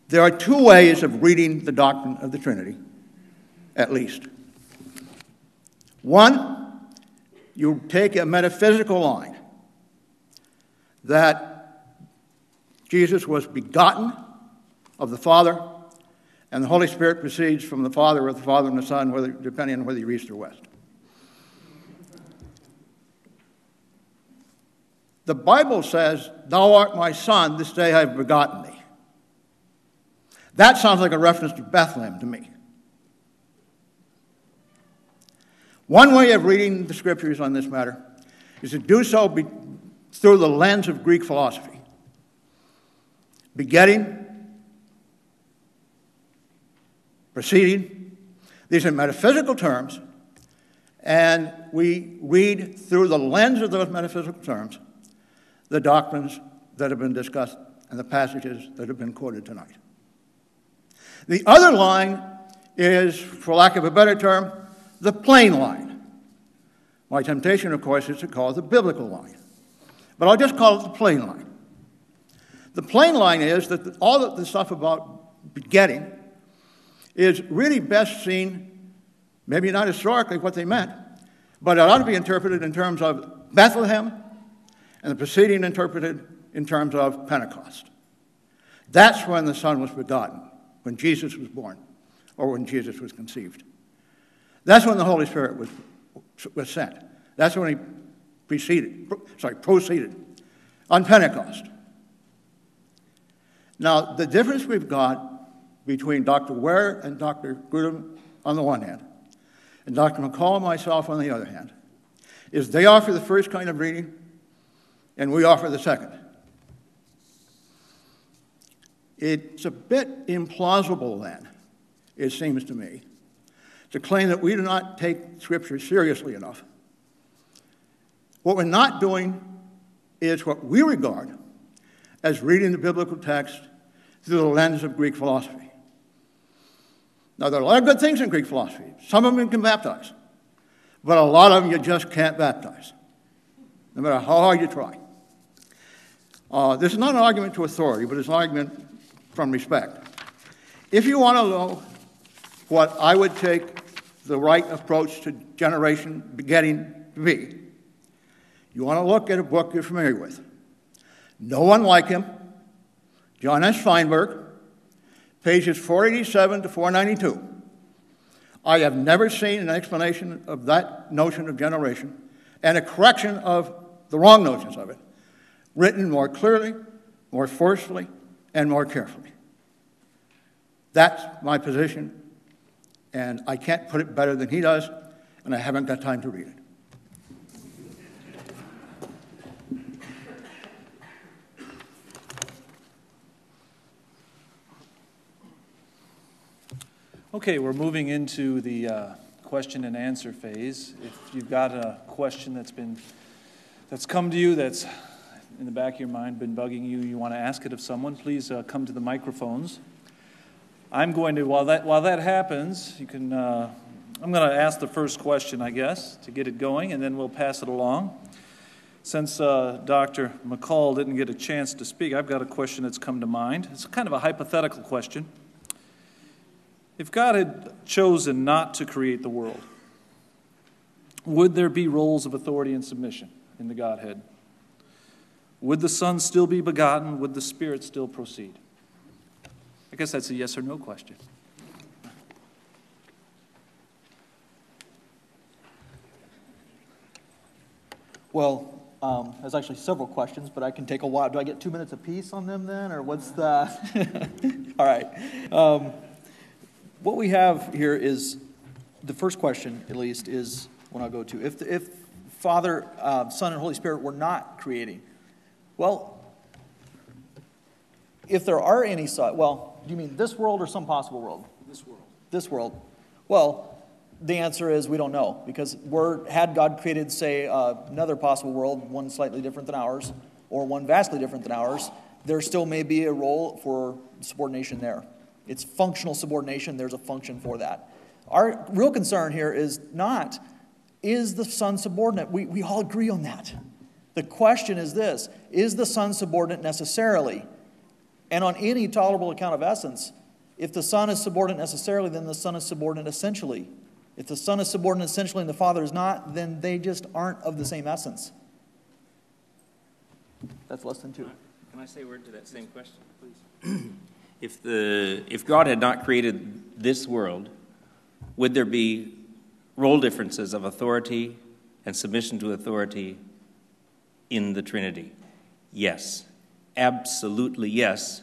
There are two ways of reading the doctrine of the Trinity, at least. One, you take a metaphysical line that Jesus was begotten of the Father, and the Holy Spirit proceeds from the Father or the Father and the Son, whether, depending on whether you're east or west. The Bible says, "Thou art my Son, this day I have begotten thee." That sounds like a reference to Bethlehem to me. One way of reading the Scriptures on this matter is to do so be, through the lens of Greek philosophy. Begetting, proceeding, these are metaphysical terms, and we read through the lens of those metaphysical terms the doctrines that have been discussed and the passages that have been quoted tonight. The other line is, for lack of a better term, the plain line. My temptation, of course, is to call it the biblical line, but I'll just call it the plain line. The plain line is that all of the stuff about begetting is really best seen, maybe not historically what they meant, but it ought to be interpreted in terms of Bethlehem, and the preceding interpreted in terms of Pentecost. That's when the Son was begotten, when Jesus was born, or when Jesus was conceived. That's when the Holy Spirit was, was sent. That's when he preceded, sorry, proceeded on Pentecost. Now, the difference we've got between Doctor Ware and Doctor Grudem on the one hand, and Doctor McCall and myself on the other hand, is they offer the first kind of reading, and we offer the second. It's a bit implausible, then, it seems to me, to claim that we do not take Scripture seriously enough. What we're not doing is what we regard as reading the biblical text through the lens of Greek philosophy. Now, there are a lot of good things in Greek philosophy. Some of them you can baptize, but a lot of them you just can't baptize, no matter how hard you try. Uh, this is not an argument to authority, but it's an argument from respect. If you want to know what I would take the right approach to generation begetting to be, you want to look at a book you're familiar with. No one like him, John S. Feinberg, pages four eighty-seven to four ninety-two. I have never seen an explanation of that notion of generation and a correction of the wrong notions of it written more clearly, more forcefully, and more carefully. That's my position, and I can't put it better than he does, and I haven't got time to read it. Okay, we're moving into the uh, question and answer phase. If you've got a question that's been, that's come to you, that's in the back of your mind, been bugging you, you want to ask it of someone, please uh, come to the microphones. I'm going to, while that while that happens, you can, uh, I'm going to ask the first question, I guess, to get it going, and then we'll pass it along. Since uh, Doctor McCall didn't get a chance to speak, I've got a question that's come to mind. It's kind of a hypothetical question. If God had chosen not to create the world, would there be roles of authority and submission in the Godhead? Would the Son still be begotten? Would the Spirit still proceed? I guess that's a yes or no question. Well, um, there's actually several questions, but I can take a while. Do I get two minutes apiece on them then, or what's the... All right. Um, what we have here is, the first question, at least, is what I'll go to. If, the, if Father, uh, Son, and Holy Spirit were not creating, well, if there are any... Well... Do you mean this world or some possible world? This world. This world. Well, the answer is we don't know, because we're, had God created, say, uh, another possible world, one slightly different than ours, or one vastly different than ours, there still may be a role for subordination there. It's functional subordination. There's a function for that. Our real concern here is not, is the Son subordinate? We, we all agree on that. The question is this, is the Son subordinate necessarily? And on any tolerable account of essence, if the Son is subordinate necessarily, then the Son is subordinate essentially. If the Son is subordinate essentially and the Father is not, then they just aren't of the same essence. That's less than two. Can I say a word to that same question, please? If the, if God had not created this world, would there be role differences of authority and submission to authority in the Trinity? Yes. Absolutely yes,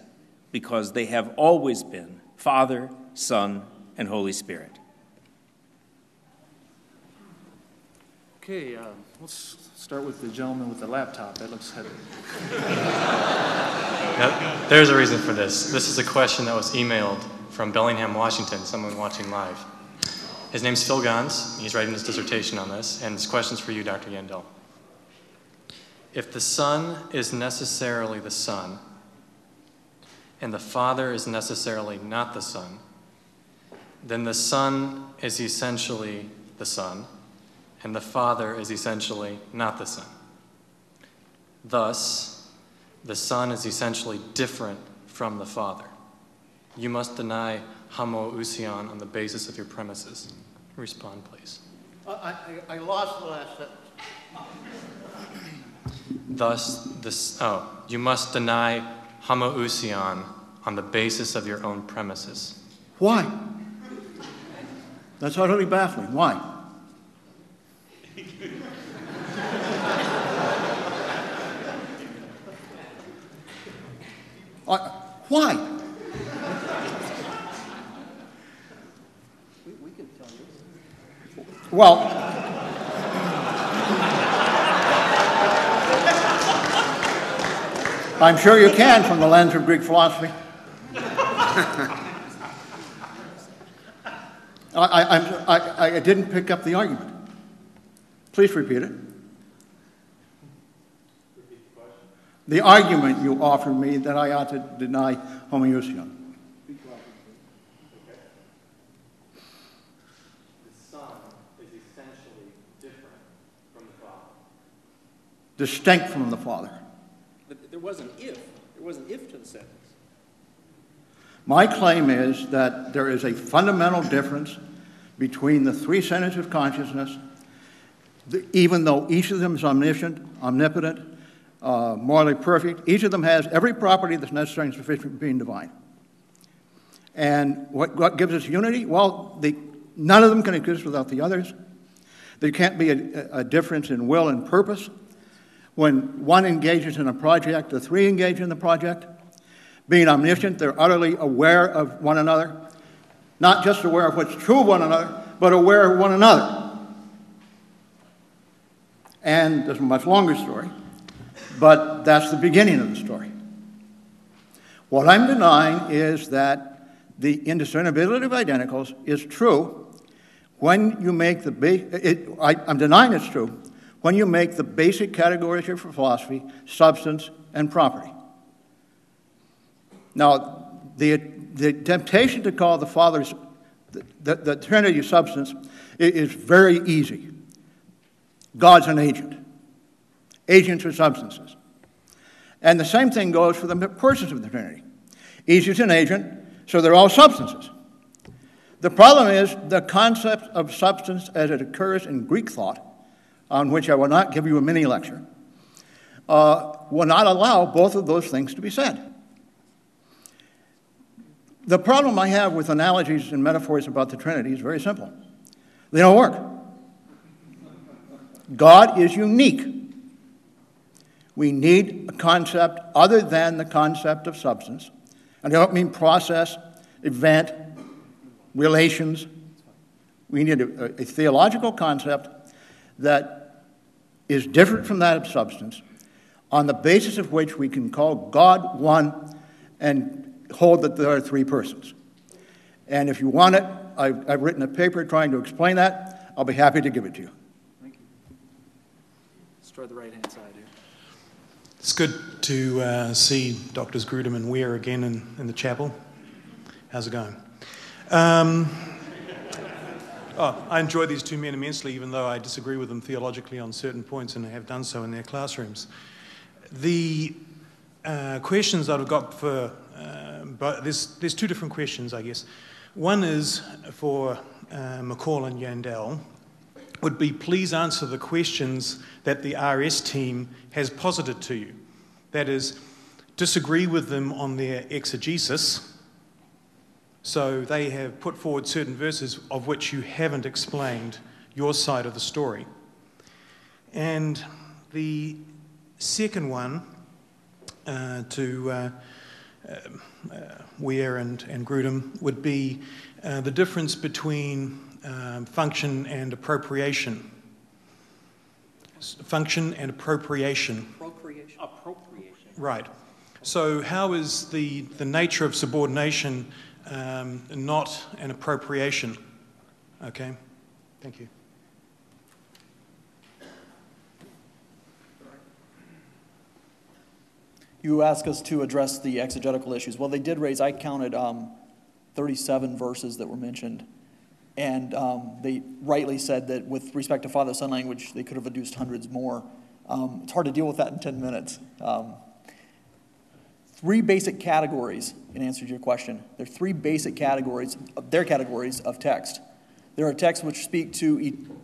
because they have always been Father, Son, and Holy Spirit. Okay, uh, let's start with the gentleman with the laptop. That looks heavy. Now, there's a reason for this. This is a question that was emailed from Bellingham, Washington, someone watching live. His name's Phil Gons. He's writing his dissertation on this, and this question's for you, Doctor Yandell. If the Son is necessarily the Son, and the Father is necessarily not the Son, then the Son is essentially the Son, and the Father is essentially not the Son. Thus, the Son is essentially different from the Father. You must deny homoousion on the basis of your premises. Respond, please. Uh, I, I lost the last sentence. Thus, this, oh, you must deny homoousion on the basis of your own premises. Why? That's utterly baffling. Why? uh, why? We, we can tell you. Well... I'm sure you can from the lens of Greek philosophy. I, I, I, I didn't pick up the argument. Please repeat it. The argument you offered me that I ought to deny homoousion. The Son is essentially different from the Father. Distinct from the Father. There was an if. There was an if to the sentence. My claim is that there is a fundamental difference between the three centers of consciousness, the, even though each of them is omniscient, omnipotent, uh, morally perfect. Each of them has every property that's necessary and sufficient for being divine. And what, what gives us unity? Well, the, none of them can exist without the others. There can't be a, a difference in will and purpose. When one engages in a project, the three engage in the project. Being omniscient, they're utterly aware of one another. Not just aware of what's true of one another, but aware of one another. And this is a much longer story, but that's the beginning of the story. What I'm denying is that the indiscernibility of identicals is true when you make the ba- it, I, I'm denying it's true, when you make the basic categories here for philosophy, substance and property. Now, the, the temptation to call the Father's, the, the, the Trinity substance is very easy. God's an agent. Agents are substances. And the same thing goes for the persons of the Trinity. Each is an agent, so they're all substances. The problem is the concept of substance as it occurs in Greek thought, on which I will not give you a mini lecture, uh, will not allow both of those things to be said. The problem I have with analogies and metaphors about the Trinity is very simple. They don't work. God is unique. We need a concept other than the concept of substance. And I don't mean process, event, relations. We need a, a theological concept that is different from that of substance, on the basis of which we can call God one and hold that there are three persons. And if you want it, I've, I've written a paper trying to explain that. I'll be happy to give it to you. Thank you. Let's try the right-hand side here. It's good to uh, see Doctors Grudem and Ware again in, in the chapel. How's it going? Um, oh, I enjoy these two men immensely, even though I disagree with them theologically on certain points and have done so in their classrooms. The uh, questions that I've got for... Uh, but there's, there's two different questions, I guess. One is for uh, McCall and Yandell. Would be please answer the questions that the R S team has posited to you. That is, disagree with them on their exegesis. So they have put forward certain verses of which you haven't explained your side of the story. And the second one uh, to uh, uh, Ware and, and Grudem would be uh, the difference between Um, function and appropriation. Function and appropriation. Appropriation. Appropriation. Right. So how is the, the nature of subordination um, not an appropriation? Okay. Thank you. You ask us to address the exegetical issues. Well, they did raise, I counted um, thirty-seven verses that were mentioned. And um, they rightly said that with respect to Father-Son language, they could have adduced hundreds more. Um, it's hard to deal with that in ten minutes. Um, three basic categories, in answer to your question. There are three basic categories, their categories of text. There are texts which speak to,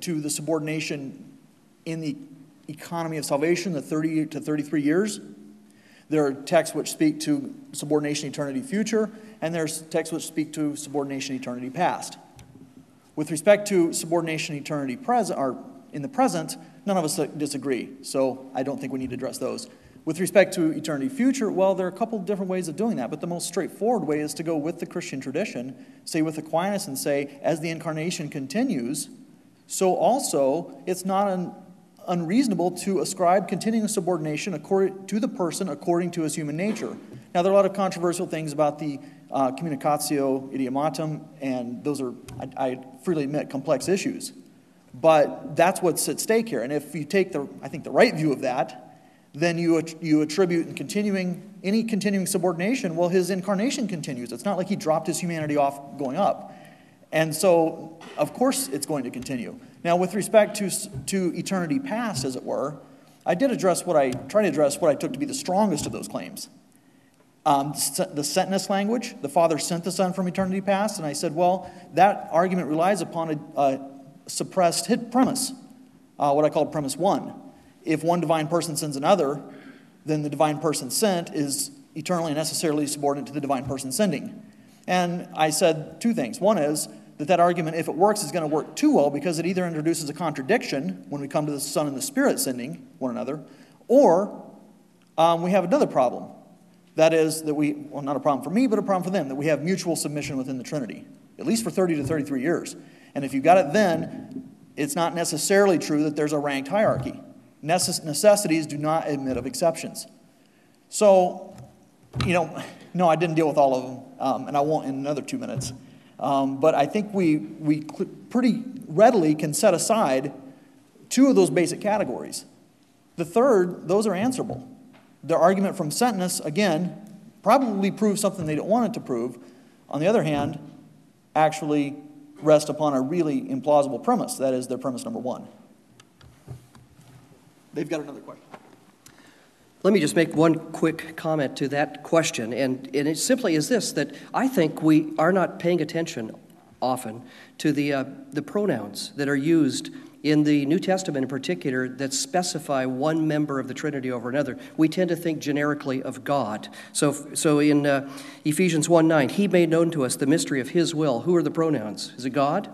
to the subordination in the economy of salvation, the thirty to thirty-three years. There are texts which speak to subordination eternity future, and there's texts which speak to subordination eternity past. With respect to subordination eternity present, or in the present, none of us disagree, so I don't think we need to address those. With respect to eternity future, well, there are a couple different ways of doing that, but the most straightforward way is to go with the Christian tradition, say with Aquinas, and say, as the incarnation continues, so also it's not un- unreasonable to ascribe continuing subordination according to the person according to his human nature. Now, there are a lot of controversial things about the Uh, communicatio idiomatum, and those are, I, I freely admit, complex issues. But that's what's at stake here. And if you take, the, I think, the right view of that, then you, att- you attribute in continuing, any continuing subordination, well, his incarnation continues. It's not like he dropped his humanity off going up. And so, of course, it's going to continue. Now, with respect to, to eternity past, as it were, I did address what I, tried to address what I took to be the strongest of those claims. Um, the sentence language, the Father sent the Son from eternity past, and I said, well, that argument relies upon a, a suppressed hit premise, uh, what I call premise one. If one divine person sends another, then the divine person sent is eternally and necessarily subordinate to the divine person sending. And I said two things. One is that that argument, if it works, is going to work too well because it either introduces a contradiction when we come to the Son and the Spirit sending one another, or um, we have another problem. That is, that we, well, not a problem for me, but a problem for them, that we have mutual submission within the Trinity, at least for thirty to thirty-three years. And if you got it then, it's not necessarily true that there's a ranked hierarchy. Necess- necessities do not admit of exceptions. So, you know, no, I didn't deal with all of them, um, and I won't in another two minutes. Um, but I think we, we cl- pretty readily can set aside two of those basic categories. The third, those are answerable. Their argument from Sentinus, again, probably proves something they don't want it to prove. On the other hand, actually rest upon a really implausible premise. That is their premise number one. They've got another question. Let me just make one quick comment to that question, and, and it simply is this, that I think we are not paying attention often to the, uh, the pronouns that are used in the New Testament in particular that specify one member of the Trinity over another. We tend to think generically of God. So, so in uh, Ephesians one nine, he made known to us the mystery of his will. Who are the pronouns? Is it God?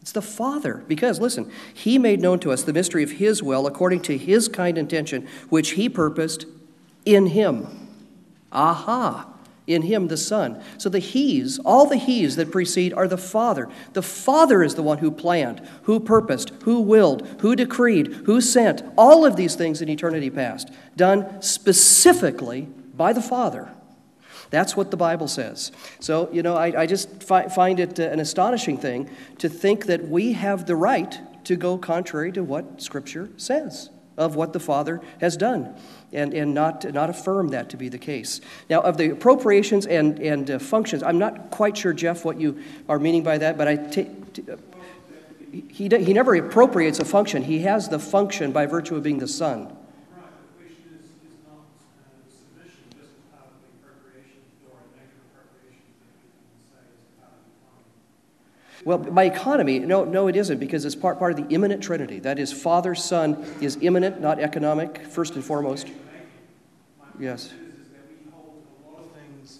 It's the Father, because, listen, he made known to us the mystery of his will according to his kind intention, which he purposed in him. Aha! In him, the Son. So the he's, all the he's that precede are the Father. The Father is the one who planned, who purposed, who willed, who decreed, who sent, all of these things in eternity past, done specifically by the Father. That's what the Bible says. So, you know, I, I just fi- find it uh, an astonishing thing to think that we have the right to go contrary to what Scripture says of what the Father has done and, and not, not affirm that to be the case. Now, of the appropriations and, and uh, functions, I'm not quite sure, Jeff, what you are meaning by that, but I take... T- uh, he, de- he never appropriates a function. He has the function by virtue of being the Son. Well, by economy, no, no, it isn't, because it's part, part of the immanent Trinity. That is, Father, Son is immanent, not economic, first and foremost. Yes. My point is, is that we hold a lot of things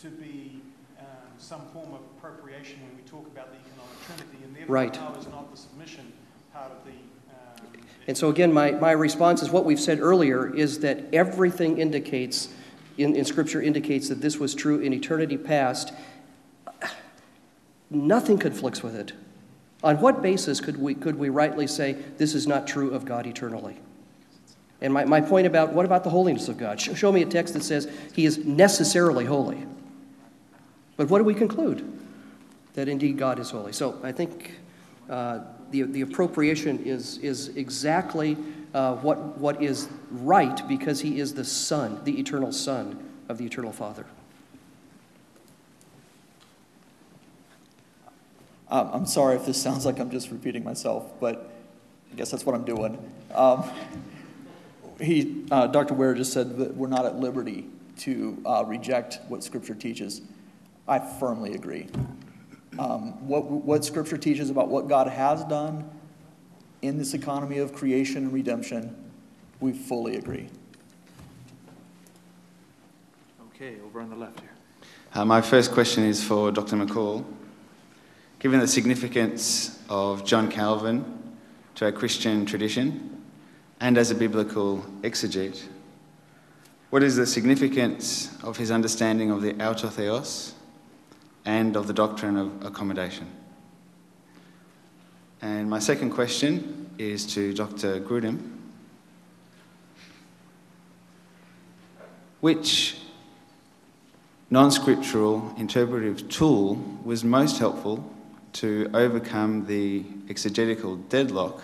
to be um, some form of appropriation when we talk about the economic Trinity, and therefore right. Power is not the submission part of the... Um, and so again, my, my response is what we've said earlier, is that everything indicates, in, in Scripture indicates that this was true in eternity past. Nothing conflicts with it. On what basis could we could we rightly say this is not true of God eternally? And my, my point about, what about the holiness of God? Show, show me a text that says he is necessarily holy. But what do we conclude? That indeed God is holy. So I think uh, the the appropriation is is exactly uh, what what is right, because he is the Son, the eternal Son of the eternal Father. Um, I'm sorry if this sounds like I'm just repeating myself, but I guess that's what I'm doing. Um, he, uh, Doctor Ware just said that we're not at liberty to uh, reject what Scripture teaches. I firmly agree. Um, what, what Scripture teaches about what God has done in this economy of creation and redemption, we fully agree. Okay, over on the left here. Uh, my first question is for Doctor McCall. Given the significance of John Calvin to our Christian tradition and as a biblical exegete, what is the significance of his understanding of the outer theos and of the doctrine of accommodation? And my second question is to Doctor Grudem. Which non-scriptural interpretive tool was most helpful to overcome the exegetical deadlock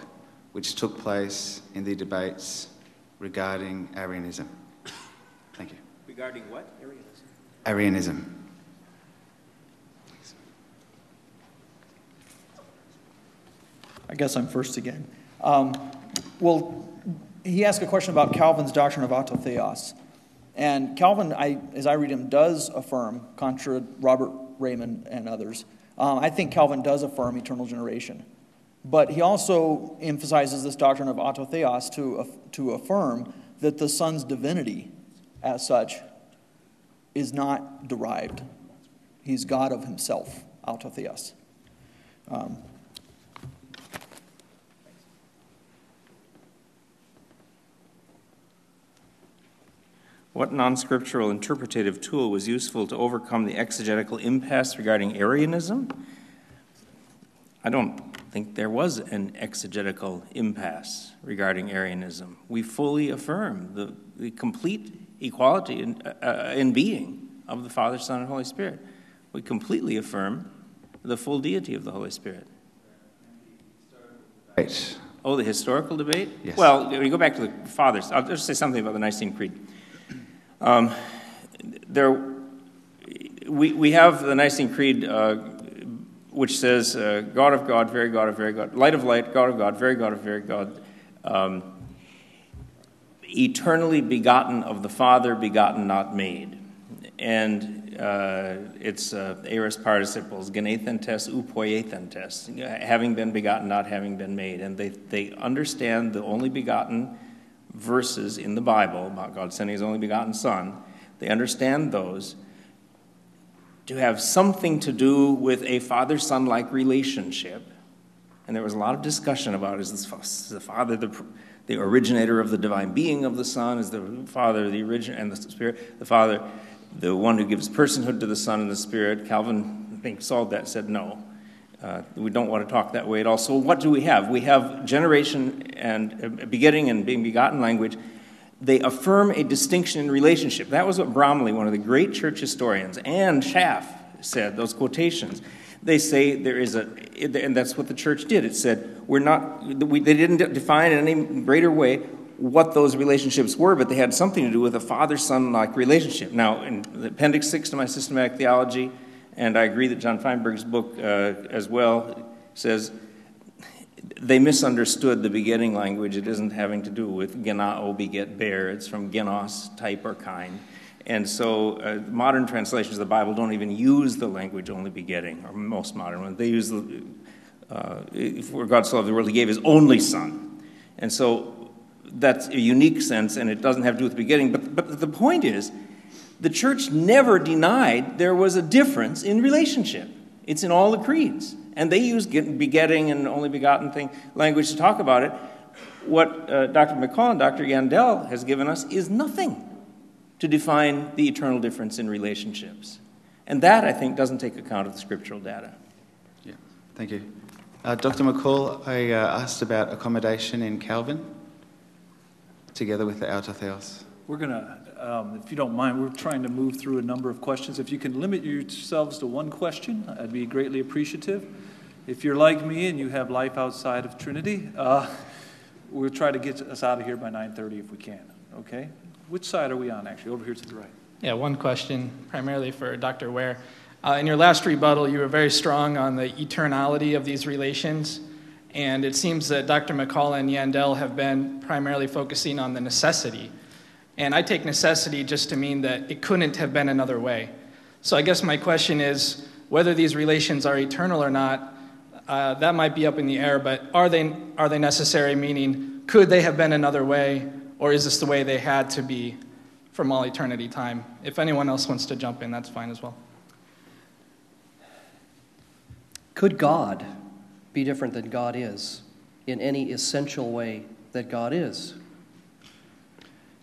which took place in the debates regarding Arianism? Thank you. Regarding what? Arianism. Arianism. I guess I'm first again. Um, well, he asked a question about Calvin's doctrine of autotheos. And Calvin, I, as I read him, does affirm, contra Robert Raymond and others, Um, I think Calvin does affirm eternal generation. But he also emphasizes this doctrine of autotheos to, uh, to affirm that the Son's divinity, as such, is not derived. He's God of himself, autotheos. Um, What non-scriptural interpretative tool was useful to overcome the exegetical impasse regarding Arianism? I don't think there was an exegetical impasse regarding Arianism. We fully affirm the, the complete equality in, uh, in being of the Father, Son, and Holy Spirit. We completely affirm the full deity of the Holy Spirit. Right. Oh, the historical debate? Yes. Well, we go back to the Fathers. I'll just say something about the Nicene Creed. Um, there, we, we have the Nicene Creed, uh, which says, uh, God of God, very God of very God, light of light, God of God, very God of very God, um, eternally begotten of the Father, begotten, not made. And uh, it's uh, aorist participles, genethantes, upoiethantes, having been begotten, not having been made. And they, they understand the only begotten verses in the Bible, about God sending his only begotten Son. They understand those to have something to do with a father-son-like relationship. And there was a lot of discussion about, is this the Father the... the originator of the divine being of the Son, is the Father, the origin, and the Spirit, the Father, the one who gives personhood to the Son and the Spirit. Calvin, I think, solved that, said no. Uh, we don't want to talk that way at all. So what do we have? We have generation and uh, begetting and being begotten language. They affirm a distinction in relationship. That was what Bromley, one of the great church historians, and Schaff said, those quotations. They say there is a, and that's what the church did. It said, we're not, we, they didn't define in any greater way what those relationships were, but they had something to do with a father-son-like relationship. Now, in Appendix six to my Systematic Theology, and I agree that John Feinberg's book uh, as well, says they misunderstood the begetting language. It isn't having to do with genao, beget, bear. It's from genos, type or kind. And so uh, modern translations of the Bible don't even use the language only begetting, or most modern ones. They use, the, uh, for God so loved the world, he gave his only Son. And so that's a unique sense, and it doesn't have to do with begetting. But, but the point is, the church never denied there was a difference in relationship. It's in all the creeds. And they use begetting and only begotten thing language to talk about it. What uh, Doctor McCall and Doctor Yandell has given us is nothing to define the eternal difference in relationships. And that, I think, doesn't take account of the scriptural data. Yeah, thank you. Uh, Doctor McCall, I uh, asked about accommodation in Calvin, together with the outer theos. We're gonna, um, if you don't mind, we're trying to move through a number of questions. If you can limit yourselves to one question, I'd be greatly appreciative. If you're like me and you have life outside of Trinity, uh, we'll try to get us out of here by nine thirty if we can, okay? Which side are we on, actually? Over here to the right. Yeah, one question, primarily for Doctor Ware. Uh, in your last rebuttal, you were very strong on the eternality of these relations, and it seems that Doctor McCall and Yandell have been primarily focusing on the necessity. And I take necessity just to mean that it couldn't have been another way. So I guess my question is, whether these relations are eternal or not, uh, that might be up in the air, but are they, are they necessary, meaning could they have been another way? Or is this the way they had to be from all eternity time? If anyone else wants to jump in, that's fine as well. Could God be different than God is in any essential way that God is?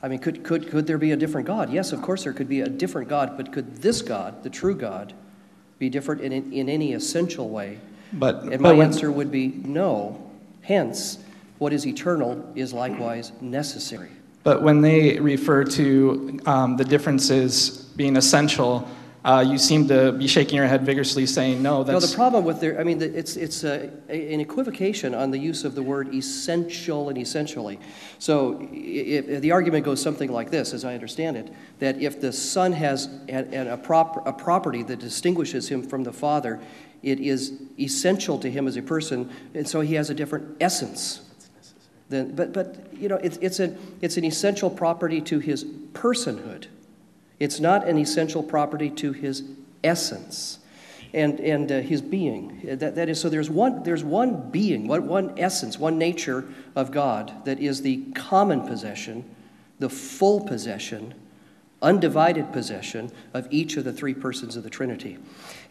I mean, could, could, could there be a different God? Yes, of course there could be a different God, but could this God, the true God, be different in, in, in any essential way? But, and my but when... answer would be no. Hence, what is eternal is likewise necessary. But when they refer to um, the differences being essential, uh, you seem to be shaking your head vigorously, saying no. That's no. The problem with their, I mean, it's it's a, an equivocation on the use of the word essential and essentially. So if, if the argument goes something like this, as I understand it, that if the Son has an, an, a prop, a property that distinguishes him from the Father, it is essential to him as a person, and so he has a different essence. Then, but, but you know, it's, it's, an, it's an essential property to his personhood. It's not an essential property to his essence and, and uh, his being. That, that is, so there's one, there's one being, one, one essence, one nature of God that is the common possession, the full possession, undivided possession of each of the three persons of the Trinity.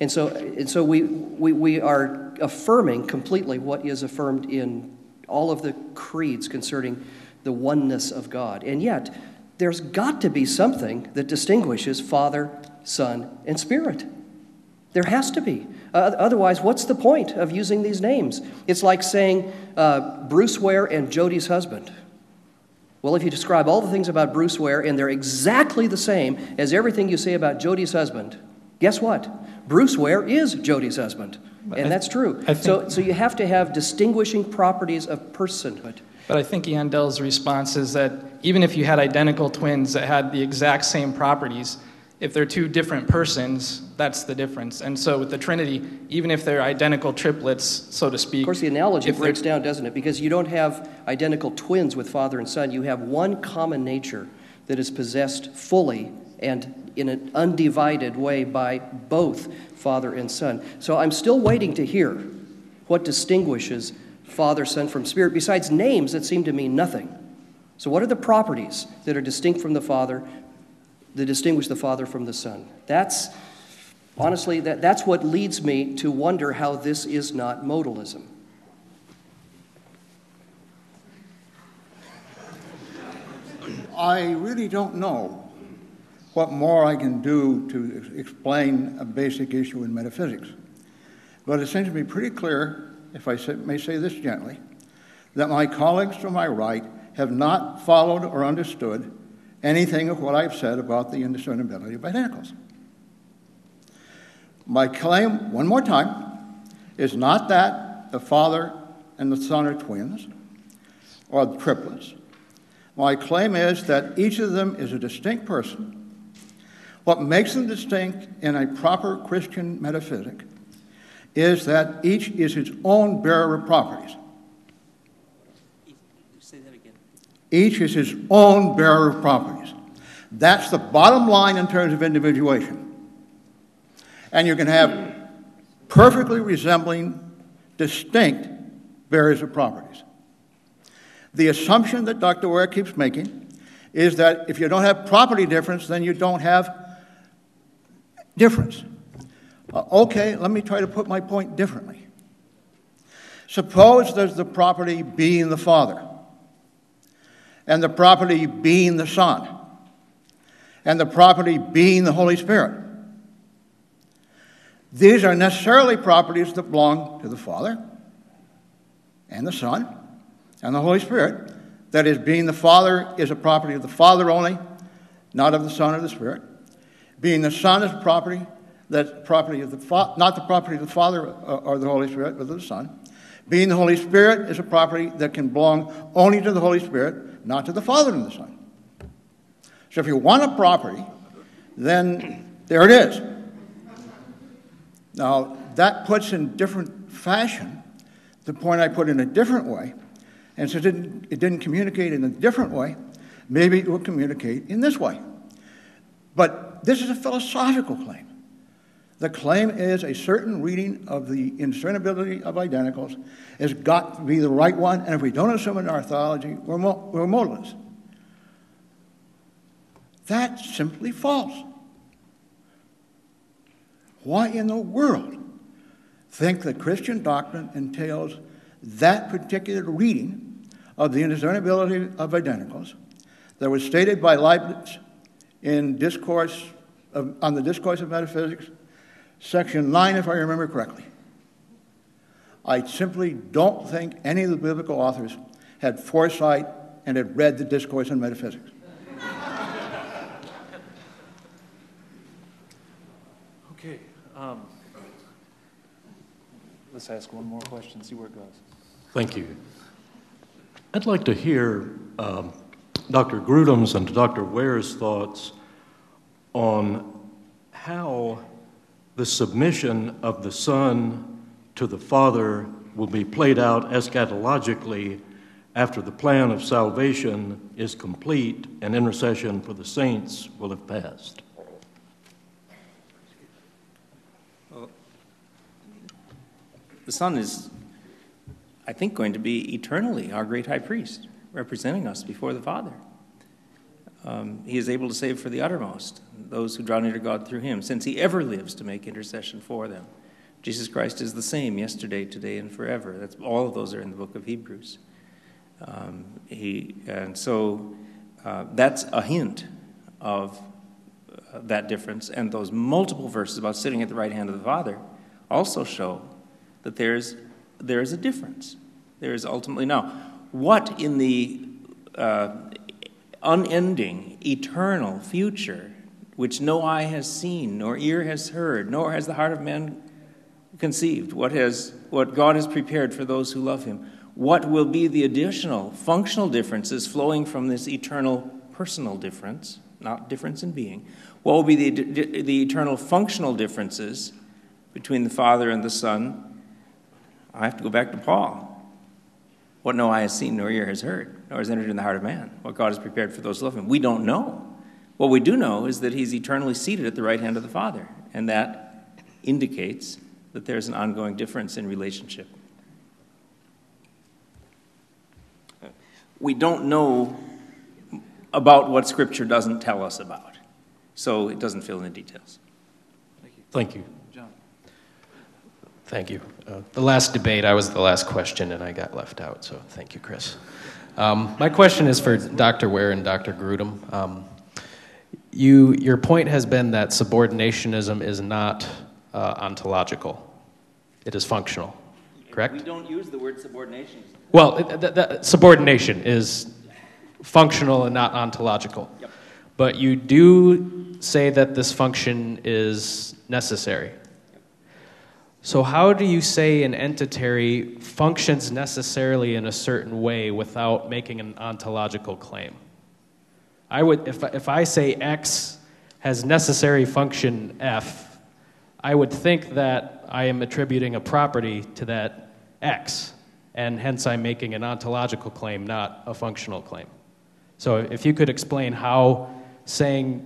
And so, and so we, we, we are affirming completely what is affirmed in all of the creeds concerning the oneness of God. And yet, there's got to be something that distinguishes Father, Son, and Spirit. There has to be. Uh, otherwise, what's the point of using these names? It's like saying uh, Bruce Ware and Jody's husband. Well, if you describe all the things about Bruce Ware and they're exactly the same as everything you say about Jody's husband, guess what? Bruce Ware is Jody's husband. And I, that's true. Think, so, so you have to have distinguishing properties of personhood. But I think Yandell's response is that even if you had identical twins that had the exact same properties, if they're two different persons, that's the difference. And so with the Trinity, even if they're identical triplets, so to speak... Of course, the analogy breaks down, doesn't it? Because you don't have identical twins with Father and Son. You have one common nature that is possessed fully and in an undivided way by both Father and Son. So I'm still waiting to hear what distinguishes Father, Son from Spirit, besides names that seem to mean nothing. So what are the properties that are distinct from the Father, that distinguish the Father from the Son? That's, honestly, that, that's what leads me to wonder how this is not modalism. I really don't know what more I can do to explain a basic issue in metaphysics. But it seems to be pretty clear, if I may say this gently, that my colleagues to my right have not followed or understood anything of what I've said about the indiscernibility of identicals. My claim, one more time, is not that the Father and the Son are twins or triplets. My claim is that each of them is a distinct person. What makes them distinct in a proper Christian metaphysic is that each is its own bearer of properties. Each is his own bearer of properties. That's the bottom line in terms of individuation. And you can have perfectly resembling, distinct bearers of properties. The assumption that Doctor Ware keeps making is that if you don't have property difference, then you don't have difference. Uh, okay, let me try to put my point differently. Suppose there's the property being the Father, and the property being the Son, and the property being the Holy Spirit. These are necessarily properties that belong to the Father, and the Son, and the Holy Spirit. That is, being the Father is a property of the Father only, not of the Son or the Spirit. Being the Son is a property that's property of the fa- not the property of the Father or the Holy Spirit, but of the Son. Being the Holy Spirit is a property that can belong only to the Holy Spirit, not to the Father and the Son. So if you want a property, then there it is. Now, that puts in different fashion the point I put in a different way, and so it didn't, it didn't communicate in a different way. Maybe it will communicate in this way. But this is a philosophical claim. The claim is a certain reading of the indiscernibility of identicals has got to be the right one, and if we don't assume in our theology, we're, mo- we're modalists. That's simply false. Why in the world think that Christian doctrine entails that particular reading of the indiscernibility of identicals that was stated by Leibniz in discourse of, on the Discourse of Metaphysics, Section nine, if I remember correctly? I simply don't think any of the biblical authors had foresight and had read the Discourse on Metaphysics. Okay. Um, let's ask one more question, see where it goes. Thank you. I'd like to hear um, Doctor Grudem's and Doctor Ware's thoughts on how the submission of the Son to the Father will be played out eschatologically after the plan of salvation is complete and intercession for the saints will have passed. Well, the Son is, I think, going to be eternally our great high priest, representing us before the Father. Um, he is able to save for the uttermost those who draw near to God through him, since he ever lives to make intercession for them. Jesus Christ is the same yesterday, today, and forever. That's, all of those are in the book of Hebrews. Um, he, and so uh, that's a hint of uh, that difference. And those multiple verses about sitting at the right hand of the Father also show that there is there is a difference. There is ultimately now what in the uh, unending, eternal future, which no eye has seen, nor ear has heard, nor has the heart of man conceived, what has, what God has prepared for those who love him. What will be the additional functional differences flowing from this eternal personal difference, not difference in being? What will be the, the eternal functional differences between the Father and the Son? I have to go back to Paul. What no eye has seen, nor ear has heard, nor has entered in the heart of man, what God has prepared for those who love him. We don't know. What we do know is that he's eternally seated at the right hand of the Father, and that indicates that there's an ongoing difference in relationship. We don't know about what Scripture doesn't tell us about, so it doesn't fill in the details. Thank you. Thank you. John. Thank you. Uh, the last debate, I was the last question, and I got left out, so thank you, Chris. Um, my question is for Doctor Ware and Doctor Grudem. Um, You, your point has been that subordinationism is not uh, ontological. It is functional, correct? We don't use the word subordination. Well, th- th- th- subordination is functional and not ontological. Yep. But you do say that this function is necessary. Yep. So how do you say an entitary functions necessarily in a certain way without making an ontological claim? I would, if if I say X has necessary function F, I would think that I am attributing a property to that X, and hence I'm making an ontological claim, not a functional claim. So if you could explain how saying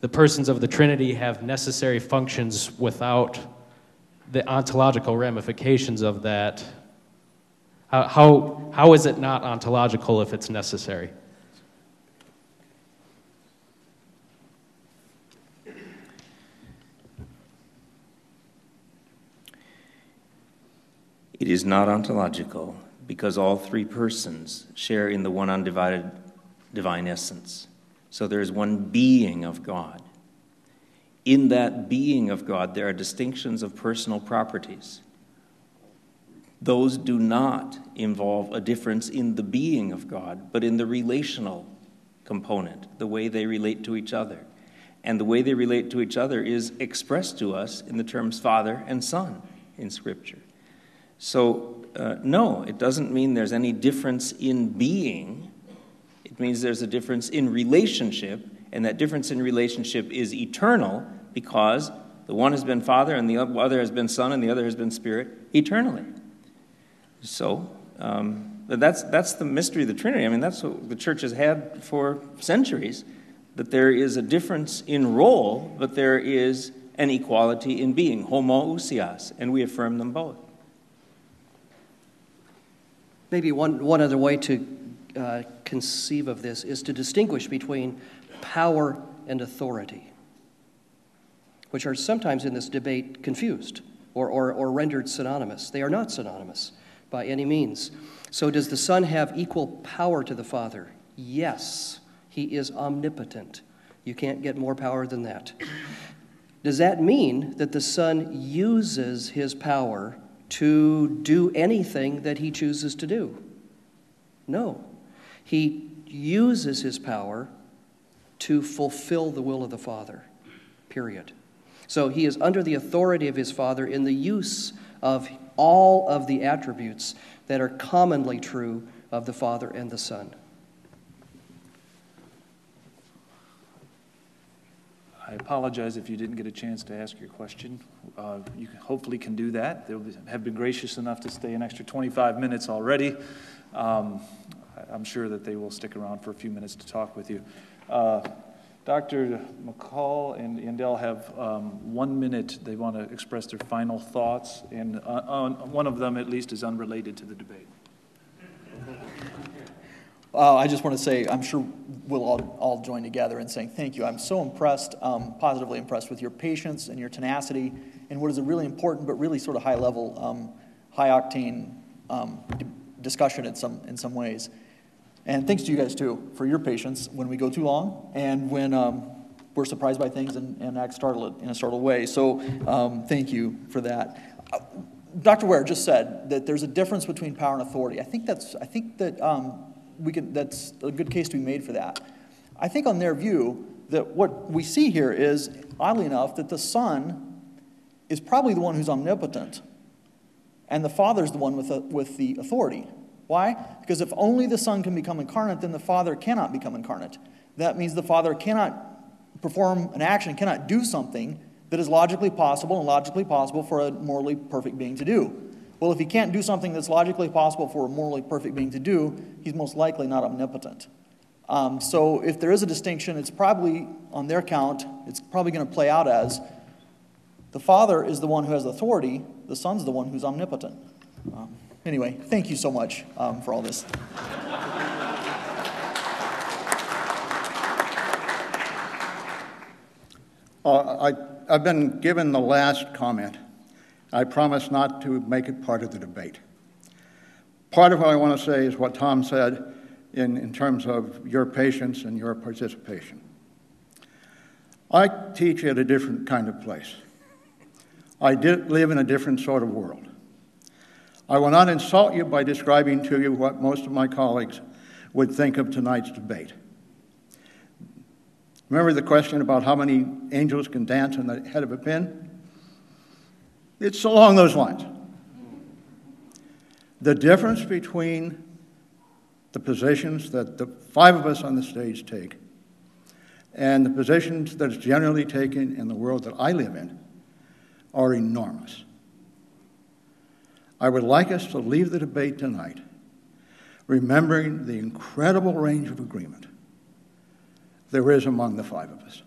the persons of the Trinity have necessary functions without the ontological ramifications of that, how how, how is it not ontological if it's necessary? It is not ontological because all three persons share in the one undivided divine essence. So there is one being of God. In that being of God, there are distinctions of personal properties. Those do not involve a difference in the being of God, but in the relational component, the way they relate to each other. And the way they relate to each other is expressed to us in the terms Father and Son in Scripture. So, uh, no, it doesn't mean there's any difference in being. It means there's a difference in relationship, and that difference in relationship is eternal because the one has been Father and the other has been Son and the other has been Spirit eternally. So, um, that's, that's the mystery of the Trinity. I mean, that's what the Church has had for centuries, that there is a difference in role, but there is an equality in being, homoousios, and we affirm them both. Maybe one, one other way to uh, conceive of this is to distinguish between power and authority, which are sometimes in this debate confused or, or, or rendered synonymous. They are not synonymous by any means. So does the Son have equal power to the Father? Yes, he is omnipotent. You can't get more power than that. Does that mean that the Son uses his power to do anything that he chooses to do? No. He uses his power to fulfill the will of the Father, period. So he is under the authority of his Father in the use of all of the attributes that are commonly true of the Father and the Son. I apologize if you didn't get a chance to ask your question. Uh, you hopefully can do that. They have been gracious enough to stay an extra twenty-five minutes already. Um, I'm sure that they will stick around for a few minutes to talk with you. Uh, Doctor McCall and Yandell have um, one minute. They want to express their final thoughts, and uh, on, one of them at least is unrelated to the debate. Uh, I just want to say, I'm sure we'll all, all join together in saying thank you. I'm so impressed, um, positively impressed with your patience and your tenacity and what is a really important but really sort of high-level, um, high-octane um, d- discussion in some in some ways. And thanks to you guys, too, for your patience when we go too long and when um, we're surprised by things and, and act startled in a startled way. So um, thank you for that. Uh, Doctor Ware just said that there's a difference between power and authority. I think that's. I think that... Um, We can, that's a good case to be made for that. I think on their view that what we see here is, oddly enough, that the Son is probably the one who's omnipotent, and the Father's the one with the, with the authority. Why? Because if only the Son can become incarnate, then the Father cannot become incarnate. That means the Father cannot perform an action, cannot do something that is logically possible and logically possible for a morally perfect being to do. Well, if he can't do something that's logically possible for a morally perfect being to do, he's most likely not omnipotent. Um, so if there is a distinction, it's probably, on their count, it's probably going to play out as the Father is the one who has authority, the Son's the one who's omnipotent. Um, anyway, thank you so much um, for all this. Uh, I, I've been given the last comment. I promise not to make it part of the debate. Part of what I want to say is what Tom said in, in terms of your patience and your participation. I teach at a different kind of place. I did live in a different sort of world. I will not insult you by describing to you what most of my colleagues would think of tonight's debate. Remember the question about how many angels can dance on the head of a pin? It's along those lines. The difference between the positions that the five of us on the stage take and the positions that is generally taken in the world that I live in are enormous. I would like us to leave the debate tonight remembering the incredible range of agreement there is among the five of us.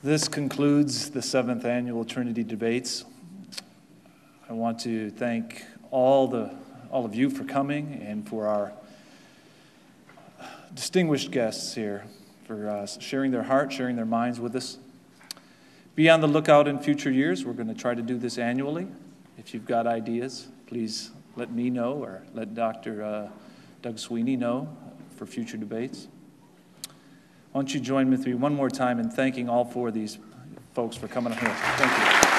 This concludes the seventh annual Trinity Debates. I want to thank all the all of you for coming and for our distinguished guests here for uh, sharing their heart, sharing their minds with us. Be on the lookout in future years. We're going to try to do this annually. If you've got ideas, please let me know or let Doctor Uh, Doug Sweeney know for future debates. Why don't you join with me one more time in thanking all four of these folks for coming up here. Thank you.